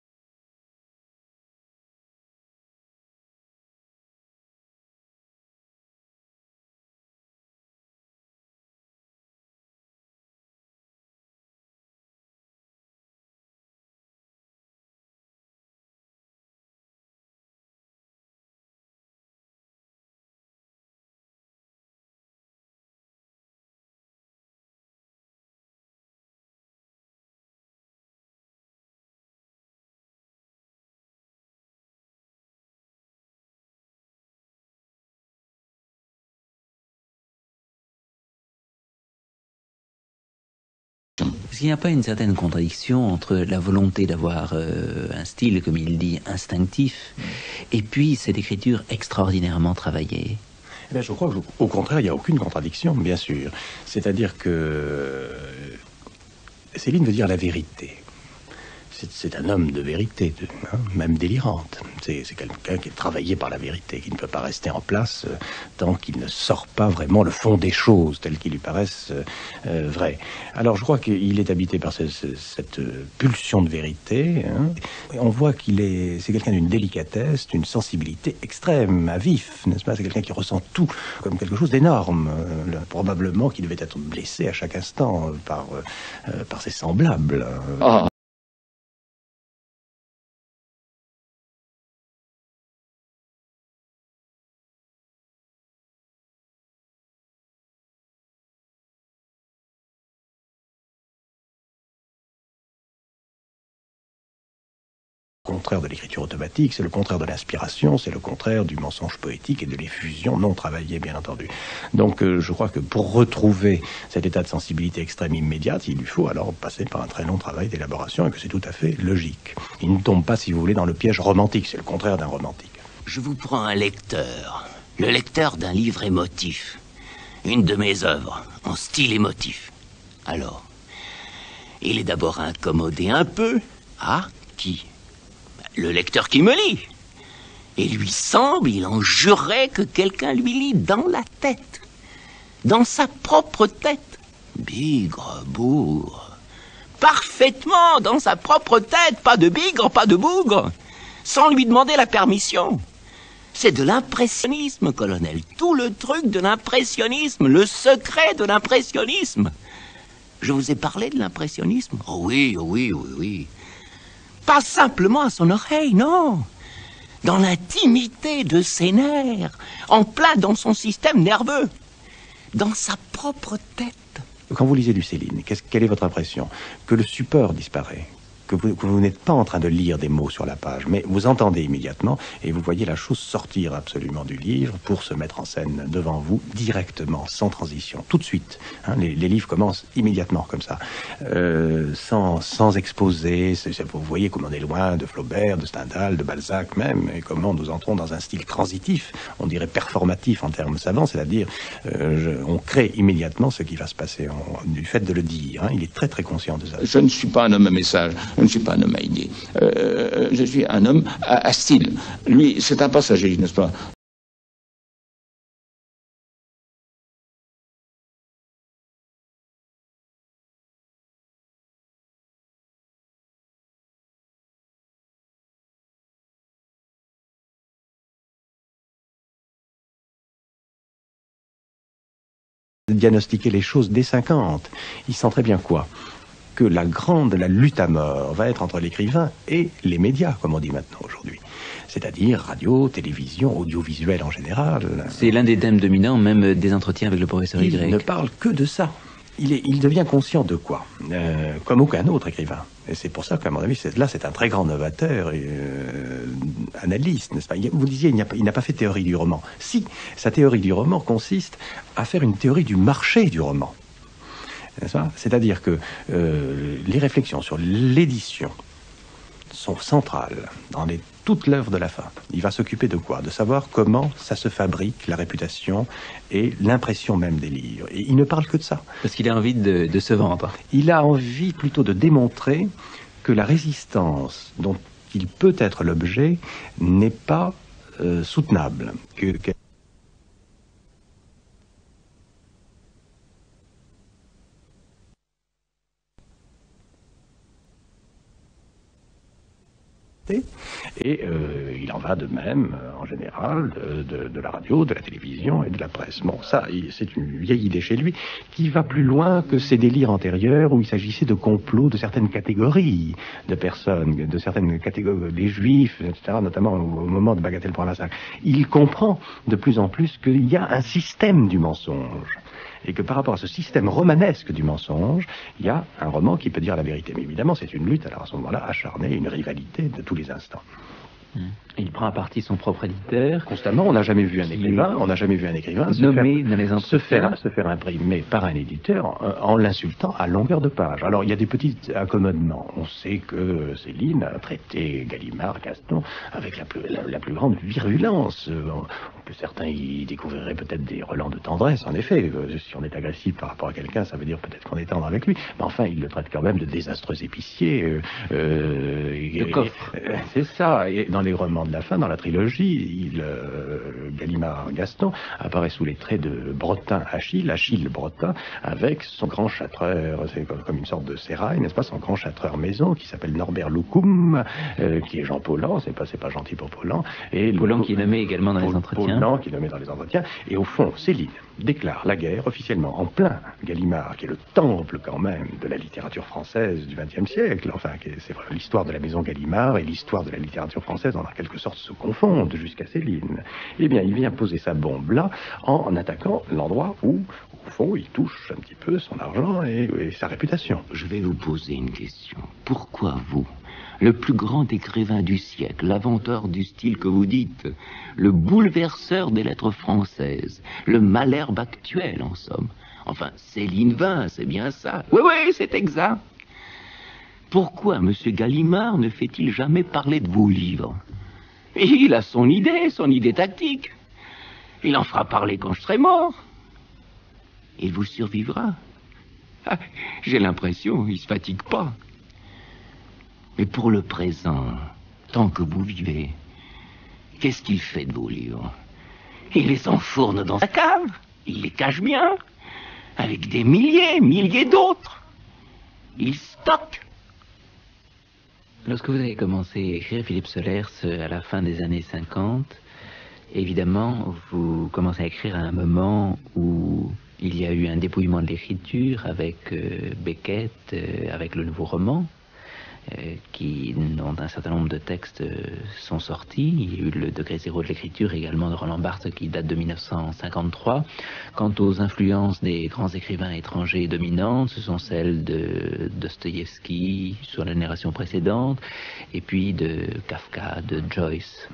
Est-ce qu'il n'y a pas une certaine contradiction entre la volonté d'avoir euh, un style, comme il dit, instinctif, et puis cette écriture extraordinairement travaillée ? Eh bien, je crois qu'au contraire, il n'y a aucune contradiction, bien sûr. C'est-à-dire que Céline veut dire la vérité. C'est un homme de vérité, de, hein, même délirante. C'est quelqu'un qui est travaillé par la vérité, qui ne peut pas rester en place euh, tant qu'il ne sort pas vraiment le fond des choses telles qu'ils lui paraissent euh, vraies. Alors je crois qu'il est habité par ce, ce, cette pulsion de vérité. Hein. On voit qu'il est, c'est quelqu'un d'une délicatesse, d'une sensibilité extrême, à vif, n'est-ce pas? C'est quelqu'un qui ressent tout comme quelque chose d'énorme. Euh, probablement qu'il devait être blessé à chaque instant euh, par, euh, par ses semblables. Euh. Oh. Contraire de l'écriture automatique, c'est le contraire de l'inspiration, c'est le contraire du mensonge poétique et de l'effusion non travaillée, bien entendu. Donc euh, je crois que pour retrouver cet état de sensibilité extrême immédiate, il lui faut alors passer par un très long travail d'élaboration et que c'est tout à fait logique. Il ne tombe pas, si vous voulez, dans le piège romantique, c'est le contraire d'un romantique. Je vous prends un lecteur, le lecteur d'un livre émotif, une de mes œuvres, en style émotif. Alors, il est d'abord incommodé un peu à qui ? Le lecteur qui me lit. Et lui semble, il en jurerait que quelqu'un lui lit dans la tête. Dans sa propre tête. Bigre, bougre. Parfaitement dans sa propre tête. Pas de bigre, pas de bougre. Sans lui demander la permission. C'est de l'impressionnisme, colonel. Tout le truc de l'impressionnisme. Le secret de l'impressionnisme. Je vous ai parlé de l'impressionnisme. Oh oui, oh oui, oui, oui. Pas simplement à son oreille, non. Dans l'intimité de ses nerfs, en plein dans son système nerveux, dans sa propre tête. Quand vous lisez du Céline, qu'est-ce, quelle est votre impression? Que le support disparaît, que vous, que vous n'êtes pas en train de lire des mots sur la page, mais vous entendez immédiatement et vous voyez la chose sortir absolument du livre pour se mettre en scène devant vous directement, sans transition, tout de suite. Hein, les, les livres commencent immédiatement comme ça, euh, sans, sans exposer. C'est, vous voyez comment on est loin de Flaubert, de Stendhal, de Balzac même, et comment nous entrons dans un style transitif, on dirait performatif en termes savants, c'est-à-dire euh, on crée immédiatement ce qui va se passer on, du fait de le dire. Hein, il est très très conscient de ça. Je ne suis pas un homme à message. Je ne suis pas un homme à idée. Euh, je suis un homme à, à style. Lui, c'est un passager, n'est-ce pas? Diagnostiquer les choses dès cinquante. Il sent très bien quoi? Que la grande, la lutte à mort va être entre l'écrivain et les médias, comme on dit maintenant aujourd'hui. C'est-à-dire radio, télévision, audiovisuel en général. C'est l'un des thèmes dominants, même des entretiens avec le professeur Y. Il ne parle que de ça. Il, est, il devient conscient de quoi euh, comme aucun autre écrivain. Et c'est pour ça qu'à mon avis, là, c'est un très grand novateur, et, euh, analyste, n'est-ce pas? Vous disiez, il n'a pas fait théorie du roman. Si, sa théorie du roman consiste à faire une théorie du marché du roman. C'est-à-dire que euh, les réflexions sur l'édition sont centrales dans les, toute l'œuvre de la fin. Il va s'occuper de quoi? De savoir comment ça se fabrique, la réputation et l'impression même des livres. Et il ne parle que de ça. Parce qu'il a envie de, de se vendre. Il a envie plutôt de démontrer que la résistance dont il peut être l'objet n'est pas euh, soutenable. Que, que... Et euh, il en va de même, euh, en général, de, de, de la radio, de la télévision et de la presse. Bon, ça, c'est une vieille idée chez lui, qui va plus loin que ses délires antérieurs, où il s'agissait de complots de certaines catégories de personnes, de certaines catégories, des juifs, et cetera, notamment au, au moment de Bagatelle-Provençal. Il comprend de plus en plus qu'il y a un système du mensonge. Et que par rapport à ce système romanesque du mensonge, il y a un roman qui peut dire la vérité. Mais évidemment, c'est une lutte, alors à ce moment-là, acharnée, une rivalité de tous les instants. Mmh. Il prend à partie son propre éditeur. Constamment, on n'a jamais vu un écrivain, on n'a jamais vu un écrivain nommé se, faire, dans les se, faire, se faire imprimer par un éditeur en, en l'insultant à longueur de page. Alors, il y a des petits accommodements. On sait que Céline a traité Gallimard, Gaston, avec la plus, la, la plus grande virulence. Que certains y découvriraient peut-être des relents de tendresse, en effet. Si on est agressif par rapport à quelqu'un, ça veut dire peut-être qu'on est tendre avec lui. Mais enfin, il le traite quand même de désastreux épicier. Euh, euh, de coffre. Euh, C'est ça. Et dans les romans de la fin, dans la trilogie, il, euh, Gallimard Gaston apparaît sous les traits de Bretin Achille, Achille Bretin, avec son grand châtreur, c'est comme une sorte de sérail, n'est-ce pas, son grand châtreur maison qui s'appelle Norbert Loukoum, euh, qui est Jean Paulan, c'est pas, c'est pas gentil pour Paulan. Et Paulan qui est nommé également dans les entretiens. Paulan qui est nommé dans les entretiens. Et au fond, Céline déclare la guerre officiellement en plein Gallimard, qui est le temple quand même de la littérature française du vingtième siècle. Enfin, c'est vrai, l'histoire de la maison Gallimard et l'histoire de la littérature française en quelque sorte se confondent jusqu'à Céline. Eh bien, il vient poser sa bombe là en attaquant l'endroit où, au fond, il touche un petit peu son argent et, et sa réputation. Je vais vous poser une question. Pourquoi vous, le plus grand écrivain du siècle, l'inventeur du style que vous dites, le bouleverseur des lettres françaises, le Malherbe actuel en somme, enfin Céline Vin, c'est bien ça. Oui, oui, c'est exact. Pourquoi M. Gallimard ne fait-il jamais parler de vos livres? Il a son idée, son idée tactique. Il en fera parler quand je serai mort. Il vous survivra. Ah, j'ai l'impression, il se fatigue pas. Mais pour le présent, tant que vous vivez, qu'est-ce qu'il fait de vos livres? Il les enfourne dans sa cave, il les cache bien, avec des milliers, milliers d'autres. Il stocke. Lorsque vous avez commencé à écrire, Philippe Sollers, à la fin des années cinquante, évidemment, vous commencez à écrire à un moment où il y a eu un dépouillement de l'écriture avec euh, Beckett, euh, avec le nouveau roman, euh, qui, dont un certain nombre de textes euh, sont sortis. Il y a eu le degré zéro de l'écriture également de Roland Barthes qui date de mille neuf cent cinquante-trois. Quant aux influences des grands écrivains étrangers dominantes, ce sont celles de Dostoïevski sur la génération précédente, et puis de Kafka, de Joyce.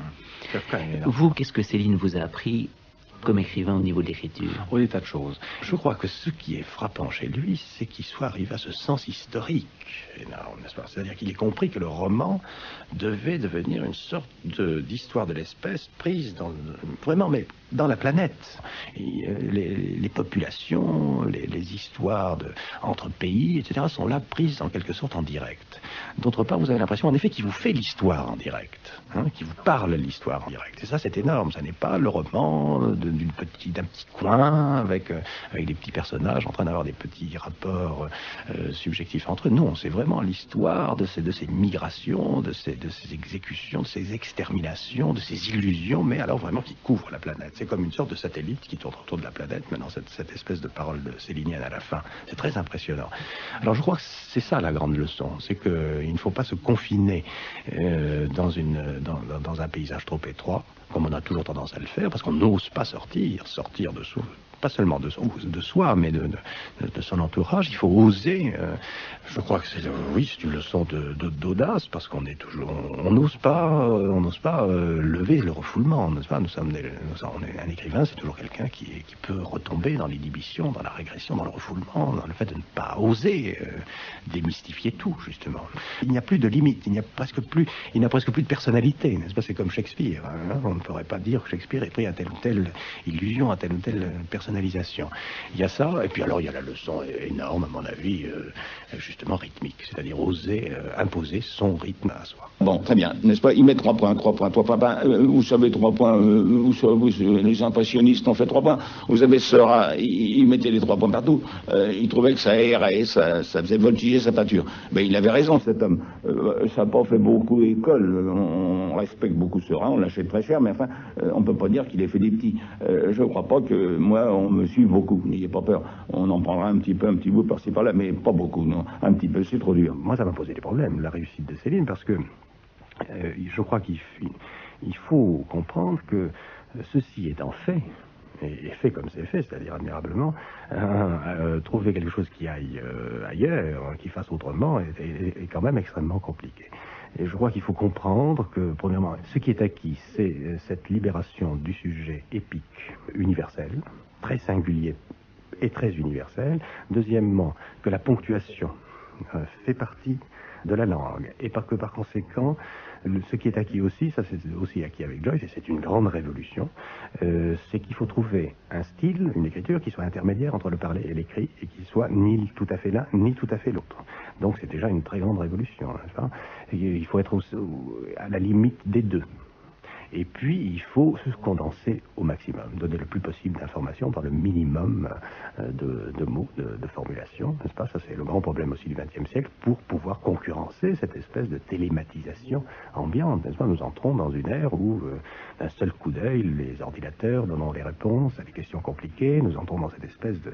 Kafka, vous, qu'est-ce que Céline vous a appris comme écrivain au niveau de l'écriture? Oui, des tas de choses. Je crois que ce qui est frappant chez lui, c'est qu'il soit arrivé à ce sens historique énorme, n'est-ce pas? C'est-à-dire qu'il ait compris que le roman devait devenir une sorte d'histoire de, de l'espèce prise dans, vraiment, mais dans la planète. Et, euh, les, les populations, les, les histoires de, entre pays, et cetera sont là prises en quelque sorte en direct. D'autre part, vous avez l'impression, en effet, qu'il vous fait l'histoire en direct, hein, qu'il vous parle l'histoire en direct. Et ça, c'est énorme. Ça n'est pas le roman de d'une petite, d'un petit coin, avec, avec des petits personnages en train d'avoir des petits rapports euh, subjectifs entre eux. Non, c'est vraiment l'histoire de ces, de ces migrations, de ces, de ces exécutions, de ces exterminations, de ces illusions, mais alors vraiment qui couvrent la planète. C'est comme une sorte de satellite qui tourne autour de la planète, maintenant cette, cette espèce de parole de célinienne à la fin. C'est très impressionnant. Alors je crois que c'est ça la grande leçon, c'est qu'il ne faut pas se confiner euh, dans, une, dans, dans un paysage trop étroit, comme on a toujours tendance à le faire, parce qu'on n'ose pas sortir, sortir de soi, pas seulement de, de soi, mais de, de, de son entourage. Il faut oser. Euh, je crois que c'est, oui, c'est une leçon de, de, d'audace, parce qu'on est toujours, on n'ose pas, on n'ose pas euh, lever le refoulement. On n'ose pas, nous sommes des, nous, on est un écrivain, c'est toujours quelqu'un qui, qui peut retomber dans l'inhibition, dans la régression, dans le refoulement, dans le fait de ne pas oser euh, démystifier tout, justement. Il n'y a plus de limite, il n'y a presque plus, il n'y a presque plus de personnalité, n'est-ce pas? C'est comme Shakespeare, hein, on ne pourrait pas dire que Shakespeare est pris à telle ou telle illusion, à telle ou telle personnalité. Il y a ça, et puis alors il y a la leçon énorme, à mon avis, euh, justement rythmique, c'est-à-dire oser euh, imposer son rythme à soi. Bon, très bien, n'est-ce pas? Il met trois points, trois points, trois points. Ben, euh, vous savez, trois points, euh, vous, vous, les impressionnistes ont fait trois points. Vous savez, Seurat, il, il mettait les trois points partout. Euh, il trouvait que ça aérait, ça, ça faisait voltiger sa peinture. Mais il avait raison, cet homme. Euh, ça n'a pas fait beaucoup école. On, on respecte beaucoup Seurat, on l'achète très cher, mais enfin, euh, on ne peut pas dire qu'il ait fait des petits. Euh, je ne crois pas que moi, on me suit beaucoup, n'ayez pas peur. On en prendra un petit peu, un petit bout par-ci par-là, mais pas beaucoup, non. Un petit peu, c'est trop dur. Moi, ça m'a posé des problèmes, la réussite de Céline, parce que euh, je crois qu'il il faut comprendre que ceci étant fait, et fait comme c'est fait, c'est-à-dire admirablement, euh, euh, trouver quelque chose qui aille euh, ailleurs, qui fasse autrement, est, est, est quand même extrêmement compliqué. Et je crois qu'il faut comprendre que, premièrement, ce qui est acquis, c'est cette libération du sujet épique universel, très singulier et très universel. Deuxièmement, que la ponctuation euh, fait partie de la langue et par, que par conséquent, le, ce qui est acquis aussi, ça c'est aussi acquis avec Joyce et c'est une grande révolution, euh, c'est qu'il faut trouver un style, une écriture qui soit intermédiaire entre le parler et l'écrit et qui soit ni tout à fait l'un ni tout à fait l'autre. Donc c'est déjà une très grande révolution, n'est-ce pas ? Et il faut être aussi à la limite des deux. Et puis, il faut se condenser au maximum, donner le plus possible d'informations par le minimum de, de mots, de, de formulations, n'est-ce pas? Ça, c'est le grand problème aussi du vingtième siècle, pour pouvoir concurrencer cette espèce de télématisation ambiante, n'est-ce pas? Nous entrons dans une ère où, euh, d'un seul coup d'œil, les ordinateurs donnent les réponses à des questions compliquées, nous entrons dans cette espèce de,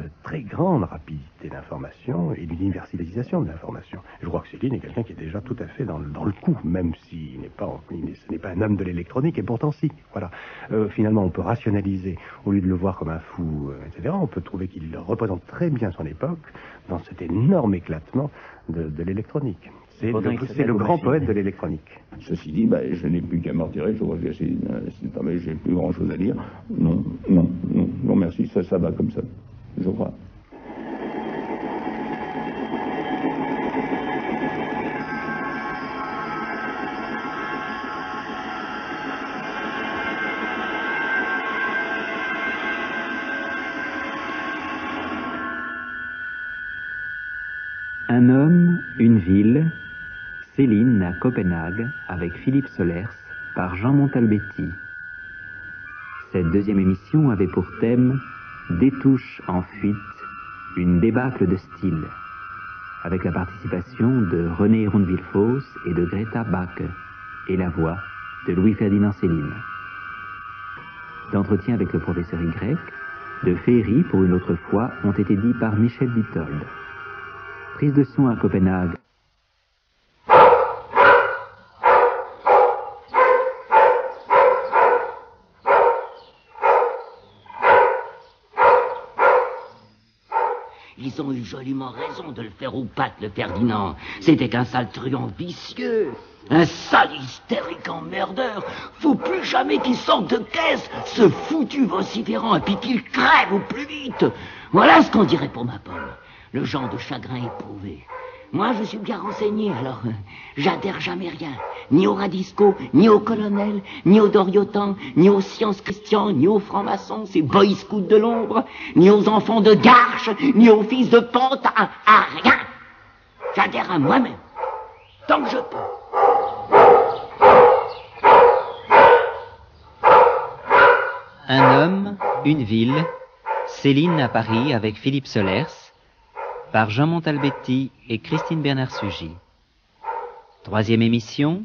de très grande rapidité d'information et d'universalisation de l'information. Je crois que Céline est quelqu'un qui est déjà tout à fait dans, dans le coup, même s'il n'est pas, ce n'est pas un homme de électronique et pourtant si, voilà. Euh, finalement, on peut rationaliser, au lieu de le voir comme un fou, euh, et cetera, on peut trouver qu'il représente très bien son époque dans cet énorme éclatement de, de l'électronique. C'est le, c'est le grand poète de l'électronique. Ceci dit, bah, je n'ai plus qu'à m'en retirer, je crois que c'est, euh, j'ai plus grand-chose à dire. Non, non, non, non, merci, ça, ça va comme ça, je crois. Un homme, une ville, Céline à Copenhague, avec Philippe Sollers, par Jean-Montalbetti. Cette deuxième émission avait pour thème « Des touches en fuite, une débâcle de style », avec la participation de René Héron de Villefosse et de Greta Backe, et la voix de Louis-Ferdinand Céline. D'entretien avec le professeur Y, de féeries pour une autre fois ont été dits par Michel Witold. Prise de son à Copenhague. Ils ont eu joliment raison de le faire aux pattes, le Ferdinand. C'était qu'un sale truand vicieux, un sale hystérique emmerdeur. Faut plus jamais qu'il sorte de caisse, ce foutu vociférant, et puis qu'il crève au plus vite. Voilà ce qu'on dirait pour ma pomme. Le genre de chagrin éprouvé. Moi, je suis bien renseigné, alors euh, j'adhère jamais rien. Ni au Radisco, ni au Colonel, ni au Doriotan, ni aux Sciences Christians, ni aux francs-maçons, ces boy scouts de l'ombre, ni aux enfants de Garche, ni aux fils de Pente, à, à rien. J'adhère à moi-même, tant que je peux. Un homme, une ville, Céline à Paris avec Philippe Sollers, par Jean-Montalbetti et Christine Bernard-Sugy. Troisième émission,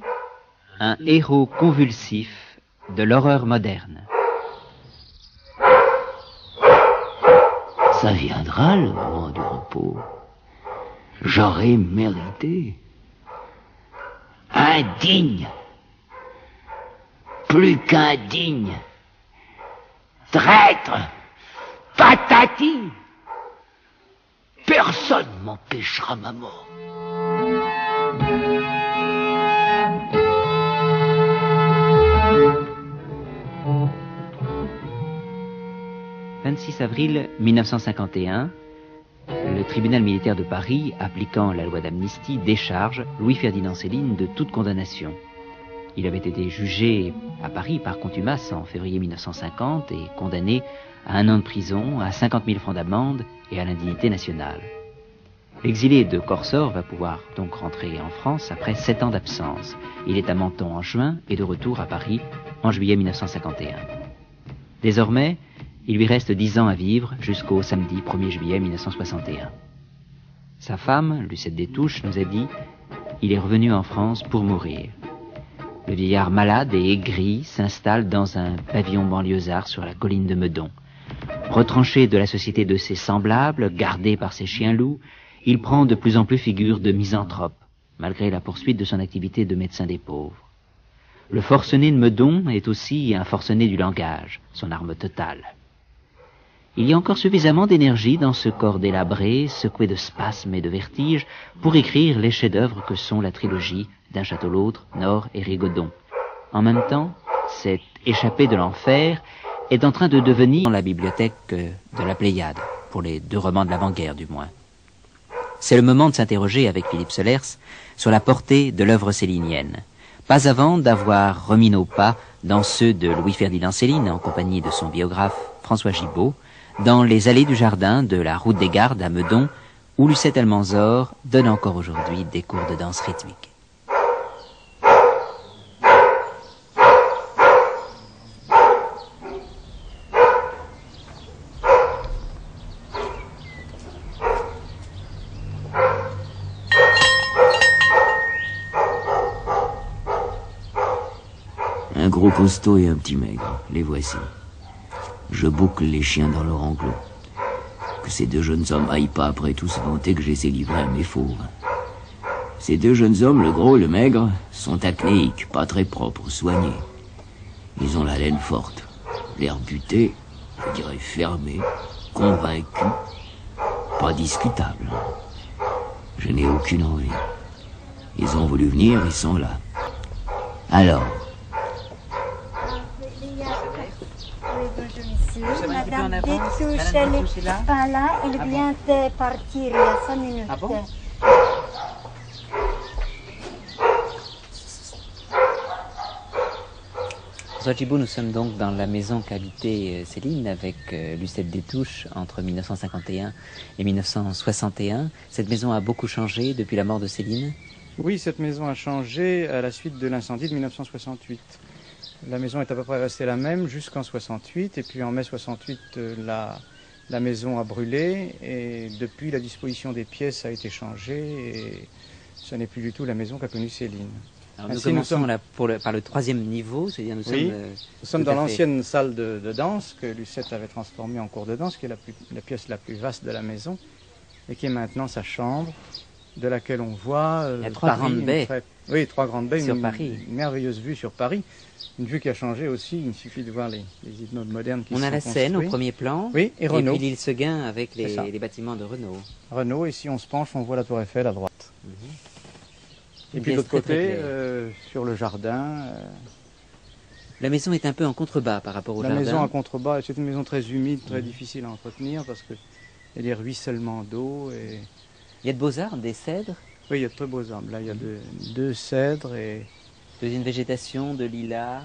un héros convulsif de l'horreur moderne. Ça viendra le moment du repos. J'aurais mérité. Indigne. Plus qu'indigne. Traître. Patati. Personne m'empêchera ma mort. vingt-six avril mille neuf cent cinquante et un, le tribunal militaire de Paris, appliquant la loi d'amnistie, décharge Louis-Ferdinand Céline de toute condamnation. Il avait été jugé à Paris par contumace en février mille neuf cent cinquante et condamné à un an de prison, à cinquante mille francs d'amende et à l'indignité nationale. L'exilé de Corsor va pouvoir donc rentrer en France après sept ans d'absence. Il est à Menton en juin et de retour à Paris en juillet mille neuf cent cinquante et un. Désormais, il lui reste dix ans à vivre jusqu'au samedi premier juillet mille neuf cent soixante et un. Sa femme, Lucette Détouche, nous a dit « Il est revenu en France pour mourir. » Le vieillard malade et aigri s'installe dans un pavillon banlieusard sur la colline de Meudon. Retranché de la société de ses semblables, gardé par ses chiens-loups, il prend de plus en plus figure de misanthrope, malgré la poursuite de son activité de médecin des pauvres. Le forcené de Meudon est aussi un forcené du langage, son arme totale. Il y a encore suffisamment d'énergie dans ce corps délabré, secoué de spasmes et de vertiges, pour écrire les chefs-d'œuvre que sont la trilogie d'un château l'autre, Nord et Rigaudon. En même temps, cet échappé de l'enfer est en train de devenir la bibliothèque de la Pléiade, pour les deux romans de l'avant-guerre du moins. C'est le moment de s'interroger avec Philippe Sollers sur la portée de l'œuvre célinienne. Pas avant d'avoir remis nos pas dans ceux de Louis-Ferdinand Céline en compagnie de son biographe François Gibault, dans les allées du jardin de la route des Gardes à Meudon, où Lucette Almansor donne encore aujourd'hui des cours de danse rythmique. Un gros costaud et un petit maigre, les voici. Je boucle les chiens dans leur enclos. Que ces deux jeunes hommes aillent pas après tout se vanter que j'ai ces livrés à mes fauves. Ces deux jeunes hommes, le gros et le maigre, sont acnéiques, pas très propres, soignés. Ils ont la laine forte, l'air buté, je dirais fermé, convaincu, pas discutable. Je n'ai aucune envie. Ils ont voulu venir, ils sont là. Alors, Madame Détouche, elle n'est pas là, elle vient de partir il y a cinq minutes. Ah bon? François Gibault, nous sommes donc dans la maison qu'habitait Céline avec Lucette Détouche entre mille neuf cent cinquante et un et mille neuf cent soixante et un. Cette maison a beaucoup changé depuis la mort de Céline? Oui, cette maison a changé à la suite de l'incendie de mille neuf cent soixante-huit. La maison est à peu près restée la même jusqu'en soixante-huit, et puis en mai soixante-huit, la, la maison a brûlé, et depuis, la disposition des pièces a été changée, et ce n'est plus du tout la maison qu'a connue Céline. Alors nous commençons nous sommes... la, pour le, par le troisième niveau, c'est-à-dire nous, oui, euh, nous sommes dans l'ancienne salle de, de danse que Lucette avait transformée en cours de danse, qui est la, plus, la pièce la plus vaste de la maison, et qui est maintenant sa chambre, de laquelle on voit... Euh, Il y a trois Paris, grandes baies. Très... Oui, trois grandes baies, sur une, Paris. Une merveilleuse vue sur Paris. Une vue qui a changé aussi, il suffit de voir les, les immeubles modernes qui on sont construits. On a la Seine au premier plan, oui, et, Renaud. Et puis l'île Seguin avec les, les bâtiments de Renaud. Renaud, et si on se penche, on voit la tour Eiffel à droite. Mm-hmm. Et puis de l'autre côté, euh, sur le jardin... Euh... La maison est un peu en contrebas par rapport au la jardin. La maison en contrebas, c'est une maison très humide, très mm-hmm. difficile à entretenir parce qu'il y a des ruissellements d'eau. Et... Il y a de beaux arbres, des cèdres? Oui, il y a de très beaux arbres. Là, il y a de, deux cèdres et... De une végétation de lilas.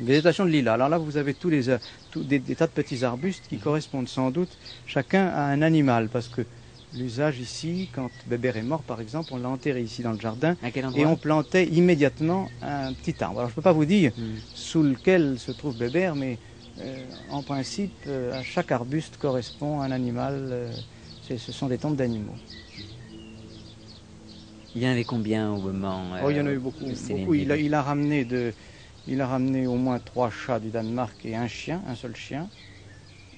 Végétation de lilas. Alors là, vous avez tous les tous des, des tas de petits arbustes qui correspondent sans doute chacun à un animal, parce que l'usage ici, quand Bébert est mort, par exemple, on l'a enterré ici dans le jardin à quel endroit? Et on plantait immédiatement un petit arbre. Alors je ne peux pas vous dire mm. sous lequel se trouve Bébert, mais Euh, en principe, euh, à chaque arbuste correspond un animal. Euh, ce sont des tombes d'animaux. Il y en avait combien au moment euh, oh, il y en a eu beaucoup. beaucoup. Il, a, il, a ramené de, il a ramené au moins trois chats du Danemark et un chien, un seul chien.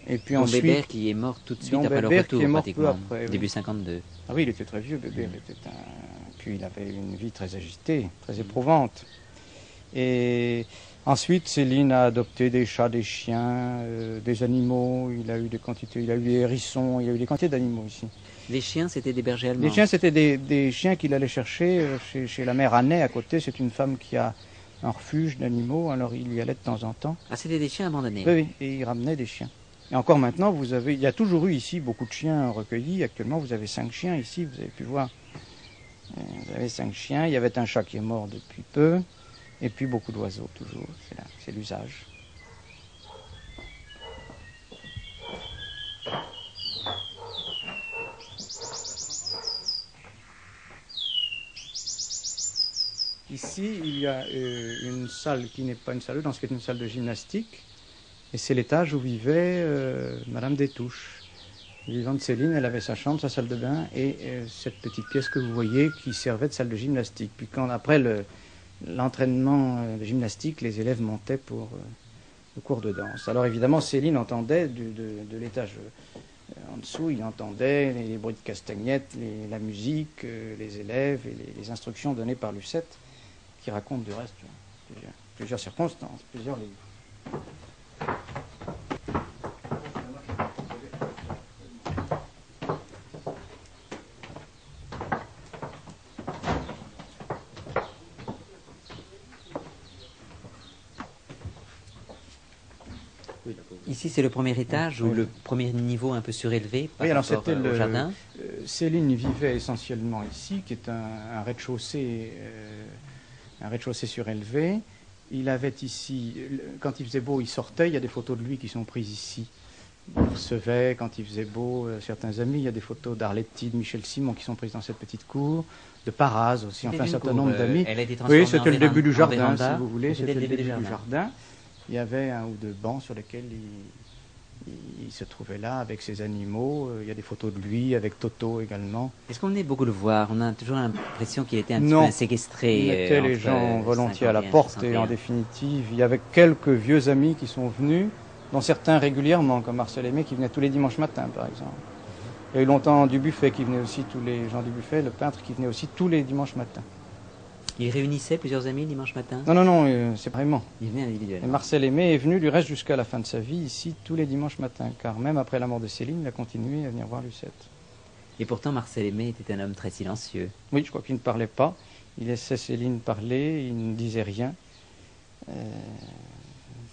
Et puis ensuite, Bébert qui est mort tout de suite après Bébert le retour, qui est mort pratiquement, peu après, oui. Début cinquante-deux. Ah oui, il était très vieux, Bébert. Mmh. Était un... Puis il avait une vie très agitée, très éprouvante. Et ensuite, Céline a adopté des chats, des chiens, euh, des animaux. Il a eu des quantités, il a eu des hérissons, il a eu des quantités d'animaux ici. Les chiens, c'était des bergers allemands. Les chiens, c'était des, des chiens qu'il allait chercher euh, chez, chez la mère Année à côté. C'est une femme qui a un refuge d'animaux, alors il y allait de temps en temps. Ah, c'était des chiens abandonnés. Oui, oui, et il ramenait des chiens. Et encore maintenant, vous avez, il y a toujours eu ici beaucoup de chiens recueillis. Actuellement, vous avez cinq chiens ici, vous avez pu voir. Vous avez cinq chiens, il y avait un chat qui est mort depuis peu, et puis beaucoup d'oiseaux toujours, c'est l'usage. Ici, il y a euh, une salle qui n'est pas une salle de danse, qui est une salle de gymnastique. Et c'est l'étage où vivait euh, Madame Destouches. Vivant de Céline, elle avait sa chambre, sa salle de bain et euh, cette petite pièce que vous voyez qui servait de salle de gymnastique. Puis quand, après l'entraînement le, euh, de gymnastique, les élèves montaient pour euh, le cours de danse. Alors évidemment, Céline entendait du, de, de l'étage euh, en dessous, il entendait les, les bruits de castagnettes, les, la musique, euh, les élèves et les, les instructions données par Lucette, qui raconte du reste tu vois, plusieurs, plusieurs circonstances, plusieurs livres. Ici, c'est le premier étage ou le premier niveau un peu surélevé par oui, alors rapport au le, jardin. Euh, Céline vivait essentiellement ici, qui est un rez-de-chaussée un rez-de-chaussée euh, surélevé. Il avait ici, quand il faisait beau, il sortait. Il y a des photos de lui qui sont prises ici. Il recevait, quand il faisait beau, euh, certains amis. Il y a des photos d'Arletti, de Michel Simon qui sont prises dans cette petite cour. De Paraz aussi, enfin un certain cour, nombre d'amis. Oui, c'était le début du jardin, véranda, si vous voulez. C'était le début du jardin. Du jardin. Il y avait un ou deux bancs sur lesquels il, il, il se trouvait là avec ses animaux. Il y a des photos de lui, avec Toto également. Est-ce qu'on venait beaucoup le voir? On a toujours l'impression qu'il était un non. petit peu séquestré. Il mettait euh, les gens volontiers à la porte et en définitive, il y avait quelques vieux amis qui sont venus, dont certains régulièrement, comme Marcel Aimé, qui venait tous les dimanches matins, par exemple. Il y a eu longtemps Dubuffet qui venait aussi, tous les gens Dubuffet, le peintre qui venait aussi tous les dimanches matins. Il réunissait plusieurs amis le dimanche matin? Non, non, non, euh, c'est vraiment. Il venait individuellement. Et Marcel Aimé est venu du reste jusqu'à la fin de sa vie ici tous les dimanches matins, car même après la mort de Céline, il a continué à venir voir Lucette. Et pourtant, Marcel Aimé était un homme très silencieux. Oui, je crois qu'il ne parlait pas. Il laissait Céline parler, il ne disait rien. Euh,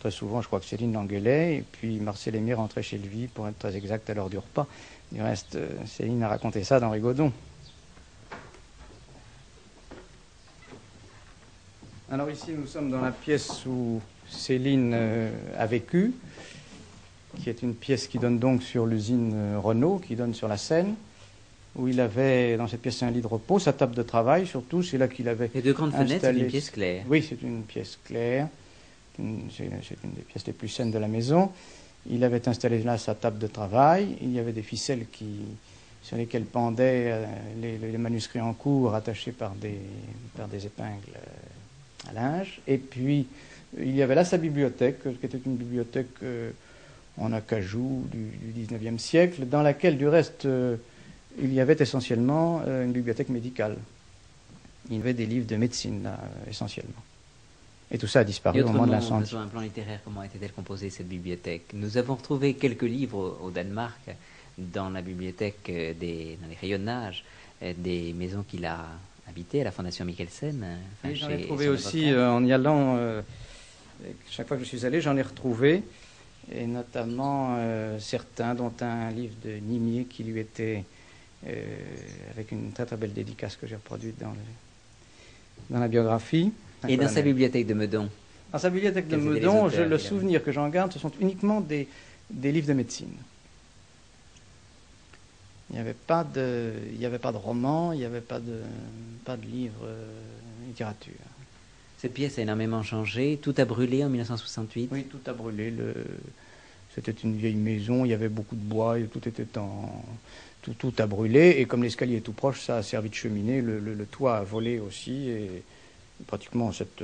très souvent, je crois que Céline l'engueulait, et puis Marcel Aimé rentrait chez lui, pour être très exact, à l'heure du repas. Du reste, Céline a raconté ça dans Rigodon. Alors ici, nous sommes dans la pièce où Céline euh, a vécu, qui est une pièce qui donne donc sur l'usine euh, Renault, qui donne sur la Seine, où il avait, dans cette pièce, un lit de repos, sa table de travail surtout, c'est là qu'il avait installé... Les deux grandes fenêtres, c'est une pièce claire. Oui, c'est une pièce claire, c'est une, une des pièces les plus saines de la maison. Il avait installé là sa table de travail, il y avait des ficelles qui... sur lesquelles pendaient euh, les, les manuscrits en cours attachés par des, par des épingles... Euh, à linge. Et puis, il y avait là sa bibliothèque, qui était une bibliothèque euh, en acajou du, du dix-neuvième siècle, dans laquelle, du reste, euh, il y avait essentiellement euh, une bibliothèque médicale. Il y avait des livres de médecine, là, euh, essentiellement. Et tout ça a disparu au moment de l'incendie. Sur un plan littéraire, comment était-elle composée, cette bibliothèque? Nous avons retrouvé quelques livres au, au Danemark, dans la bibliothèque, euh, des, dans les rayonnages, euh, des maisons qu'il a... habité à la Fondation Mikkelsen. Enfin, j'en ai trouvé aussi euh, en y allant, euh, chaque fois que je suis allé, j'en ai retrouvé, et notamment euh, certains, dont un livre de Nimier qui lui était, euh, avec une très très belle dédicace que j'ai reproduite dans, le, dans la biographie. Et dans sa bibliothèque de Meudon? Dans sa bibliothèque de Meudon, je, le souvenir que j'en garde, ce sont uniquement des, des livres de médecine. Il n'y avait pas de, il n'y avait pas de romans, il n'y avait pas de, pas de livres euh, littérature. Cette pièce a énormément changé. Tout a brûlé en mille neuf cent soixante-huit. Oui, tout a brûlé. Le... C'était une vieille maison, il y avait beaucoup de bois, tout était en... Tout, tout a brûlé, et comme l'escalier est tout proche, ça a servi de cheminée, le, le, le toit a volé aussi, et pratiquement cette,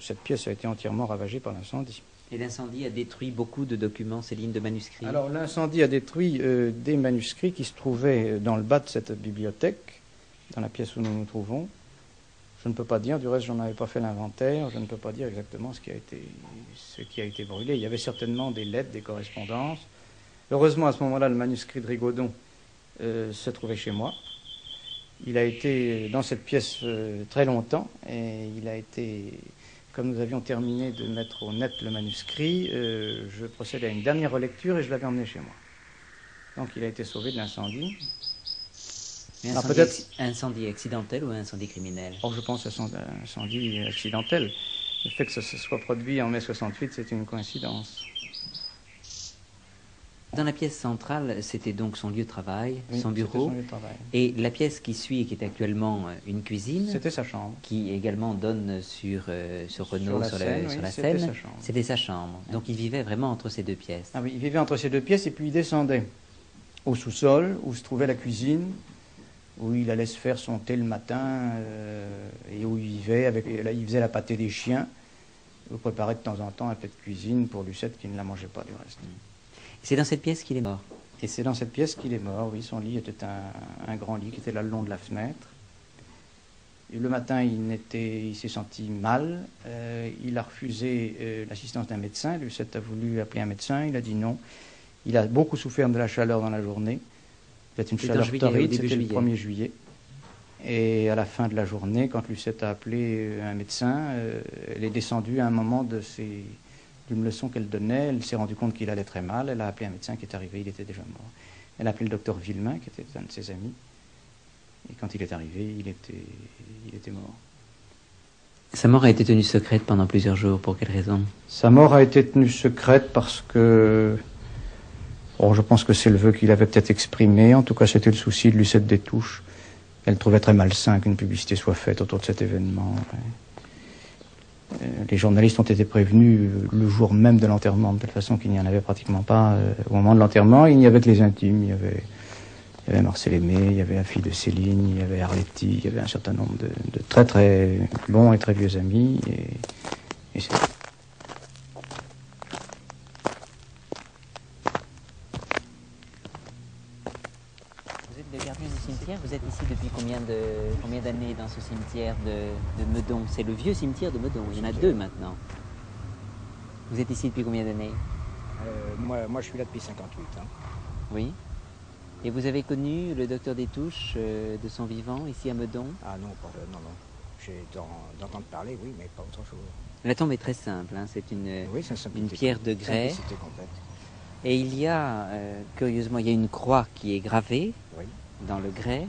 cette pièce a été entièrement ravagée par l'incendie. Et l'incendie a détruit beaucoup de documents, ces lignes de manuscrits. Alors l'incendie a détruit euh, des manuscrits qui se trouvaient dans le bas de cette bibliothèque, dans la pièce où nous nous trouvons. Je ne peux pas dire, du reste j'en avais pas fait l'inventaire, je ne peux pas dire exactement ce qui a été, ce qui a été brûlé. Il y avait certainement des lettres, des correspondances. Heureusement à ce moment-là, le manuscrit de Rigaudon Euh, se trouvait chez moi. Il a été dans cette pièce euh, très longtemps, et il a été, comme nous avions terminé de mettre au net le manuscrit, euh, je procédais à une dernière relecture et je l'avais emmené chez moi. Donc il a été sauvé de l'incendie. Mais incendie, ah, peut-être... incendie accidentel ou incendie criminel? Oh, je pense à incendie accidentel. Le fait que ça se soit produit en mai soixante-huit, c'est une coïncidence. Dans la pièce centrale, c'était donc son lieu de travail, oui, son bureau, son lieu de travail. Et la pièce qui suit, qui est actuellement une cuisine, c'était sa chambre, qui également donne sur, euh, sur Renaud, sur la scène, c'était sa chambre. Donc il vivait vraiment entre ces deux pièces. Ah oui, il vivait entre ces deux pièces, et puis il descendait au sous-sol, où se trouvait la cuisine, où il allait se faire son thé le matin, euh, et où il vivait, avec, là, il faisait la pâtée des chiens, où il préparait de temps en temps un peu de cuisine pour Lucette, qui ne la mangeait pas du reste. C'est dans cette pièce qu'il est mort. Et c'est dans cette pièce qu'il est mort, oui. Son lit était un, un grand lit qui était là le long de la fenêtre. Et le matin, il, n'était, il s'est senti mal. Euh, il a refusé euh, l'assistance d'un médecin. Lucette a voulu appeler un médecin. Il a dit non. Il a beaucoup souffert de la chaleur dans la journée. C'était une chaleur torride, c'était le premier juillet. Et à la fin de la journée, quand Lucette a appelé un médecin, euh, elle est descendue à un moment de ses... d'une leçon qu'elle donnait, elle s'est rendue compte qu'il allait très mal, elle a appelé un médecin qui est arrivé, il était déjà mort. Elle a appelé le docteur Villemain, qui était un de ses amis, et quand il est arrivé, il était, il était mort. Sa mort a été tenue secrète pendant plusieurs jours, pour quelle raison? Sa mort a été tenue secrète parce que... Bon, je pense que c'est le vœu qu'il avait peut-être exprimé, en tout cas c'était le souci de Lucette Destouches. Elle trouvait très malsain qu'une publicité soit faite autour de cet événement. Ouais. Les journalistes ont été prévenus le jour même de l'enterrement, de telle façon qu'il n'y en avait pratiquement pas euh, au moment de l'enterrement. Il n'y avait que les intimes, il y avait, il y avait Marcel Aimé, il y avait la fille de Céline, il y avait Arletty, il y avait un certain nombre de, de très très bons et très vieux amis. Et, et c'est... Vous êtes le gardien du cimetière, vous êtes ici depuis combien de combien d'années dans ce cimetière de, de Meudon? C'est le vieux cimetière de Meudon, il y en a deux maintenant. Vous êtes ici depuis combien d'années? euh, moi, moi je suis là depuis cinquante-huit. Hein. Oui. Et vous avez connu le docteur Destouches euh, de son vivant ici à Meudon? Ah non, pas, euh, non, non. J'ai d'entendre parler, oui, mais pas autre chose. La tombe est très simple, hein. C'est une, oui, une pierre de grès. Et il y a, euh, curieusement, il y a une croix qui est gravée, oui, dans le grès.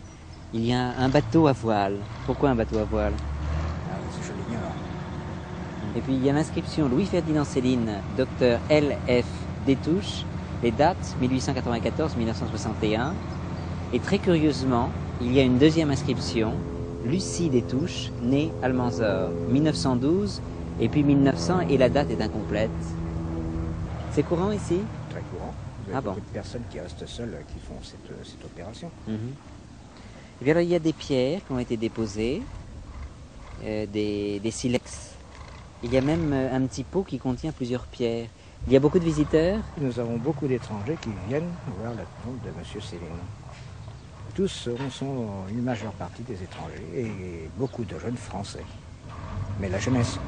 Il y a un bateau à voile. Pourquoi un bateau à voile? Ah, je l'ignore. Et puis il y a l'inscription Louis-Ferdinand Céline, docteur L F Destouches, les dates mille huit cent quatre-vingt-quatorze à mille neuf cent soixante et un. Et très curieusement, il y a une deuxième inscription, Lucie Destouches, née Almansor, mille neuf cent douze, et puis mille neuf cents, et la date est incomplète. C'est courant ici? Très courant. Il y a ah beaucoup bon. de personnes qui restent seules qui font cette, cette opération. Mm-hmm. Et bien alors, il y a des pierres qui ont été déposées, euh, des, des silex. Il y a même euh, un petit pot qui contient plusieurs pierres. Il y a beaucoup de visiteurs. Nous avons beaucoup d'étrangers qui viennent voir la tombe de M. Céline. Tous sont une majeure partie des étrangers et beaucoup de jeunes Français. Mais la jeunesse.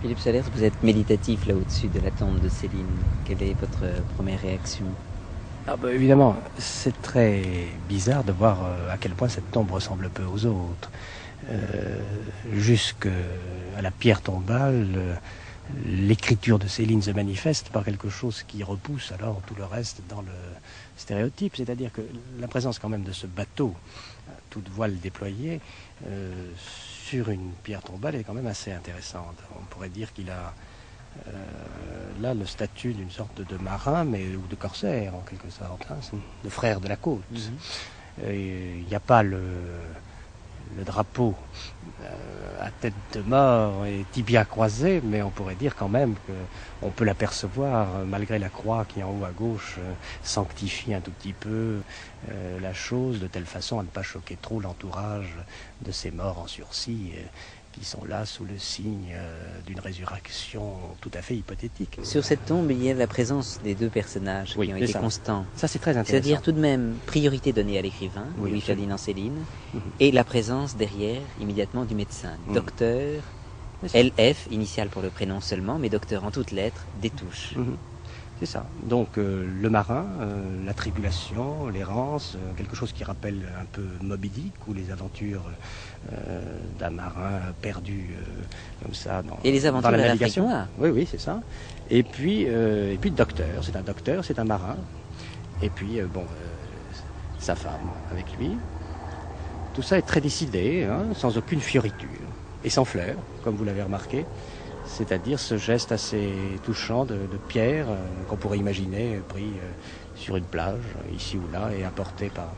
Philippe Sollers, vous êtes méditatif là au-dessus de la tombe de Céline. Quelle est votre première réaction? Ah bah évidemment, c'est très bizarre de voir à quel point cette tombe ressemble peu aux autres. Euh, jusqu'à la pierre tombale, l'écriture de Céline se manifeste par quelque chose qui repousse alors tout le reste dans le stéréotype. C'est-à-dire que la présence quand même de ce bateau, toute voile déployée, euh, sur une pierre tombale est quand même assez intéressante. On pourrait dire qu'il a euh, là le statut d'une sorte de marin, mais ou de corsaire en quelque sorte, hein, de frère de la côte. Mm-hmm. Et il n'y a pas le, le drapeau euh, à tête de mort et tibia croisé, mais on pourrait dire quand même qu'on peut l'apercevoir, malgré la croix qui en haut à gauche euh, sanctifie un tout petit peu euh, la chose, de telle façon à ne pas choquer trop l'entourage de ces morts en sursis, euh, qui sont là sous le signe euh, d'une résurrection tout à fait hypothétique. Sur cette tombe, il y a la présence des deux personnages oui, qui ont été ça. constants. Ça, c'est très intéressant. C'est-à-dire tout de même, priorité donnée à l'écrivain, oui, Louis-Ferdinand Céline, mm-hmm. et la présence derrière, immédiatement, du médecin. Mm. Docteur, L F, initial pour le prénom seulement, mais docteur en toutes lettres, des touches. Mm-hmm. C'est ça. Donc euh, le marin, euh, la tribulation, l'errance, euh, quelque chose qui rappelle un peu Moby Dick ou les aventures euh, d'un marin perdu euh, comme ça dans, et les aventures dans la navigation. Oui, oui, c'est ça. Et puis, euh, et puis docteur, c'est un docteur, c'est un marin. Et puis, euh, bon, euh, sa femme avec lui. Tout ça est très décidé, hein, sans aucune fioriture et sans fleurs, comme vous l'avez remarqué. C'est-à-dire ce geste assez touchant de, de pierre euh, qu'on pourrait imaginer pris euh, sur une plage, ici ou là, et apporté par,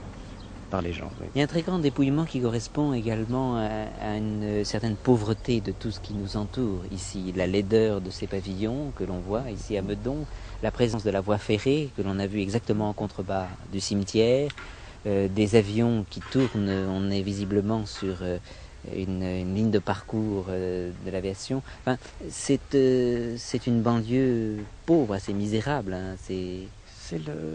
par les gens. Oui. Il y a un très grand dépouillement qui correspond également à, à une certaine pauvreté de tout ce qui nous entoure ici. La laideur de ces pavillons que l'on voit ici à Meudon, la présence de la voie ferrée que l'on a vue exactement en contrebas du cimetière, euh, des avions qui tournent, on est visiblement sur... Euh, Une, une ligne de parcours euh, de l'aviation. Enfin, c'est euh, c'est une banlieue pauvre, assez misérable. Hein. C'est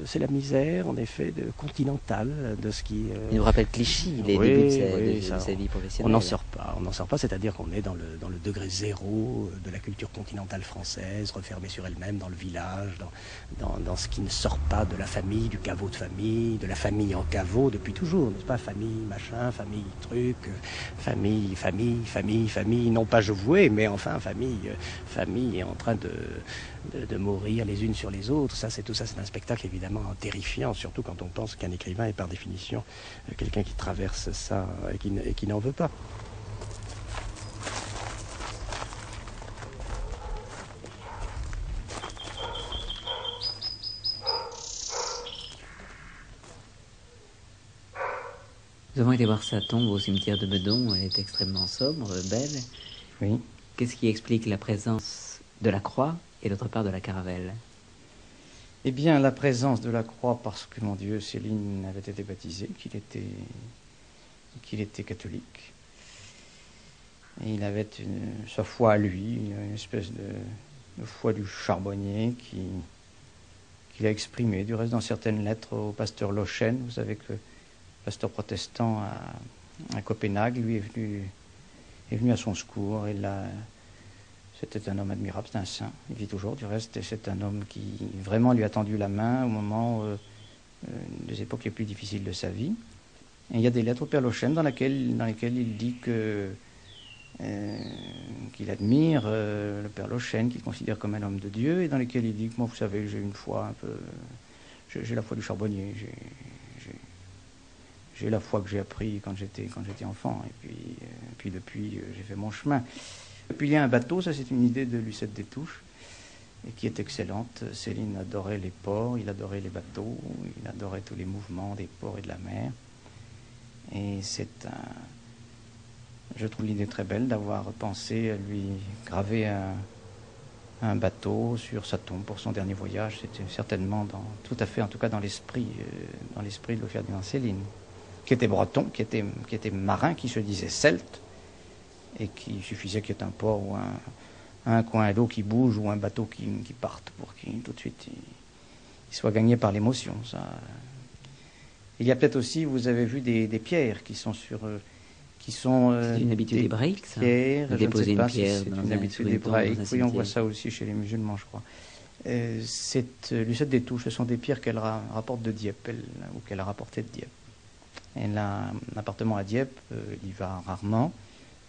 c'est la misère, en effet, de, continentale, de ce qui... Euh... Il nous rappelle Clichy, les oui, débuts de sa, oui, de, ça, de sa vie professionnelle. On n'en sort pas, on n'en sort pas, c'est-à-dire qu'on est dans le, dans le degré zéro de la culture continentale française, refermée sur elle-même, dans le village, dans, dans, dans ce qui ne sort pas de la famille, du caveau de famille, de la famille en caveau, depuis toujours, n'est-ce pas? Famille, machin, famille, truc, famille, famille, famille, famille, non pas jouée, mais enfin, famille, famille est en train de... De, de mourir les unes sur les autres, ça c'est tout ça, c'est un spectacle évidemment terrifiant, surtout quand on pense qu'un écrivain est par définition euh, quelqu'un qui traverse ça et qui, et qui n'en veut pas. Nous avons été voir sa tombe au cimetière de Meudon, elle est extrêmement sobre, belle. Oui. Qu'est-ce qui explique la présence de la croix ? Et d'autre part de la caravelle? Eh bien, la présence de la croix, parce que, mon Dieu, Céline avait été baptisée, qu'il était, qu'il était catholique. Et il avait une, sa foi à lui, une espèce de, de foi du charbonnier qui, qu'il a exprimée. Du reste, dans certaines lettres au pasteur Lochen, vous savez que le pasteur protestant à, à Copenhague, lui, est venu, est venu à son secours et l'a... C'était un homme admirable, c'est un saint, il vit toujours du reste, et c'est un homme qui vraiment lui a tendu la main au moment euh, euh, des époques les plus difficiles de sa vie. Et il y a des lettres au Père Lochen dans, dans lesquelles il dit que, euh, qu'il admire euh, le Père Lochen, qu'il considère comme un homme de Dieu, et dans lesquelles il dit que moi, vous savez, j'ai une foi un peu... J'ai la foi du charbonnier, j'ai la foi que j'ai appris quand j'étais enfant, et puis, euh, puis depuis, euh, j'ai fait mon chemin. Et puis il y a un bateau, ça c'est une idée de Lucette des Touches, et qui est excellente. Céline adorait les ports, il adorait les bateaux, il adorait tous les mouvements des ports et de la mer. Et c'est un... Je trouve l'idée très belle d'avoir pensé à lui graver un, un bateau sur sa tombe pour son dernier voyage. C'était certainement dans... tout à fait, en tout cas dans l'esprit dans l'esprit de Louis-Ferdinand Céline, qui était breton, qui était, qui était marin, qui se disait celte, et qu'il suffisait qu'il y ait un port ou un, un coin d'eau qui bouge ou un bateau qui, qui parte pour qu'il tout de suite il, il soit gagné par l'émotion. Il y a peut-être aussi, vous avez vu des, des pierres qui sont sur... qui sont euh, une habitude hébraïque, ça, pierres, déposer une pierre. C'est une habitude hébraïque, oui, on voit ça aussi chez les musulmans, je crois. Euh, cette euh, Lucette des Touches, ce sont des pierres qu'elle ra rapporte de Dieppe, elle, ou qu'elle a rapporté de Dieppe. Elle a un appartement à Dieppe, euh, il y va rarement.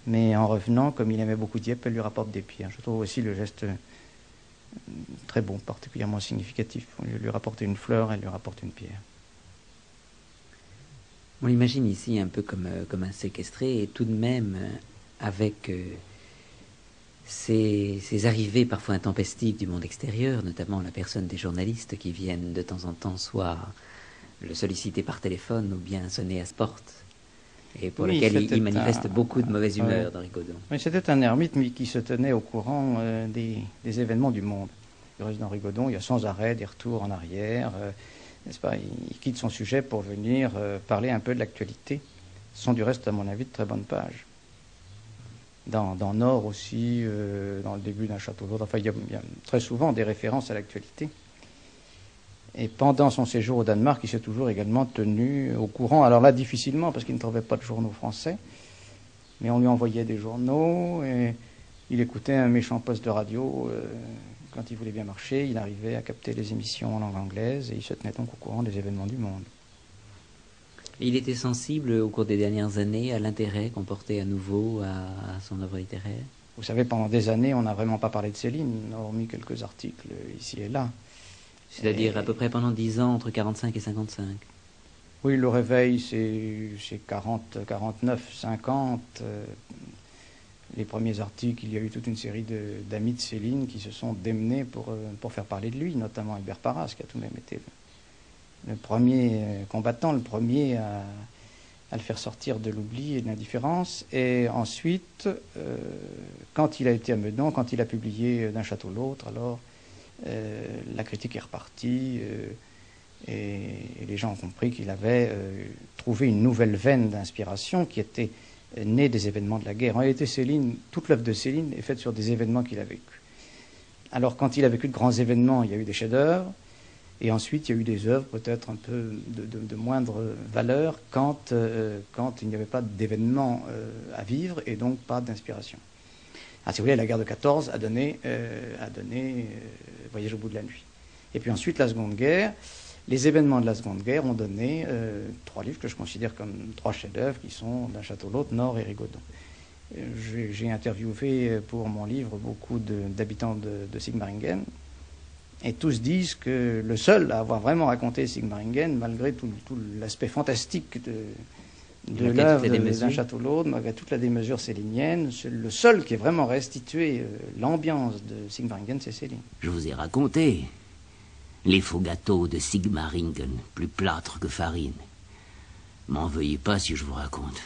Mais en revenant, comme il aimait beaucoup Dieppe, elle lui rapporte des pierres. Je trouve aussi le geste très bon, particulièrement significatif. On lui rapporte une fleur, elle lui rapporte une pierre. On l'imagine ici un peu comme, comme un séquestré, et tout de même avec euh, ces, ces arrivées parfois intempestives du monde extérieur, notamment la personne des journalistes qui viennent de temps en temps soit le solliciter par téléphone ou bien sonner à sa porte. et pour oui, lequel il, il manifeste un, beaucoup de mauvaise humeur euh, dans Rigaudon. Mais c'était un ermite mais qui se tenait au courant euh, des, des événements du monde. Il reste dans Rigaudon, il y a sans arrêt des retours en arrière, euh, n'est-ce pas, il, il quitte son sujet pour venir euh, parler un peu de l'actualité. Ce sont du reste, à mon avis, de très bonnes pages. Dans, dans Nord aussi, euh, dans le début d'un château d'Ordre, enfin, il y, a, il y a très souvent des références à l'actualité. Et pendant son séjour au Danemark, il s'est toujours également tenu au courant. Alors là, difficilement, parce qu'il ne trouvait pas de journaux français. Mais on lui envoyait des journaux et il écoutait un méchant poste de radio. Euh, quand il voulait bien marcher, il arrivait à capter les émissions en langue anglaise et il se tenait donc au courant des événements du monde. Et il était sensible, au cours des dernières années, à l'intérêt qu'on portait à nouveau à, à son œuvre littéraire. Vous savez, pendant des années, on n'a vraiment pas parlé de Céline, hormis quelques articles ici et là. C'est-à-dire à peu près pendant dix ans, entre quarante-cinq et cinquante-cinq. Oui, Le Réveil, c'est quarante, quarante-neuf, cinquante. Euh, les premiers articles, il y a eu toute une série d'amis de, de Céline qui se sont démenés pour, euh, pour faire parler de lui, notamment Albert Parras, qui a tout de même été le premier euh, combattant, le premier à, à le faire sortir de l'oubli et de l'indifférence. Et ensuite, euh, quand il a été à Meudon, quand il a publié D'un château à l'autre, alors... Euh, la critique est repartie euh, et, et les gens ont compris qu'il avait euh, trouvé une nouvelle veine d'inspiration qui était euh, née des événements de la guerre. En réalité, Céline, toute l'œuvre de Céline est faite sur des événements qu'il a vécus. Alors, quand il a vécu de grands événements, il y a eu des chefs-d'œuvre et ensuite il y a eu des œuvres peut-être un peu de, de, de moindre valeur quand, euh, quand il n'y avait pas d'événements euh, à vivre et donc pas d'inspiration. Ah, si vous voulez, la guerre de quatorze a donné, euh, a donné euh, Voyage au bout de la nuit. Et puis ensuite, la Seconde Guerre, les événements de la Seconde Guerre ont donné euh, trois livres que je considère comme trois chefs-d'œuvre qui sont D'un château à l'autre, Nord et Rigaudon. Euh, J'ai interviewé pour mon livre beaucoup d'habitants de, de, de Sigmaringen et tous disent que le seul à avoir vraiment raconté Sigmaringen, malgré tout, tout l'aspect fantastique de... de l'œuvre d'un château l'autre, malgré toute la démesure célinienne, le seul qui a vraiment restitué euh, l'ambiance de Sigmaringen, c'est Céline. Je vous ai raconté les faux gâteaux de Sigmaringen, plus plâtre que farine. M'en veuillez pas si je vous raconte.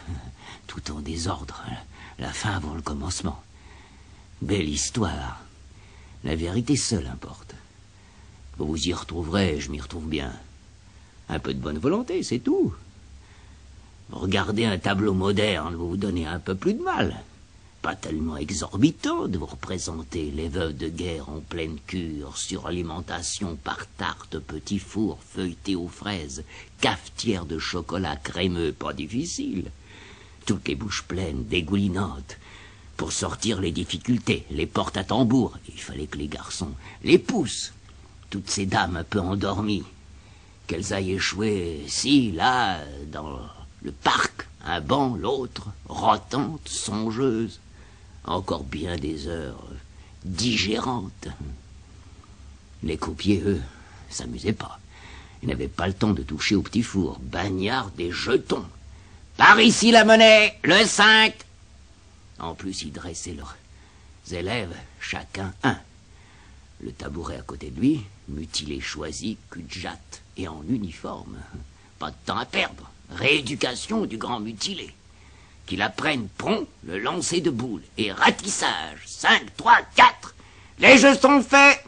Tout en désordre, la fin avant le commencement. Belle histoire. La vérité seule importe. Vous y retrouverez, je m'y retrouve bien. Un peu de bonne volonté, c'est tout. Regardez un tableau moderne, vous vous donnez un peu plus de mal. Pas tellement exorbitant de vous représenter les veuves de guerre en pleine cure, suralimentation par tarte, petit four, feuilleté aux fraises, cafetière de chocolat crémeux, pas difficile. Toutes les bouches pleines, dégoulinantes. Pour sortir les difficultés, les portes à tambour, il fallait que les garçons les poussent. Toutes ces dames un peu endormies, qu'elles aillent échouer, si, là, dans... le parc, un banc, l'autre, rotante, songeuse, encore bien des heures digérantes. Les coupiers, eux, s'amusaient pas. Ils n'avaient pas le temps de toucher au petit four, bagnard des jetons. Par ici la monnaie, le cinq. En plus, ils dressaient leurs élèves, chacun un. Le tabouret à côté de lui, mutilé, choisi, cul de jatte et en uniforme. Pas de temps à perdre. Rééducation du grand mutilé, qu'il apprenne prompt le lancer de boule et ratissage, cinq, trois, quatre, les jeux sont faits.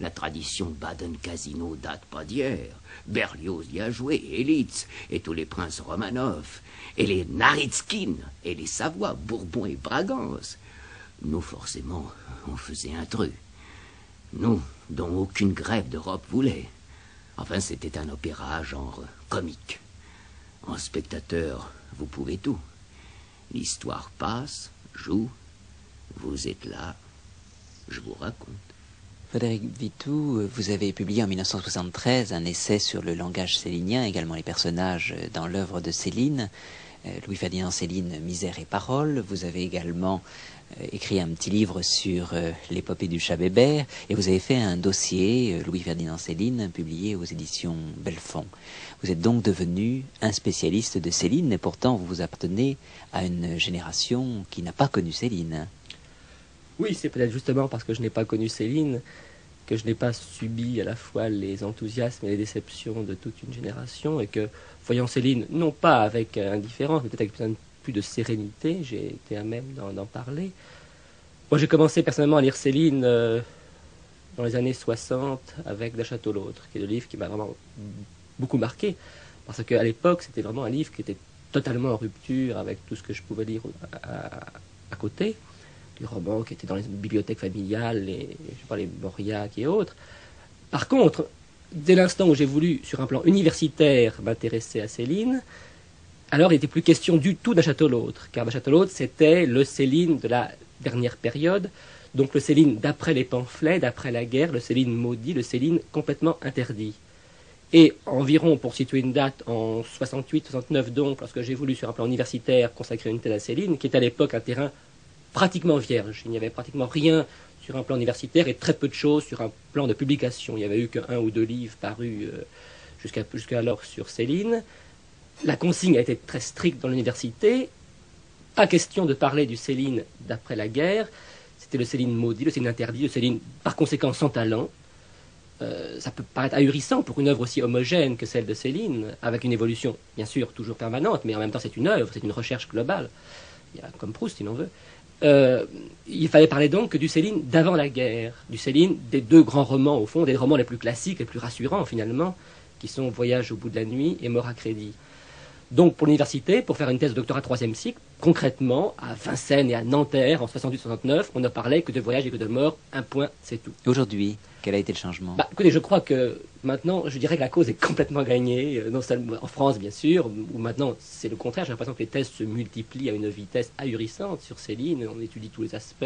La tradition Baden Casino date pas d'hier, Berlioz y a joué, et Litz, et tous les princes Romanov, et les Naritskin, et les Savoie, Bourbon et Bragance. Nous, forcément, on faisait intrus, nous, dont aucune grève d'Europe voulait. Enfin, c'était un opéra genre comique. En spectateur, vous pouvez tout. L'histoire passe, joue, vous êtes là, je vous raconte. Frédéric Vitou, vous avez publié en mille neuf cent soixante-treize un essai sur le langage célinien, également les personnages dans l'œuvre de Céline. Euh, Louis-Ferdinand Céline, Misère et Paroles. Vous avez également euh, écrit un petit livre sur euh, l'épopée du chat Bébert. Et vous avez fait un dossier, euh, Louis-Ferdinand Céline, publié aux éditions Belfond. Vous êtes donc devenu un spécialiste de Céline, et pourtant vous vous appartenez à une génération qui n'a pas connu Céline. Oui, c'est peut-être justement parce que je n'ai pas connu Céline que je n'ai pas subi à la fois les enthousiasmes et les déceptions de toute une génération, et que, voyant Céline, non pas avec indifférence, mais peut-être avec plein de plus de sérénité, j'ai été à même d'en parler. Moi, j'ai commencé personnellement à lire Céline euh, dans les années soixante avec D'un château l'autre, qui est le livre qui m'a vraiment beaucoup marqué, parce qu'à l'époque, c'était vraiment un livre qui était totalement en rupture avec tout ce que je pouvais lire à, à, à côté, les romans qui étaient dans les bibliothèques familiales, les, je sais pas, les Mauriac et autres. Par contre, dès l'instant où j'ai voulu, sur un plan universitaire, m'intéresser à Céline, alors il n'était plus question du tout D'un château l'autre, car D'un château l'autre, c'était le Céline de la dernière période, donc le Céline d'après les pamphlets, d'après la guerre, le Céline maudit, le Céline complètement interdit. Et environ, pour situer une date, en soixante-huit soixante-neuf donc, lorsque j'ai voulu, sur un plan universitaire, consacrer une thèse à Céline, qui est à l'époque un terrain pratiquement vierge. Il n'y avait pratiquement rien sur un plan universitaire et très peu de choses sur un plan de publication. Il n'y avait eu qu'un ou deux livres parus jusqu'à jusqu'alors sur Céline. La consigne a été très stricte dans l'université. Pas question de parler du Céline d'après la guerre. C'était le Céline maudit, le Céline interdit, le Céline par conséquent sans talent. Euh, ça peut paraître ahurissant pour une œuvre aussi homogène que celle de Céline, avec une évolution, bien sûr, toujours permanente, mais en même temps c'est une œuvre, c'est une recherche globale. Il y a, comme Proust, si l'on veut. Euh, il fallait parler donc que du Céline d'avant la guerre, du Céline des deux grands romans, au fond, des romans les plus classiques, les plus rassurants, finalement, qui sont Voyage au bout de la nuit et Mort à crédit. Donc, pour l'université, pour faire une thèse de doctorat troisième cycle, concrètement, à Vincennes et à Nanterre, en soixante-huit soixante-neuf, on ne parlait que de voyage et que de mort, un point, c'est tout. Aujourd'hui, quel a été le changement? Bah, écoutez, je crois que maintenant, je dirais que la cause est complètement gagnée, non seulement en France, bien sûr, où maintenant, c'est le contraire. J'ai l'impression que les thèses se multiplient à une vitesse ahurissante sur Céline. On étudie tous les aspects,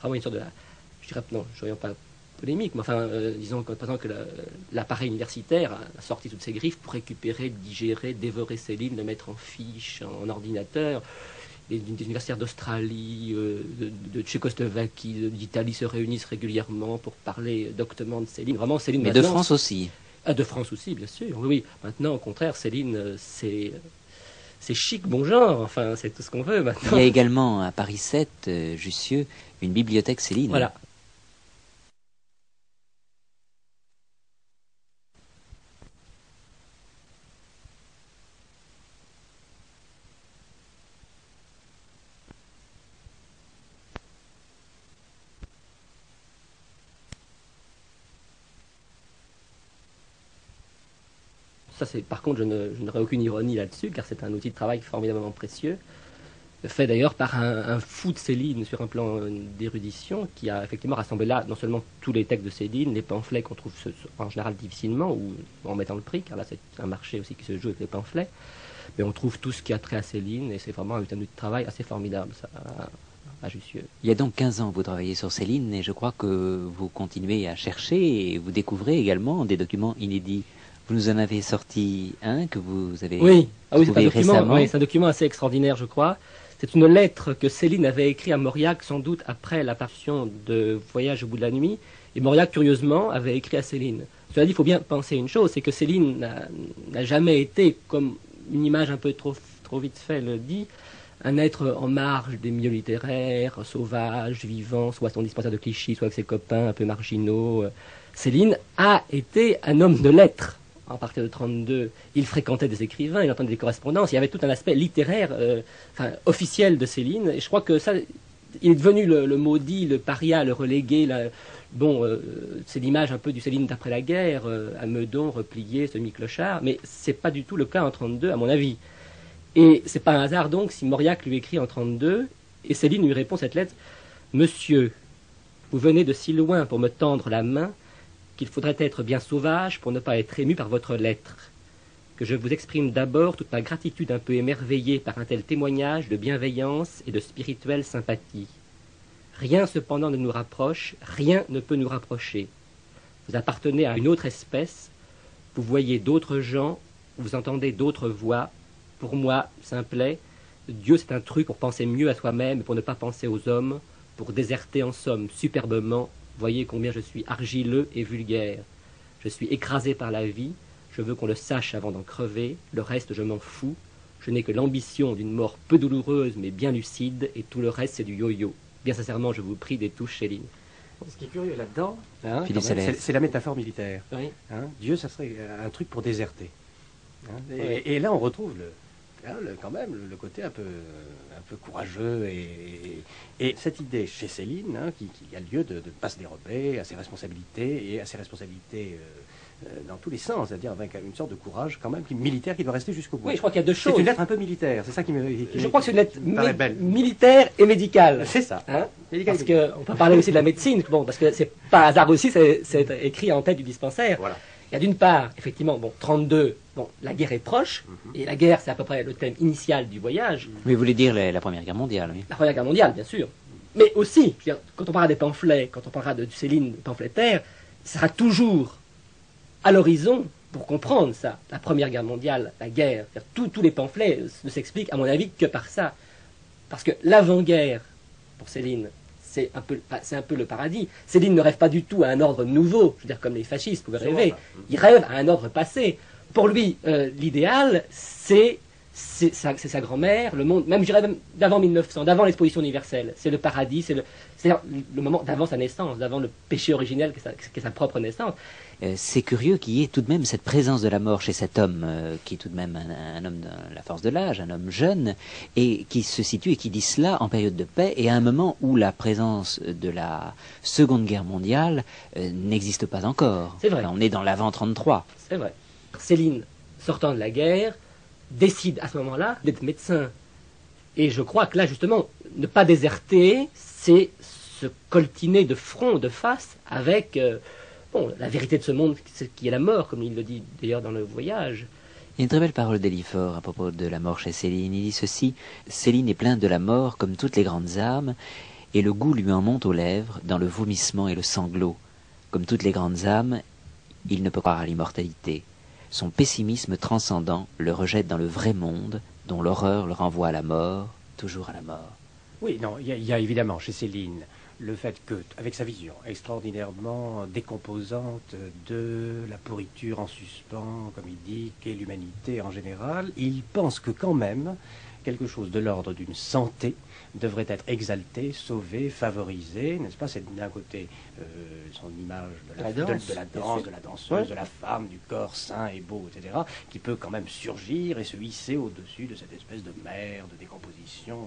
vraiment une sorte de la... Je dirais, non, je ne reviens pas... polémique, mais enfin, euh, disons que, par exemple, que l'appareil universitaire a sorti toutes ses griffes pour récupérer, digérer, dévorer Céline, le mettre en fiche, en, en ordinateur. Les, les universitaires d'Australie, euh, de, de Tchécoslovaquie, d'Italie se réunissent régulièrement pour parler doctement de Céline. Vraiment, Céline. Mais de France aussi. Ah, de France aussi, bien sûr. Oui, oui. Maintenant, au contraire, Céline, c'est. C'est chic, bon genre, enfin, c'est tout ce qu'on veut maintenant. Il y a également à Paris sept, euh, Jussieu, une bibliothèque Céline. Voilà. Ça, par contre, je n'aurai aucune ironie là-dessus, car c'est un outil de travail formidablement précieux, fait d'ailleurs par un, un fou de Céline sur un plan euh, d'érudition, qui a effectivement rassemblé là non seulement tous les textes de Céline, les pamphlets qu'on trouve ce, en général difficilement, ou en mettant le prix, car là c'est un marché aussi qui se joue avec les pamphlets, mais on trouve tout ce qui a trait à Céline, et c'est vraiment un outil de travail assez formidable, ça, à, à Jussieu. Il y a donc quinze ans, vous travaillez sur Céline, et je crois que vous continuez à chercher, et vous découvrez également des documents inédits. Vous nous en avez sorti un que vous avez oui. Ah oui, trouvé récemment. Oui, c'est un document assez extraordinaire, je crois. C'est une lettre que Céline avait écrite à Mauriac, sans doute après la parution de Voyage au bout de la nuit. Et Mauriac, curieusement, avait écrit à Céline. Cela dit, il faut bien penser une chose, c'est que Céline n'a jamais été, comme une image un peu trop, trop vite fait le dit, un être en marge des milieux littéraires, sauvage, vivant, soit à son dispensaire de Clichy, soit avec ses copains un peu marginaux. Céline a été un homme de lettres. À partir de trente-deux, il fréquentait des écrivains, il entendait des correspondances, il y avait tout un aspect littéraire, euh, enfin, officiel de Céline, et je crois que ça, il est devenu le, le maudit, le paria, le relégué, la, bon, euh, c'est l'image un peu du Céline d'après la guerre, euh, à Meudon, replié, semi-clochard, mais c'est pas du tout le cas en trente-deux, à mon avis. Et c'est pas un hasard donc si Mauriac lui écrit en trente-deux, et Céline lui répond cette lettre, « Monsieur, vous venez de si loin pour me tendre la main, qu'il faudrait être bien sauvage pour ne pas être ému par votre lettre, que je vous exprime d'abord toute ma gratitude un peu émerveillée par un tel témoignage de bienveillance et de spirituelle sympathie. Rien cependant ne nous rapproche, rien ne peut nous rapprocher. Vous appartenez à une autre espèce, vous voyez d'autres gens, vous entendez d'autres voix. Pour moi, simplet, Dieu c'est un truc pour penser mieux à soi-même et pour ne pas penser aux hommes, pour déserter en somme superbement. Voyez combien je suis argileux et vulgaire. Je suis écrasé par la vie, je veux qu'on le sache avant d'en crever, le reste je m'en fous, je n'ai que l'ambition d'une mort peu douloureuse mais bien lucide, et tout le reste c'est du yo-yo. Bien sincèrement, je vous prie des touches, Céline. Ce qui est curieux là-dedans, hein, c'est la métaphore militaire. Oui. Hein, Dieu, ça serait un truc pour déserter. Hein, ouais. et, et là, on retrouve le, hein, le, quand même le côté un peu, un peu courageux. Et, et, et cette idée chez Céline, hein, qui, qui a lieu de ne pas se dérober à ses responsabilités, et à ses responsabilités euh, euh, dans tous les sens, c'est-à-dire avec une sorte de courage quand même qui, militaire qui doit rester jusqu'au bout. Oui, je crois qu'il y a deux choses. C'est une lettre un peu militaire, c'est ça qui me... Qui, je crois que c'est une lettre mé militaire et médicale. C'est ça. Hein? Parce qu'on peut parler aussi de la médecine, bon, parce que c'est pas hasard aussi, c'est écrit en tête du dispensaire. Voilà. Il y a d'une part, effectivement, bon, trente-deux, bon, la guerre est proche, mm-hmm. et la guerre, c'est à peu près le thème initial du voyage. Mais vous voulez dire la, la Première Guerre mondiale, oui. La Première Guerre mondiale, bien sûr. Mais aussi, je veux dire, quand on parlera des pamphlets, quand on parlera de, de Céline, de pamphlétaire, ça sera toujours à l'horizon pour comprendre ça. La Première Guerre mondiale, la guerre, tout, tous les pamphlets ne s'expliquent, à mon avis, que par ça. Parce que l'avant-guerre, pour Céline, c'est un, un peu le paradis. Céline ne rêve pas du tout à un ordre nouveau, je veux dire comme les fascistes pouvaient rêver. Il rêve à un ordre passé. Pour lui, euh, l'idéal, c'est sa, sa grand-mère, le monde, même je dirais même d'avant mille neuf cents, d'avant l'exposition universelle. C'est le paradis, c'est le, le moment d'avant sa naissance, d'avant le péché originel qu'est sa, qu'est sa propre naissance. Euh, c'est curieux qu'il y ait tout de même cette présence de la mort chez cet homme, euh, qui est tout de même un, un homme de la force de l'âge, un homme jeune, et qui se situe et qui dit cela en période de paix, et à un moment où la présence de la Seconde Guerre mondiale euh, n'existe pas encore. C'est vrai. Enfin, on est dans l'avant trente-trois. C'est vrai. Céline, sortant de la guerre, décide à ce moment-là d'être médecin. Et je crois que là, justement, ne pas déserter, c'est se coltiner de front, de face, avec... Euh, Bon, la vérité de ce monde qui est la mort, comme il le dit d'ailleurs dans le voyage. Il y a une très belle parole d'Elifort à propos de la mort chez Céline. Il dit ceci, « Céline est pleine de la mort comme toutes les grandes âmes, et le goût lui en monte aux lèvres dans le vomissement et le sanglot. Comme toutes les grandes âmes, il ne peut croire à l'immortalité. Son pessimisme transcendant le rejette dans le vrai monde, dont l'horreur le renvoie à la mort, toujours à la mort. » Oui, non, il y, y a évidemment chez Céline... le fait que, avec sa vision extraordinairement décomposante de la pourriture en suspens, comme il dit, qu'est l'humanité en général, il pense que quand même quelque chose de l'ordre d'une santé devrait être exalté, sauvé, favorisé, n'est-ce pas? C'est d'un côté euh, son image de la, la danse, de, de la danse, de la danseuse, ouais. de la femme, du corps sain et beau, et cetera, qui peut quand même surgir et se hisser au-dessus de cette espèce de mer, de décomposition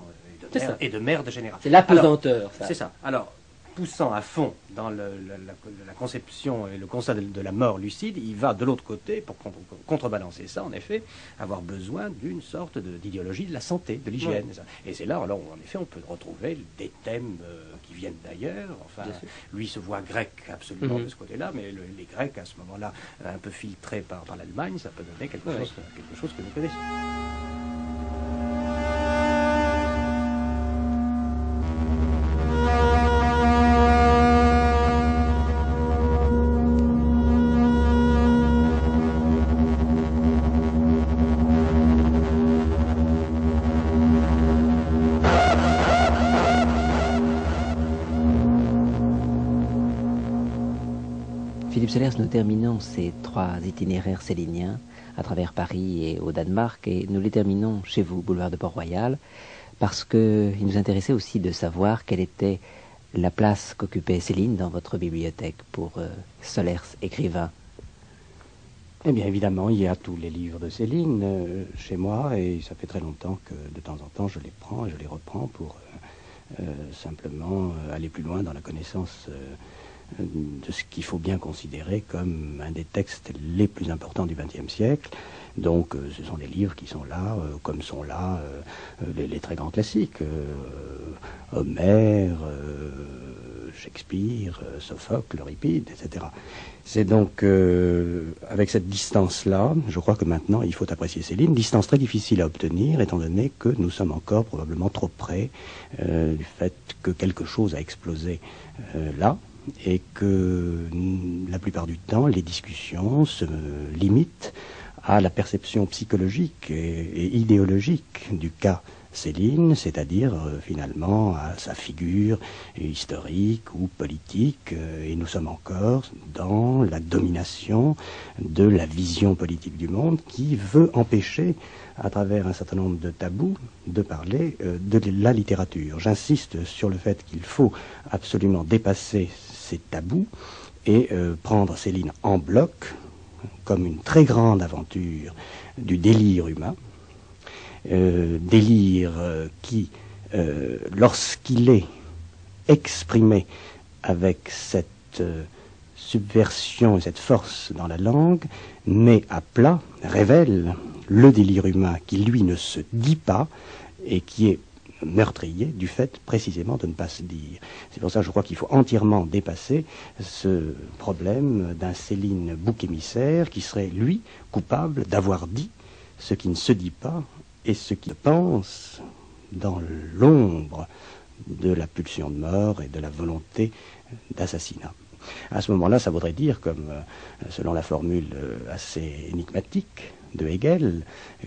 et de mer, et de merde générale. C'est l'apesanteur, ça. C'est ça. Alors, poussant à fond dans le, la, la, la conception et le constat de, de la mort lucide, il va de l'autre côté, pour contre, contrebalancer ça, en effet, avoir besoin d'une sorte d'idéologie de, de la santé, de l'hygiène. Ouais. Et c'est là, alors, en effet, on peut retrouver des thèmes euh, qui viennent d'ailleurs. Enfin, lui se voit grec absolument mm-hmm. de ce côté-là, mais le, les Grecs, à ce moment-là, un peu filtrés par, par l'Allemagne, ça peut donner quelque, ouais. chose, quelque chose que nous connaissons. Nous terminons ces trois itinéraires céliniens à travers Paris et au Danemark, et nous les terminons chez vous, boulevard de Port-Royal, parce qu'il nous intéressait aussi de savoir quelle était la place qu'occupait Céline dans votre bibliothèque pour euh, Sollers, écrivain. Eh bien évidemment, il y a tous les livres de Céline euh, chez moi, et ça fait très longtemps que de temps en temps je les prends et je les reprends pour euh, euh, simplement euh, aller plus loin dans la connaissance euh, de ce qu'il faut bien considérer comme un des textes les plus importants du vingtième siècle. Donc euh, ce sont des livres qui sont là, euh, comme sont là euh, les, les très grands classiques. Euh, Homère, euh, Shakespeare, euh, Sophocle, Euripide, et cetera. C'est donc euh, avec cette distance-là, je crois que maintenant il faut apprécier Céline, distance très difficile à obtenir étant donné que nous sommes encore probablement trop près euh, du fait que quelque chose a explosé euh, là, et que la plupart du temps, les discussions se limitent à la perception psychologique et, et idéologique du cas Céline, c'est-à-dire euh, finalement à sa figure historique ou politique, euh, et nous sommes encore dans la domination de la vision politique du monde qui veut empêcher, à travers un certain nombre de tabous, de parler euh, de la littérature. J'insiste sur le fait qu'il faut absolument dépasser ces tabous et euh, prendre Céline en bloc comme une très grande aventure du délire humain, euh, délire euh, qui, euh, lorsqu'il est exprimé avec cette euh, subversion et cette force dans la langue, met à plat, révèle le délire humain qui, lui, ne se dit pas et qui est meurtrier du fait précisément de ne pas se dire. C'est pour ça que je crois qu'il faut entièrement dépasser ce problème d'un Céline bouc émissaire qui serait, lui, coupable d'avoir dit ce qui ne se dit pas et ce qui pense dans l'ombre de la pulsion de mort et de la volonté d'assassinat. À ce moment-là, ça voudrait dire, comme selon la formule assez énigmatique de Hegel,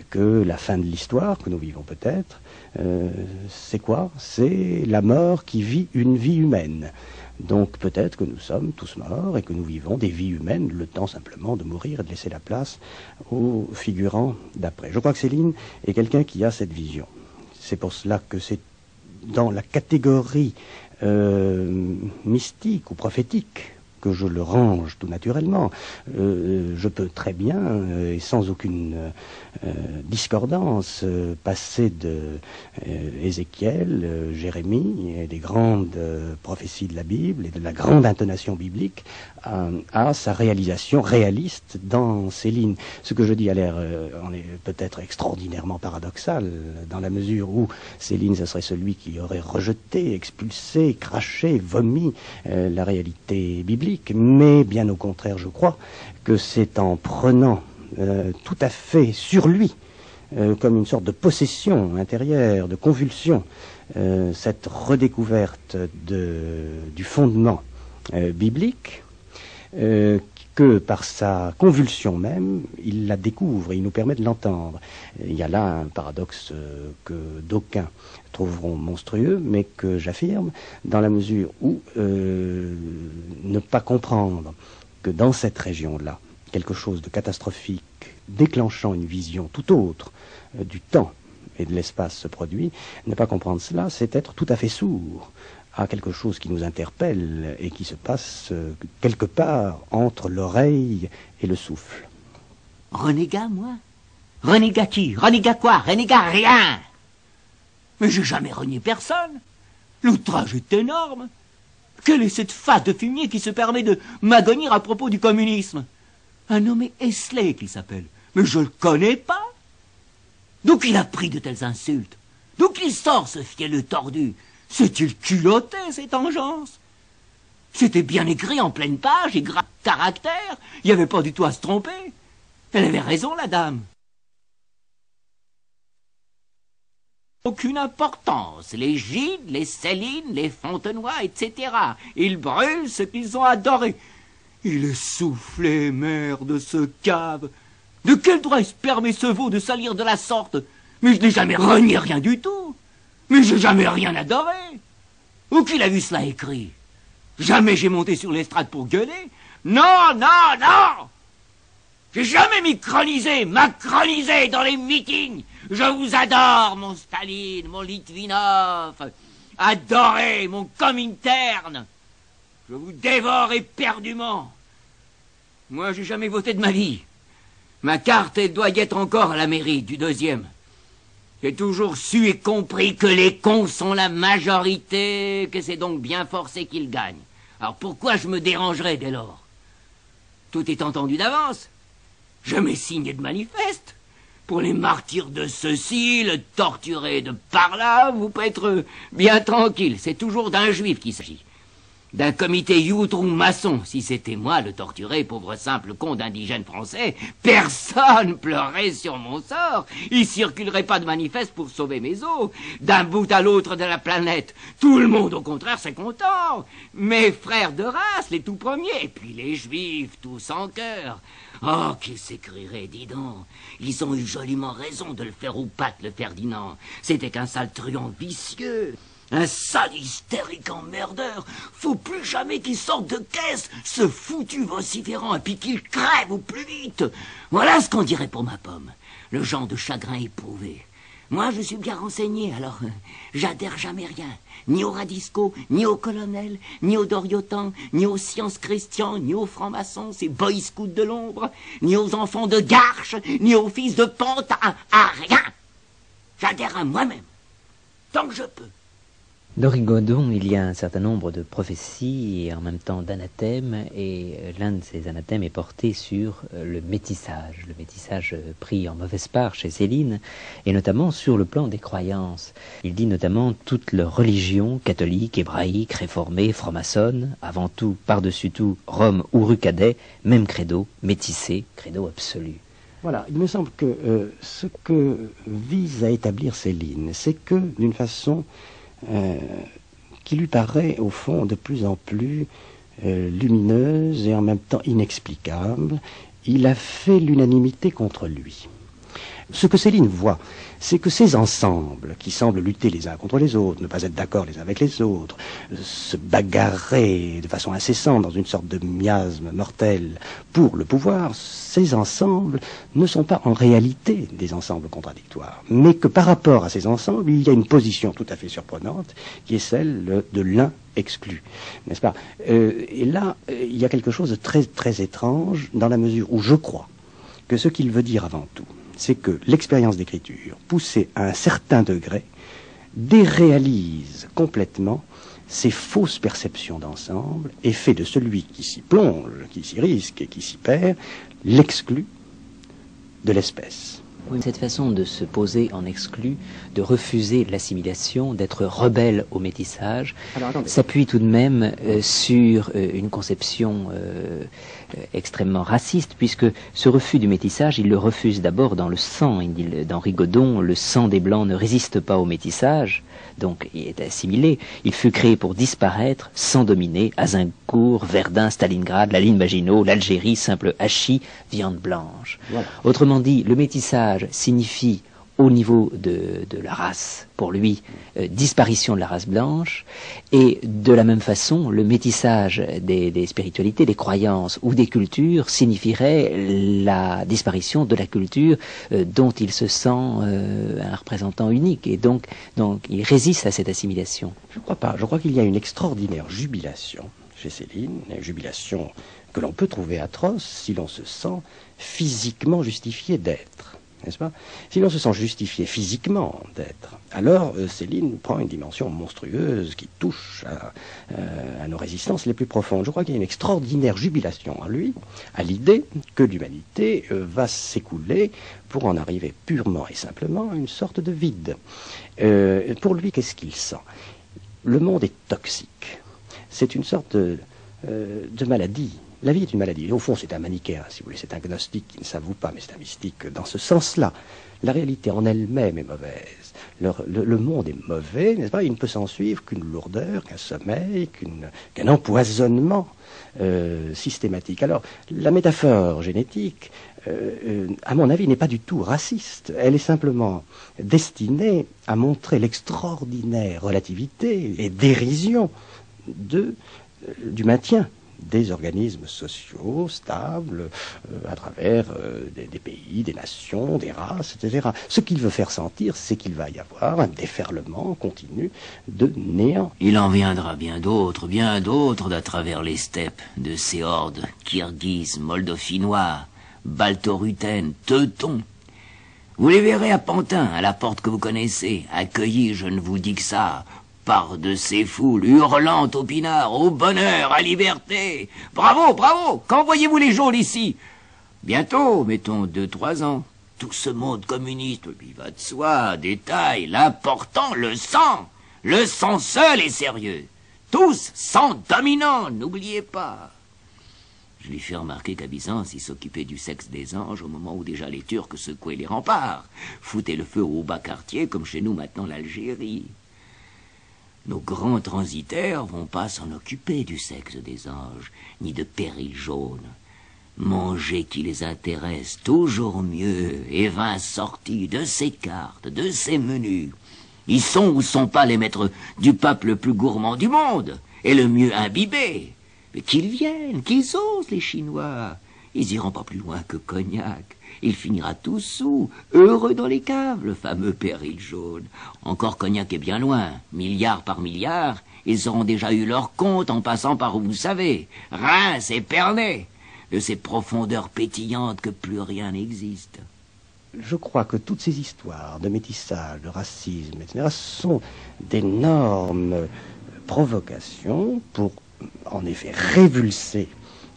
que la fin de l'histoire que nous vivons peut-être, euh, c'est quoi? C'est la mort qui vit une vie humaine. Donc peut-être que nous sommes tous morts et que nous vivons des vies humaines, le temps simplement de mourir et de laisser la place aux figurants d'après. Je crois que Céline est quelqu'un qui a cette vision. C'est pour cela que c'est dans la catégorie euh, mystique ou prophétique que je le range tout naturellement. Euh, je peux très bien, euh, et sans aucune euh, discordance, euh, passer de euh, Ézéchiel, euh, Jérémie, et des grandes euh, prophéties de la Bible, et de la grande intonation biblique, à, à sa réalisation réaliste dans Céline. Ce que je dis a l'air euh, peut-être extraordinairement paradoxal, dans la mesure où Céline, ce serait celui qui aurait rejeté, expulsé, craché, vomi euh, la réalité biblique. Mais bien au contraire, je crois que c'est en prenant euh, tout à fait sur lui, euh, comme une sorte de possession intérieure, de convulsion, euh, cette redécouverte de, du fondement euh, biblique, euh, que par sa convulsion même, il la découvre et il nous permet de l'entendre. Il y a là un paradoxe que d'aucuns trouveront monstrueux, mais que j'affirme, dans la mesure où euh, ne pas comprendre que dans cette région-là, quelque chose de catastrophique déclenchant une vision tout autre euh, du temps et de l'espace se produit, ne pas comprendre cela, c'est être tout à fait sourd à quelque chose qui nous interpelle et qui se passe quelque part entre l'oreille et le souffle. Renégat, moi? Renégat qui? Renégat quoi? Renégat rien! Mais j'ai jamais renié personne. L'outrage est énorme. Quelle est cette face de fumier qui se permet de m'agonir à propos du communisme? Un nommé Essley qu'il s'appelle. Mais je le connais pas. D'où qu'il a pris de telles insultes? D'où qu'il sort ce fielleux tordu? C'est-il culotté, cette engeance? C'était bien écrit en pleine page et gras caractère. Il n'y avait pas du tout à se tromper. Elle avait raison, la dame. Aucune importance. Les Gilles, les Céline, les Fontenoy, et cetera. Ils brûlent ce qu'ils ont adoré. Il est soufflé, merde, de ce cave. De quel droit il se permet ce veau de salir de la sorte? Mais je n'ai jamais renié rien du tout. Mais j'ai jamais rien adoré. Où qu'il a vu cela écrit? Jamais j'ai monté sur l'estrade pour gueuler. Non, non, non. J'ai jamais micronisé, macronisé dans les meetings. Je vous adore, mon Staline, mon Litvinov. Adoré, mon Comintern. Je vous dévore éperdument. Moi, j'ai jamais voté de ma vie. Ma carte, elle doit y être encore à la mairie du deuxième. J'ai toujours su et compris que les cons sont la majorité, que c'est donc bien forcé qu'ils gagnent. Alors pourquoi je me dérangerais dès lors? Tout est entendu d'avance. Je m'ai signé de manifeste. Pour les martyrs de ceci, le torturé de par là, vous pouvez être bien tranquille. C'est toujours d'un juif qu'il s'agit. D'un comité youtre ou maçon. Si c'était moi, le torturé, pauvre simple con d'indigène français, personne pleurait sur mon sort. Il circulerait pas de manifeste pour sauver mes os. D'un bout à l'autre de la planète, tout le monde, au contraire, c'est content. Mes frères de race, les tout premiers, et puis les juifs, tous en cœur. Oh, qu'ils s'écriraient, dis donc. Ils ont eu joliment raison de le faire aux pattes, le Ferdinand. C'était qu'un sale truand vicieux. Un sale hystérique emmerdeur. Faut plus jamais qu'il sorte de caisse, ce foutu vociférant, et puis qu'il crève au plus vite. Voilà ce qu'on dirait pour ma pomme. Le genre de chagrin éprouvé. Moi, je suis bien renseigné, alors euh, j'adhère jamais rien, ni au Radisco, ni au Colonel, ni au Doriotan, ni aux Sciences Christians, ni aux francs-maçons, ces boy scouts de l'ombre, ni aux enfants de Garches, ni aux fils de Pente, à, à rien. J'adhère à moi-même, tant que je peux. Dans Rigaudon, il y a un certain nombre de prophéties et en même temps d'anathèmes, et l'un de ces anathèmes est porté sur le métissage, le métissage pris en mauvaise part chez Céline, et notamment sur le plan des croyances. Il dit notamment toute leur religion catholique, hébraïque, réformée, franc-maçonne, avant tout, par-dessus tout, Rome ou Rucadet, même credo, métissé, credo absolu. Voilà, il me semble que euh, ce que vise à établir Céline, c'est que, d'une façon... Euh, qui lui paraît au fond de plus en plus euh, lumineuse et en même temps inexplicable, il a fait l'unanimité contre lui. Ce que Céline voit, c'est que ces ensembles qui semblent lutter les uns contre les autres, ne pas être d'accord les uns avec les autres, euh, se bagarrer de façon incessante dans une sorte de miasme mortel pour le pouvoir, ces ensembles ne sont pas en réalité des ensembles contradictoires, mais que par rapport à ces ensembles, il y a une position tout à fait surprenante qui est celle de l'un exclu, n'est-ce pas? euh, Et là, euh, il y a quelque chose de très, très étrange dans la mesure où je crois que ce qu'il veut dire avant tout, c'est que l'expérience d'écriture, poussée à un certain degré, déréalise complètement ces fausses perceptions d'ensemble et fait de celui qui s'y plonge, qui s'y risque et qui s'y perd, l'exclu de l'espèce. Oui, cette façon de se poser en exclu, de refuser l'assimilation, d'être rebelle au métissage, s'appuie tout de même euh, sur euh, une conception euh, euh, extrêmement raciste, puisque ce refus du métissage, il le refuse d'abord dans le sang. Il dit, dans Rigaudon, le sang des Blancs ne résiste pas au métissage, donc il est assimilé. Il fut créé pour disparaître, sans dominer, Azincourt, Verdun, Stalingrad, la ligne Maginot, l'Algérie, simple hachis, viande blanche. Voilà. Autrement dit, le métissage signifie au niveau de, de la race, pour lui, euh, disparition de la race blanche, et de la même façon, le métissage des, des spiritualités, des croyances ou des cultures signifierait la disparition de la culture euh, dont il se sent euh, un représentant unique, et donc, donc il résiste à cette assimilation. Je ne crois pas, je crois qu'il y a une extraordinaire jubilation chez Céline, une jubilation que l'on peut trouver atroce si l'on se sent physiquement justifié d'être. N'est-ce pas? Si l'on se sent justifié physiquement d'être, alors euh, Céline prend une dimension monstrueuse qui touche à, euh, à nos résistances les plus profondes. Je crois qu'il y a une extraordinaire jubilation en lui, à l'idée que l'humanité euh, va s'écouler pour en arriver purement et simplement à une sorte de vide. Euh, pour lui, qu'est-ce qu'il sent? Le monde est toxique. C'est une sorte de, euh, de maladie. La vie est une maladie. Au fond, c'est un manichéen, si vous voulez. C'est un gnostique qui ne s'avoue pas, mais c'est un mystique dans ce sens-là. La réalité en elle-même est mauvaise. Le, le, le monde est mauvais, n'est-ce pas? Il ne peut s'en suivre qu'une lourdeur, qu'un sommeil, qu'un empoisonnement euh, systématique. Alors, la métaphore génétique, euh, euh, à mon avis, n'est pas du tout raciste. Elle est simplement destinée à montrer l'extraordinaire relativité et dérision de, euh, du maintien des organismes sociaux stables euh, à travers euh, des, des pays, des nations, des races, et cetera. Ce qu'il veut faire sentir, c'est qu'il va y avoir un déferlement continu de néant. Il en viendra bien d'autres, bien d'autres à travers les steppes de ces hordes kirghizes, moldofinois, baltorutaines, teutons. Vous les verrez à Pantin, à la porte que vous connaissez, accueillis, je ne vous dis que ça, par de ces foules hurlantes au pinard, au bonheur, à liberté. Bravo, bravo, quand voyez-vous les jaunes ici? Bientôt, mettons deux, trois ans. Tout ce monde communiste, il va de soi, détail, l'important, le sang. Le sang seul est sérieux. Tous sans dominant, n'oubliez pas. Je lui fais remarquer qu'à Byzance, il s'occupait du sexe des anges au moment où déjà les Turcs secouaient les remparts, foutaient le feu au bas quartier, comme chez nous maintenant l'Algérie. Nos grands transitaires vont pas s'en occuper du sexe des anges, ni de périls jaunes. Manger qui les intéresse toujours mieux, et vins sortis de ces cartes, de ces menus. Ils sont ou sont pas les maîtres du peuple le plus gourmand du monde, et le mieux imbibé. Mais qu'ils viennent, qu'ils osent les Chinois. Ils iront pas plus loin que Cognac. Il finira tout sous, heureux dans les caves, le fameux péril jaune. Encore Cognac est bien loin, milliard par milliard, ils auront déjà eu leur compte en passant par où vous savez, Reims et Pernay, de ces profondeurs pétillantes que plus rien n'existe. Je crois que toutes ces histoires de métissage, de racisme, et cetera sont d'énormes provocations pour, en effet, révulser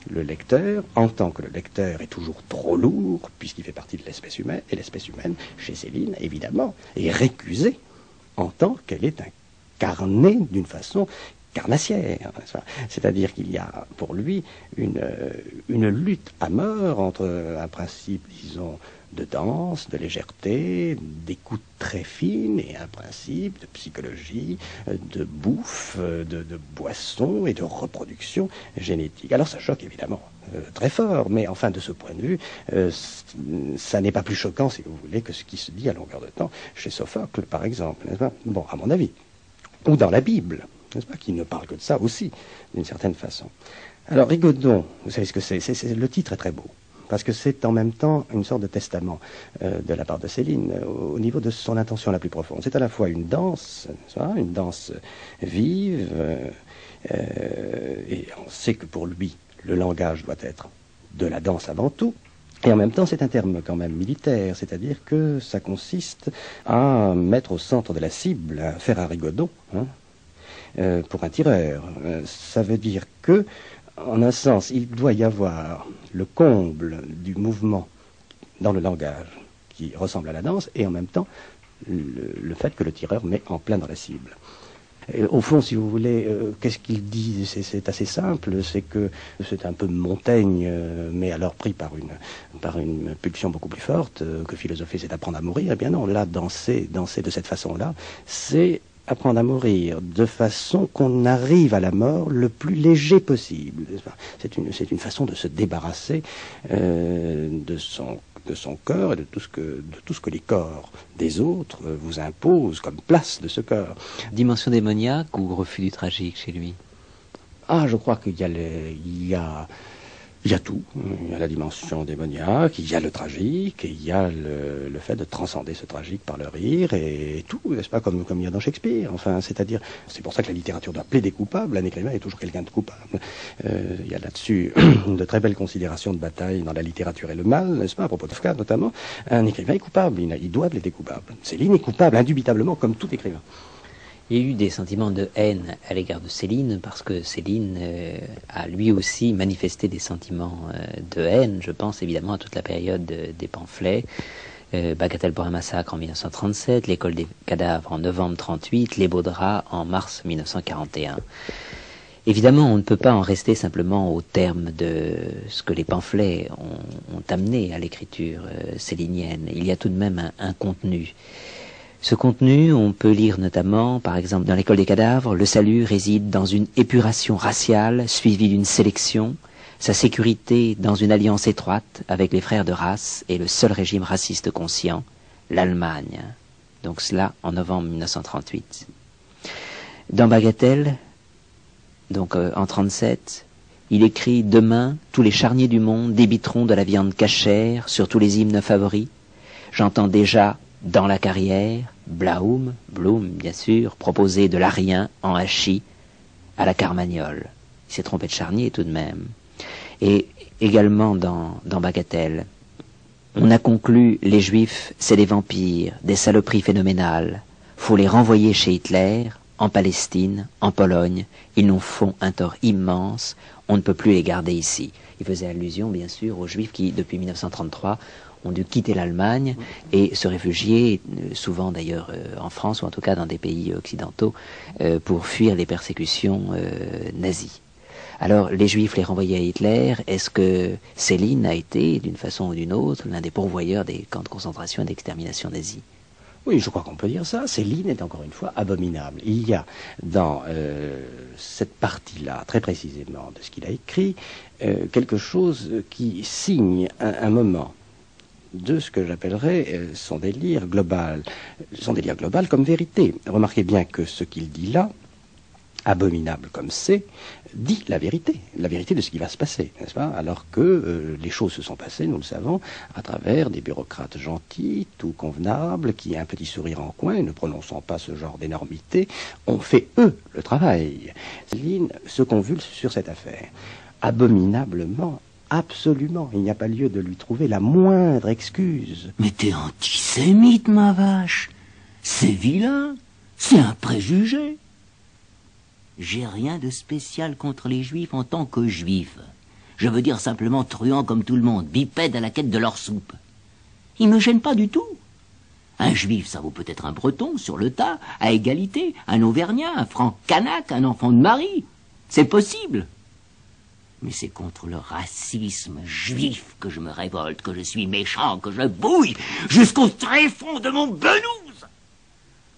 le lecteur, en tant que le lecteur est toujours trop lourd, puisqu'il fait partie de l'espèce humaine, et l'espèce humaine, chez Céline, évidemment, est récusée en tant qu'elle est incarnée d'une façon carnassière. C'est-à-dire qu'il y a, pour lui, une, une lutte à mort entre un principe, disons, de danse, de légèreté, d'écoute très fine, et un principe de psychologie, de bouffe, de, de boisson et de reproduction génétique. Alors ça choque évidemment euh, très fort, mais enfin de ce point de vue, euh, ça n'est pas plus choquant, si vous voulez, que ce qui se dit à longueur de temps chez Sophocle, par exemple, n'est-ce pas ? Bon, à mon avis, ou dans la Bible, n'est-ce pas, qui ne parle que de ça aussi, d'une certaine façon. Alors Rigodon, vous savez ce que c'est, c'est, le titre est très beau, parce que c'est en même temps une sorte de testament euh, de la part de Céline euh, au niveau de son intention la plus profonde. C'est à la fois une danse, une danse vive, euh, euh, et on sait que pour lui, le langage doit être de la danse avant tout, et en même temps c'est un terme quand même militaire, c'est-à-dire que ça consiste à mettre au centre de la cible, à faire un rigodon, hein, euh, pour un tireur. Euh, ça veut dire que, en un sens, il doit y avoir le comble du mouvement dans le langage qui ressemble à la danse, et en même temps le, le fait que le tireur met en plein dans la cible. Et au fond, si vous voulez, euh, qu'est-ce qu'il dit? C'est assez simple, c'est que c'est un peu Montaigne, euh, mais alors pris par une, par une pulsion beaucoup plus forte, euh, que philosopher, c'est apprendre à mourir. Eh bien non, là, danser, danser de cette façon-là, c'est apprendre à mourir de façon qu'on arrive à la mort le plus léger possible. C'est une, c'est une façon de se débarrasser euh, de son, de son corps et de tout ce que, de tout ce que les corps des autres vous imposent comme place de ce corps. Dimension démoniaque ou refus du tragique chez lui? Ah, je crois qu'il y a les, il y a... Il y a tout, il y a la dimension démoniaque, il y a le tragique, et il y a le, le fait de transcender ce tragique par le rire, et tout, n'est-ce pas, comme, comme il y a dans Shakespeare, enfin, c'est-à-dire, c'est pour ça que la littérature doit plaider coupable, Anne Clément est toujours quelqu'un de coupable. Euh, il y a là-dessus de très belles considérations de bataille dans la littérature et le mal, n'est-ce pas, à propos de Kafka notamment, un écrivain est coupable, il, il doit plaider coupable. Céline est coupable, indubitablement, comme tout écrivain. Il y a eu des sentiments de haine à l'égard de Céline, parce que Céline euh, a lui aussi manifesté des sentiments euh, de haine. Je pense évidemment à toute la période euh, des pamphlets, euh, Bagatelle pour un massacre en mille neuf cent trente-sept, l'école des cadavres en novembre trente-huit, les beaux draps en mars mille neuf cent quarante et un. Évidemment, on ne peut pas en rester simplement au terme de ce que les pamphlets ont, ont amené à l'écriture euh, célinienne. Il y a tout de même un, un contenu. Ce contenu, on peut lire notamment, par exemple, dans l'école des cadavres, le salut réside dans une épuration raciale suivie d'une sélection, sa sécurité dans une alliance étroite avec les frères de race et le seul régime raciste conscient, l'Allemagne. Donc cela en novembre mille neuf cent trente-huit. Dans Bagatelle, donc euh, en trente-sept, il écrit « Demain, tous les charniers du monde débiteront de la viande cachère sur tous les hymnes favoris. J'entends déjà... Dans la carrière, Blaum, Blum bien sûr, proposait de l'arien en hachis à la Carmagnole. Il s'est trompé de charnier tout de même. Et également dans, dans Bagatelle, on a conclu les juifs, c'est des vampires, des saloperies phénoménales. Faut les renvoyer chez Hitler, en Palestine, en Pologne. Ils nous font un tort immense, on ne peut plus les garder ici. Il faisait allusion bien sûr aux juifs qui, depuis mille neuf cent trente-trois, ont dû quitter l'Allemagne et se réfugier, souvent d'ailleurs euh, en France, ou en tout cas dans des pays occidentaux, euh, pour fuir les persécutions euh, nazies. Alors, les Juifs les renvoyaient à Hitler. Est-ce que Céline a été, d'une façon ou d'une autre, l'un des pourvoyeurs des camps de concentration et d'extermination nazie? Oui, je crois qu'on peut dire ça. Céline est encore une fois abominable. Il y a dans euh, cette partie-là, très précisément, de ce qu'il a écrit, euh, quelque chose qui signe un, un moment de ce que j'appellerais son délire global, son délire global comme vérité. Remarquez bien que ce qu'il dit là abominable comme c'est, dit la vérité, la vérité de ce qui va se passer, n'est-ce pas? Alors que euh, les choses se sont passées, nous le savons, à travers des bureaucrates gentils, tout convenables, qui, un petit sourire en coin, ne prononçant pas ce genre d'énormité, ont fait, eux, le travail. Céline se convulse sur cette affaire. Abominablement, absolument, il n'y a pas lieu de lui trouver la moindre excuse. Mais t'es antisémite, ma vache! C'est vilain, c'est un préjugé. J'ai rien de spécial contre les juifs en tant que juifs. Je veux dire simplement truand comme tout le monde, bipède à la quête de leur soupe. Ils me gênent pas du tout. Un juif, ça vaut peut-être un breton, sur le tas, à égalité, un auvergnat, un franc canaque, un enfant de Marie. C'est possible. Mais c'est contre le racisme juif que je me révolte, que je suis méchant, que je bouille jusqu'au tréfonds de mon benou.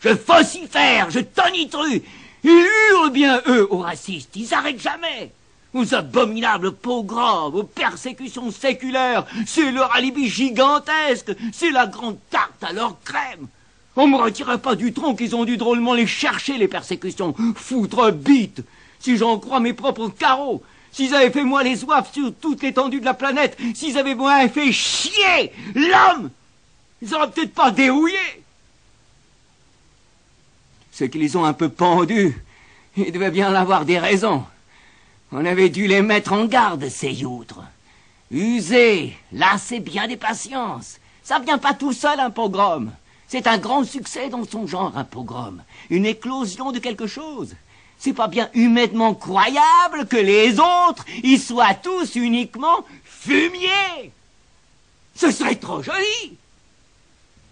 Je vocifère, je tonitru. Ils hurlent bien, eux, aux racistes. Ils n'arrêtent jamais. Aux abominables pogroms, aux persécutions séculaires. C'est leur alibi gigantesque. C'est la grande tarte à leur crème. On me retirait pas du tronc qu'ils ont dû drôlement les chercher, les persécutions. Foutre bite. Si j'en crois mes propres carreaux. S'ils avaient fait moins les oifs sur toute l'étendue de la planète. S'ils avaient moins fait chier l'homme. Ils auraient peut-être pas déhouillé. Ceux qui les ont un peu pendus, ils devaient bien avoir des raisons. On avait dû les mettre en garde, ces youtres. Usés, lassés bien des patiences. Ça vient pas tout seul, un pogrom. C'est un grand succès dans son genre, un pogrom. Une éclosion de quelque chose. C'est pas bien humainement croyable que les autres y soient tous uniquement fumiers. Ce serait trop joli.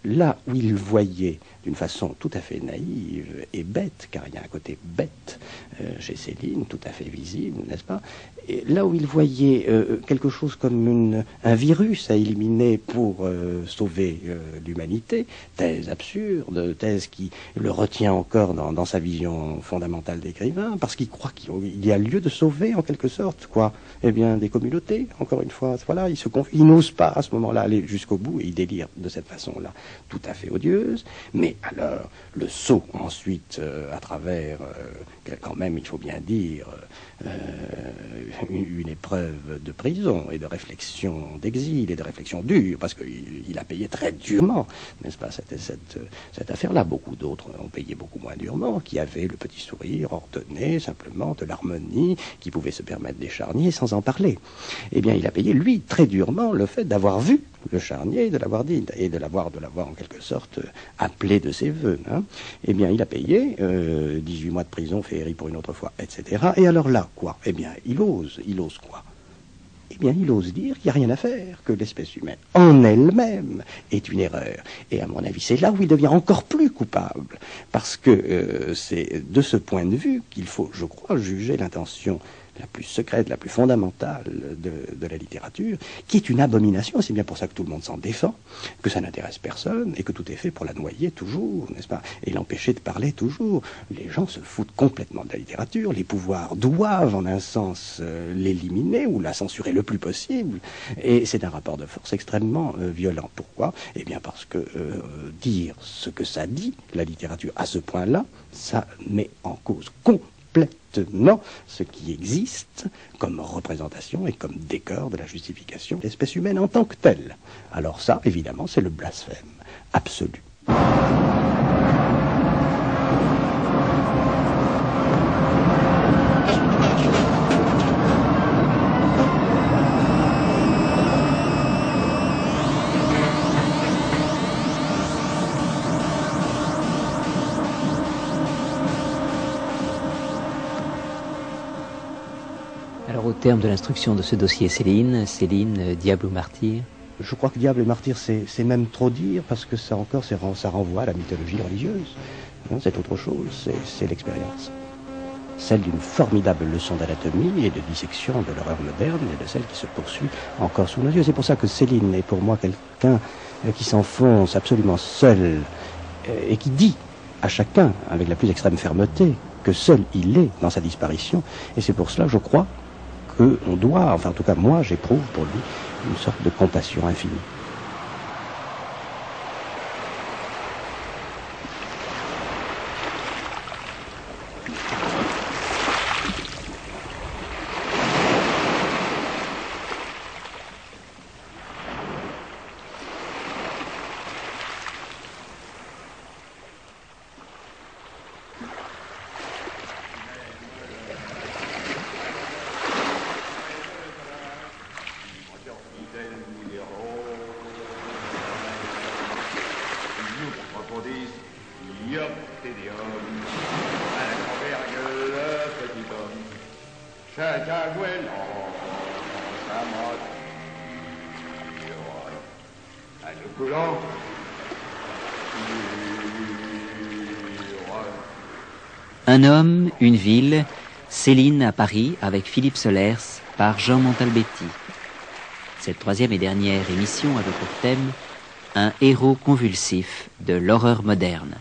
Là où il voyait, d'une façon tout à fait naïve et bête, car il y a un côté bête euh, chez Céline, tout à fait visible, n'est-ce pas? Et là où il voyait euh, quelque chose comme une, un virus à éliminer pour euh, sauver euh, l'humanité, thèse absurde, thèse qui le retient encore dans, dans sa vision fondamentale d'écrivain, parce qu'il croit qu'il y a lieu de sauver en quelque sorte, quoi. Eh bien, des communautés, encore une fois, voilà, il se conf... il n'ose pas à ce moment-là aller jusqu'au bout, et il délire de cette façon-là, tout à fait odieuse, mais alors, le saut ensuite, euh, à travers, euh, quand même, il faut bien dire, euh, une, une épreuve de prison et de réflexion d'exil et de réflexion dure, parce qu'il il a payé très durement, n'est-ce pas, cette, cette, cette affaire-là. Beaucoup d'autres ont payé beaucoup moins durement, qui avaient le petit sourire ordonné, simplement, de l'harmonie, qui pouvait se permettre des charniers sans en parler. Eh bien, il a payé, lui, très durement le fait d'avoir vu le charnier, de l'avoir dit, et de l'avoir, de l'avoir en quelque sorte appelé de ses voeux. Hein. Eh bien, il a payé euh, dix-huit mois de prison, féerie pour une autre fois, et cetera. Et alors là, quoi? Eh bien, il ose. Il ose quoi? Eh bien, il ose dire qu'il n'y a rien à faire, que l'espèce humaine, en elle-même, est une erreur. Et à mon avis, c'est là où il devient encore plus coupable, parce que euh, c'est de ce point de vue qu'il faut, je crois, juger l'intention la plus secrète, la plus fondamentale de, de la littérature, qui est une abomination. C'est bien pour ça que tout le monde s'en défend, que ça n'intéresse personne, et que tout est fait pour la noyer toujours, n'est-ce pas, et l'empêcher de parler toujours. Les gens se foutent complètement de la littérature, les pouvoirs doivent, en un sens, euh, l'éliminer ou la censurer le plus possible, et c'est un rapport de force extrêmement euh, violent. Pourquoi? Eh bien parce que euh, dire ce que ça dit, la littérature, à ce point-là, ça met en cause complètement non, ce qui existe comme représentation et comme décor de la justification de l'espèce humaine en tant que telle. Alors ça, évidemment, c'est le blasphème absolu. Au terme de l'instruction de ce dossier, Céline, Céline, euh, diable ou martyr? Je crois que diable et martyr, c'est même trop dire, parce que ça encore, ça renvoie à la mythologie religieuse. Hein, c'est autre chose, c'est l'expérience. Celle d'une formidable leçon d'anatomie et de dissection de l'horreur moderne, et de celle qui se poursuit encore sous nos yeux. C'est pour ça que Céline est pour moi quelqu'un qui s'enfonce absolument seul, et qui dit à chacun, avec la plus extrême fermeté, que seul il est dans sa disparition. Et c'est pour cela, je crois, que on doit, enfin en tout cas moi j'éprouve pour lui une sorte de compassion infinie. Cet aguelon dans sa motte, à nous coulons, un homme, une ville, Céline à Paris avec Philippe Sollers par Jean-Montalbetti. Cette troisième et dernière émission avait pour thème un héros convulsif de l'horreur moderne,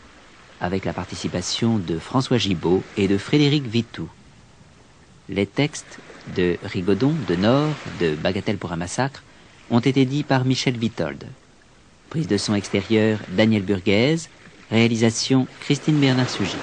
avec la participation de François Gibault et de Frédéric Vitou. Les textes de Rigaudon, de Nord, de Bagatelle pour un massacre ont été dits par Michel Witold. Prise de son extérieure, Daniel Burguez. Réalisation, Christine Bernard-Sugy.